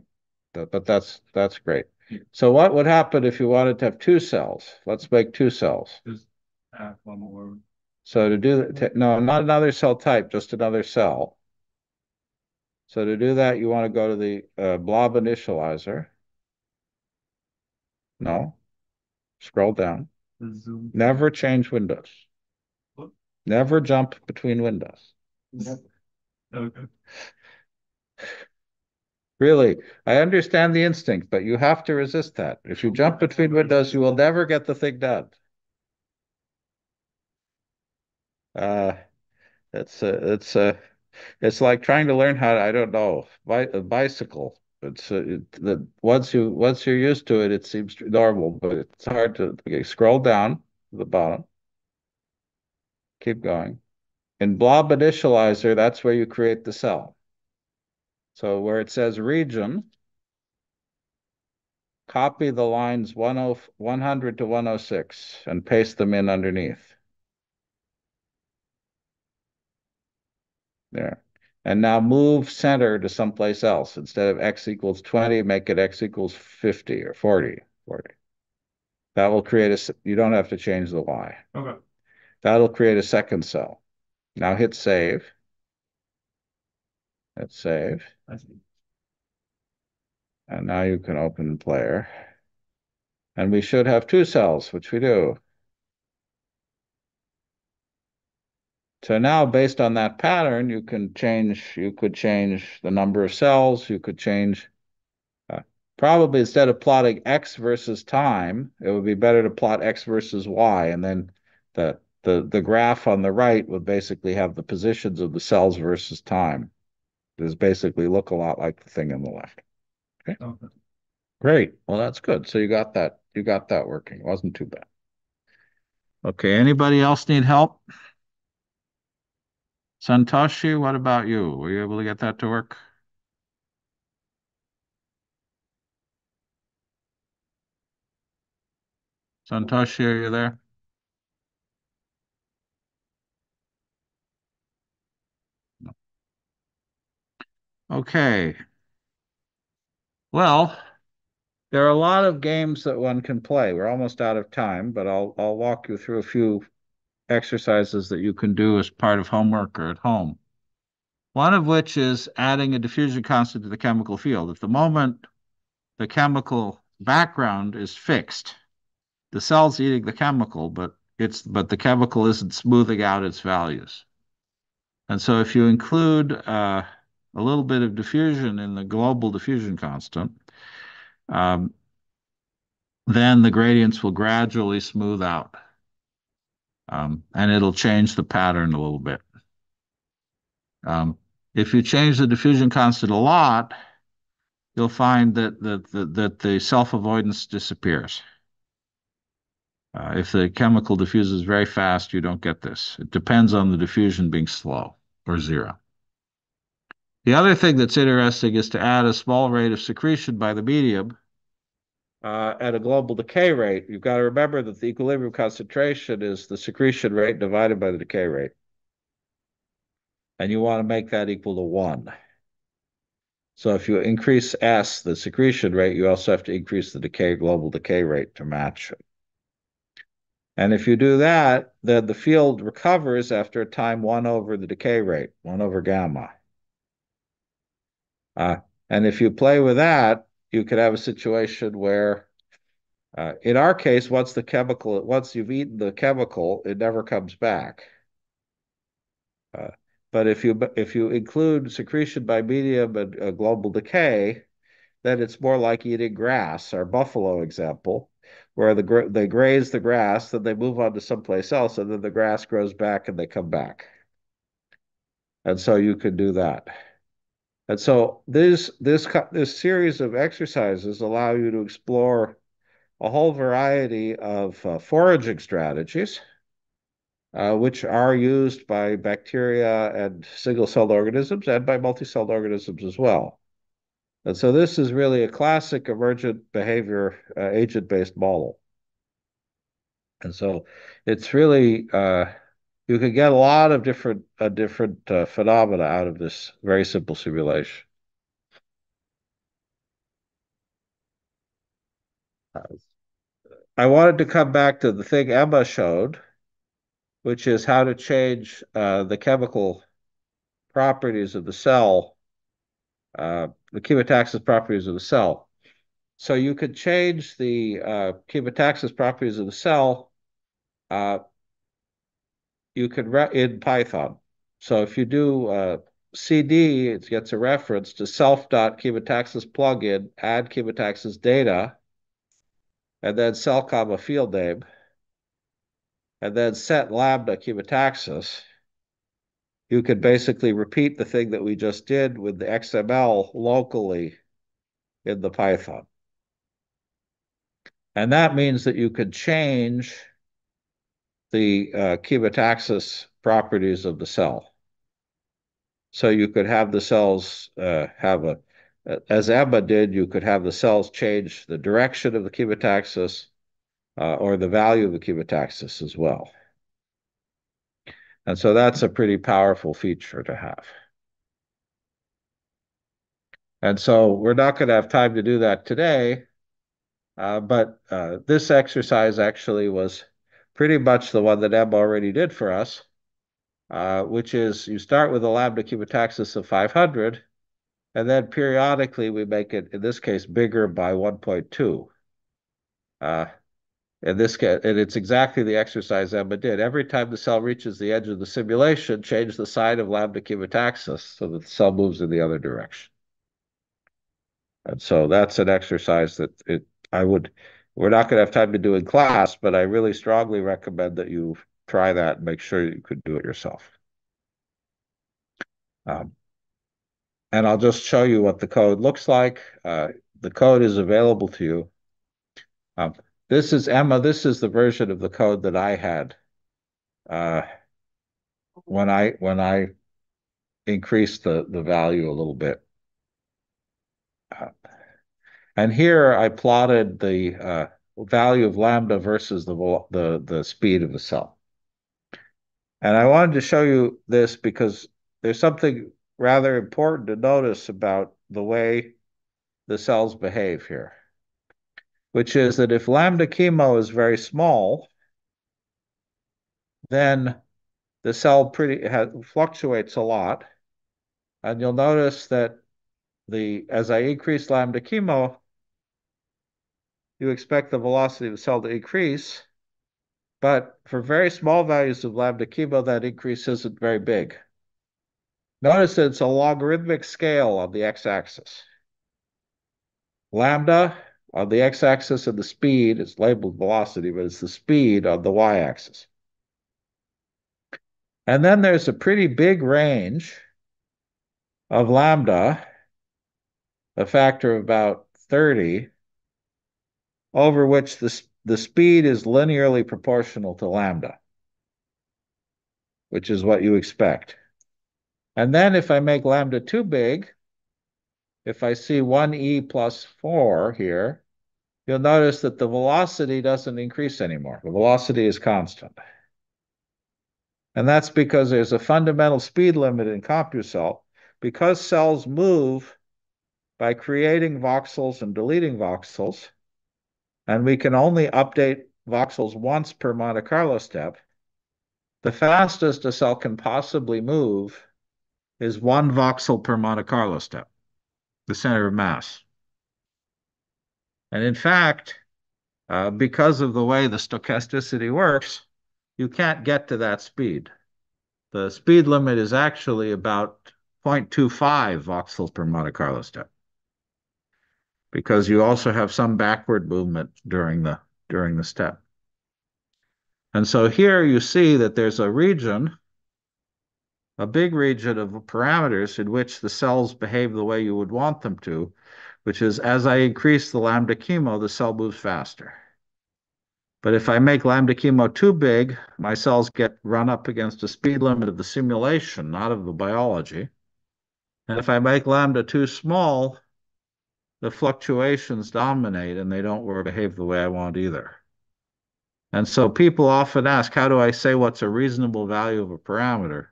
but that's that's great. Yeah. So what would happen if you wanted to have two cells? Let's make two cells. Just add one more. So to do that, no, not another cell type, just another cell. So to do that, you want to go to the uh, blob initializer. No, scroll down. Zoom. Never change windows. What? Never jump between windows. Never. Okay. Really, I understand the instinct, but you have to resist that. If you jump between windows, you will never get the thing done. Uh, it's a, it's a, it's like trying to learn how to, I don't know, bi a bicycle. It's a, it, the, once you once you're used to it, it seems normal, but it's hard to okay, scroll down to the bottom. Keep going. In blob initializer, that's where you create the cell. So where it says region, copy the lines one hundred to one oh six and paste them in underneath. There. And now move center to someplace else. Instead of x equals twenty, make it x equals fifty or forty. forty. That will create a, you don't have to change the y. Okay. That'll create a second cell. Now hit save. Let's save. I see. And now you can open player. And we should have two cells, which we do. So now based on that pattern, you can change, you could change the number of cells, you could change, uh, probably instead of plotting x versus time, it would be better to plot x versus y, and then the, the, the graph on the right would basically have the positions of the cells versus time. Does basically look a lot like the thing on the left. Okay. Okay. Great. Well, that's good. So you got that. You got that working. It wasn't too bad. Okay. Anybody else need help? Santoshi, what about you? Were you able to get that to work? Santoshi, are you there? Okay. Well, there are a lot of games that one can play. We're almost out of time, but I'll I'll walk you through a few exercises that you can do as part of homework or at home. One of which is adding a diffusion constant to the chemical field. At the moment, the chemical background is fixed. The cell's eating the chemical, but it's but the chemical isn't smoothing out its values. And so if you include uh a little bit of diffusion in the global diffusion constant, um, then the gradients will gradually smooth out. Um, and it'll change the pattern a little bit. Um, if you change the diffusion constant a lot, you'll find that, that, that, that the self-avoidance disappears. Uh, if the chemical diffuses very fast, you don't get this. It depends on the diffusion being slow or zero. The other thing that's interesting is to add a small rate of secretion by the medium uh, at a global decay rate, you've got to remember that the equilibrium concentration is the secretion rate divided by the decay rate. And you want to make that equal to one. So if you increase S, the secretion rate, you also have to increase the decay global decay rate to match it. And if you do that, then the field recovers after a time one over the decay rate, one over gamma. Uh, and if you play with that, you could have a situation where, uh, in our case, once the chemical, once you've eaten the chemical, it never comes back. Uh, but if you if you include secretion by medium and uh, global decay, then it's more like eating grass, our buffalo example, where the gra they graze the grass, then they move on to someplace else, and then the grass grows back and they come back. And so you can do that. And so this, this, this series of exercises allow you to explore a whole variety of uh, foraging strategies, uh, which are used by bacteria and single-celled organisms and by multi-celled organisms as well. And so this is really a classic emergent behavior uh, agent-based model. And so it's really, uh, you can get a lot of different uh, different uh, phenomena out of this very simple simulation. I wanted to come back to the thing Emma showed, which is how to change uh, the chemical properties of the cell, Uh, the chemotaxis properties of the cell. So you could change the uh, chemotaxis properties of the cell. Uh, you could re in Python. So if you do uh, C D, it gets a reference to self.chemotaxis plugin, add chemotaxis data, and then cell comma field name, and then set lambda chemotaxis. You could basically repeat the thing that we just did with the X M L locally in the Python. And that means that you could change the uh, chemotaxis properties of the cell. So you could have the cells uh, have a, as Emma did, you could have the cells change the direction of the chemotaxis uh, or the value of the chemotaxis as well. And so that's a pretty powerful feature to have. And so we're not going to have time to do that today, uh, but uh, this exercise actually was pretty much the one that Emma already did for us, uh, which is you start with a lambda chemotaxis of five hundred, and then periodically we make it, in this case, bigger by one point two. Uh, In this case, and it's exactly the exercise Emma did. Every time the cell reaches the edge of the simulation, change the sign of lambda chemotaxis so that the cell moves in the other direction. And so that's an exercise that it I would we're not going to have time to do in class, but I really strongly recommend that you try that and make sure you could do it yourself. Um, and I'll just show you what the code looks like. Uh, the code is available to you. Um, This is Emma. This is the version of the code that I had uh, when I when I increased the the value a little bit. Uh, and here I plotted the uh, value of lambda versus the the the speed of the cell. And I wanted to show you this because there's something rather important to notice about the way the cells behave here, which is that if lambda chemo is very small, then the cell pretty ha fluctuates a lot. And you'll notice that the as I increase lambda chemo, you expect the velocity of the cell to increase. But for very small values of lambda chemo, that increase isn't very big. Notice that it's a logarithmic scale on the x-axis. Lambda on the x-axis and the speed, it's labeled velocity, but it's the speed on the y-axis. And then there's a pretty big range of lambda, a factor of about thirty, over which the, the speed is linearly proportional to lambda, which is what you expect. And then if I make lambda too big, if I see one e plus four here, you'll notice that the velocity doesn't increase anymore. The velocity is constant. And that's because there's a fundamental speed limit in CompuCell. Because cells move by creating voxels and deleting voxels, and we can only update voxels once per Monte Carlo step, the fastest a cell can possibly move is one voxel per Monte Carlo step, the center of mass. And in fact, uh, because of the way the stochasticity works, you can't get to that speed. The speed limit is actually about zero point two five voxels per Monte Carlo step, because you also have some backward movement during the, during the step. And so here you see that there's a region, a big region of parameters in which the cells behave the way you would want them to, which is as I increase the lambda chemo, the cell moves faster. But if I make lambda chemo too big, my cells get run up against the speed limit of the simulation, not of the biology. And if I make lambda too small, the fluctuations dominate and they don't behave the way I want either. And so people often ask, how do I say what's a reasonable value of a parameter?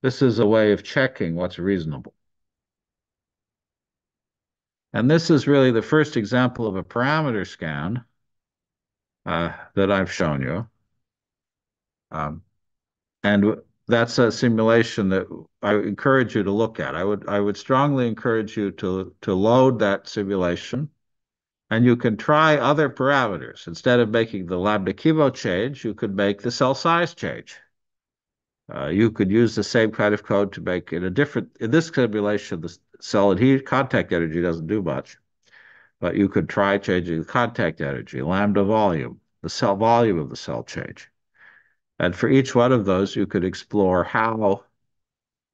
This is a way of checking what's reasonable. And this is really the first example of a parameter scan Uh, that I've shown you. Um, and that's a simulation that I encourage you to look at. I would, I would strongly encourage you to, to load that simulation, and you can try other parameters. Instead of making the lambda chemo change, you could make the cell size change. Uh, you could use the same kind of code to make it a different, in this simulation, the cell adhesion contact energy doesn't do much. But you could try changing the contact energy, lambda volume, the cell volume of the cell change. And for each one of those, you could explore how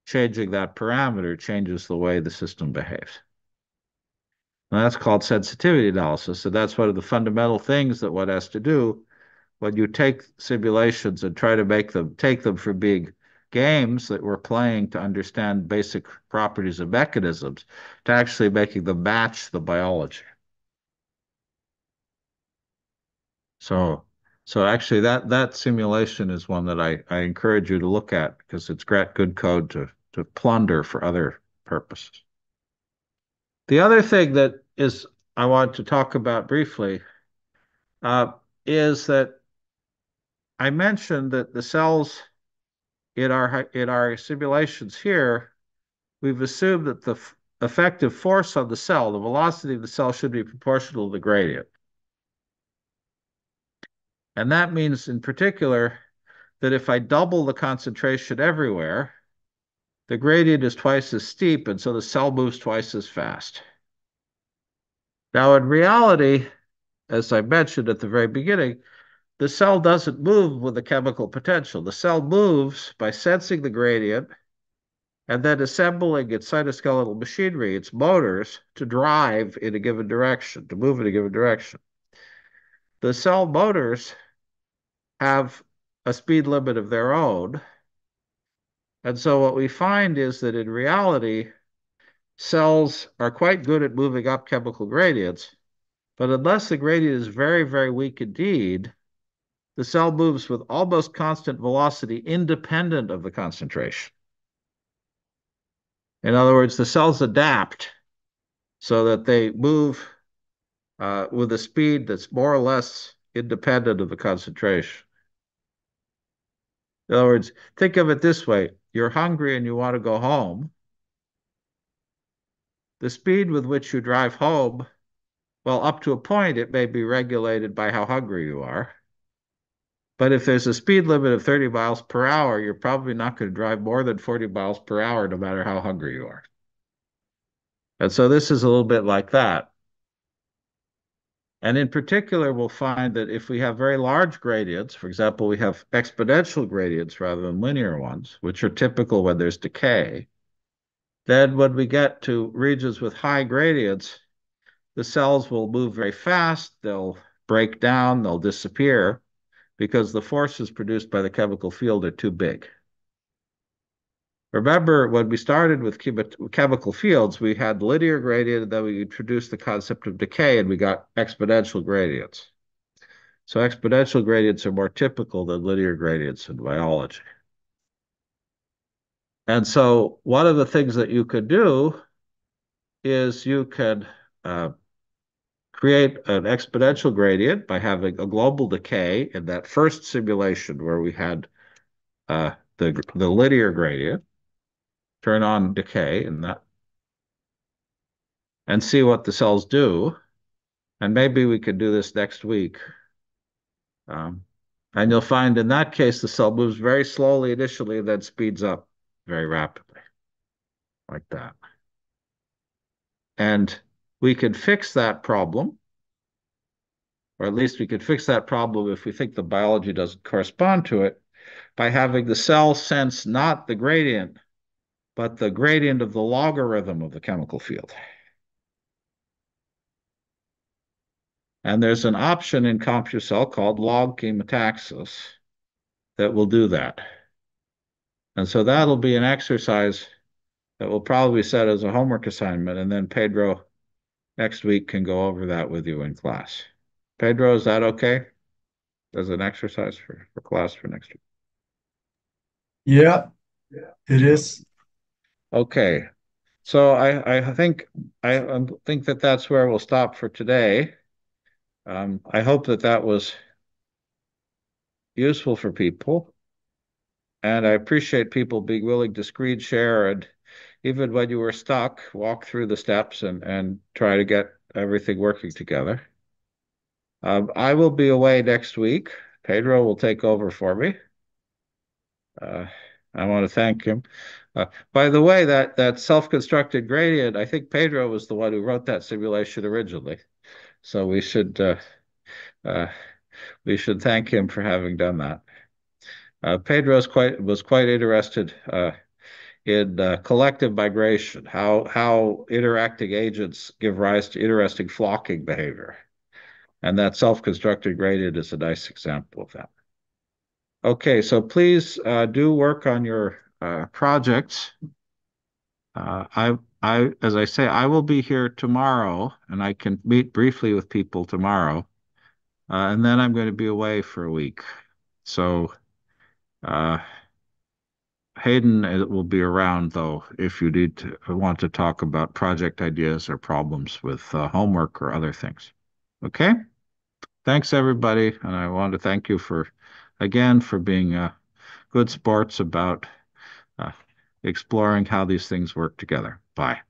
changing that parameter changes the way the system behaves. And that's called sensitivity analysis. So that's one of the fundamental things that one has to do when you take simulations and try to make them, take them from being games that we're playing to understand basic properties of mechanisms to actually making them match the biology. So, so actually that, that simulation is one that I, I encourage you to look at, because it's good code to, to plunder for other purposes. The other thing that is I want to talk about briefly uh, is that I mentioned that the cells in our, in our simulations here, we've assumed that the effective force on the cell, the velocity of the cell, should be proportional to the gradient. And that means, in particular, that if I double the concentration everywhere, the gradient is twice as steep, and so the cell moves twice as fast. Now, in reality, as I mentioned at the very beginning, the cell doesn't move with the chemical potential. The cell moves by sensing the gradient and then assembling its cytoskeletal machinery, its motors, to drive in a given direction, to move in a given direction. The cell motors have a speed limit of their own. And so what we find is that in reality, cells are quite good at moving up chemical gradients, but unless the gradient is very, very weak indeed, the cell moves with almost constant velocity independent of the concentration. In other words, the cells adapt so that they move uh, with a speed that's more or less independent of the concentration. In other words, think of it this way. You're hungry and you want to go home. The speed with which you drive home, well, up to a point, it may be regulated by how hungry you are. But if there's a speed limit of thirty miles per hour, you're probably not going to drive more than forty miles per hour, no matter how hungry you are. And so this is a little bit like that. And in particular, we'll find that if we have very large gradients, for example, we have exponential gradients rather than linear ones, which are typical when there's decay, then when we get to regions with high gradients, the cells will move very fast, they'll break down, they'll disappear, because the forces produced by the chemical field are too big. Remember, when we started with chemical fields, we had linear gradient, and then we introduced the concept of decay, and we got exponential gradients. So exponential gradients are more typical than linear gradients in biology. And so one of the things that you could do is you can uh, create an exponential gradient by having a global decay in that first simulation where we had uh, the, the linear gradient. Turn on decay in that and see what the cells do. And maybe we could do this next week. Um, and you'll find in that case, the cell moves very slowly initially and then speeds up very rapidly, like that. And we could fix that problem, or at least we could fix that problem if we think the biology doesn't correspond to it, by having the cell sense not the gradient, but the gradient of the logarithm of the chemical field. And there's an option in CompuCell called log chemotaxis that will do that. And so that'll be an exercise that will probably be set as a homework assignment, and then Pedro next week can go over that with you in class. Pedro, is that okay? As an exercise for, for class for next week? Yeah, it is. Okay, so I, I think I think that that's where we'll stop for today. Um, I hope that that was useful for people, and I appreciate people being willing to screen share, and even when you were stuck, walk through the steps and and try to get everything working together. Um, I will be away next week. Pedro will take over for me. Uh, I want to thank him. Uh, by the way, that, that self-constructed gradient, I think Pedro was the one who wrote that simulation originally. So we should uh, uh, we should thank him for having done that. Uh, Pedro is quite, was quite interested uh, in uh, collective migration, how, how interacting agents give rise to interesting flocking behavior. And that self-constructed gradient is a nice example of that. Okay, so please uh, do work on your uh, projects. Uh, I, I, as I say, I will be here tomorrow, and I can meet briefly with people tomorrow. Uh, and then I'm going to be away for a week. So uh, Hayden will be around, though, if you need to want to talk about project ideas or problems with uh, homework or other things. Okay? Thanks, everybody, and I want to thank you for... Again, for being uh, good sports about uh, exploring how these things work together. Bye.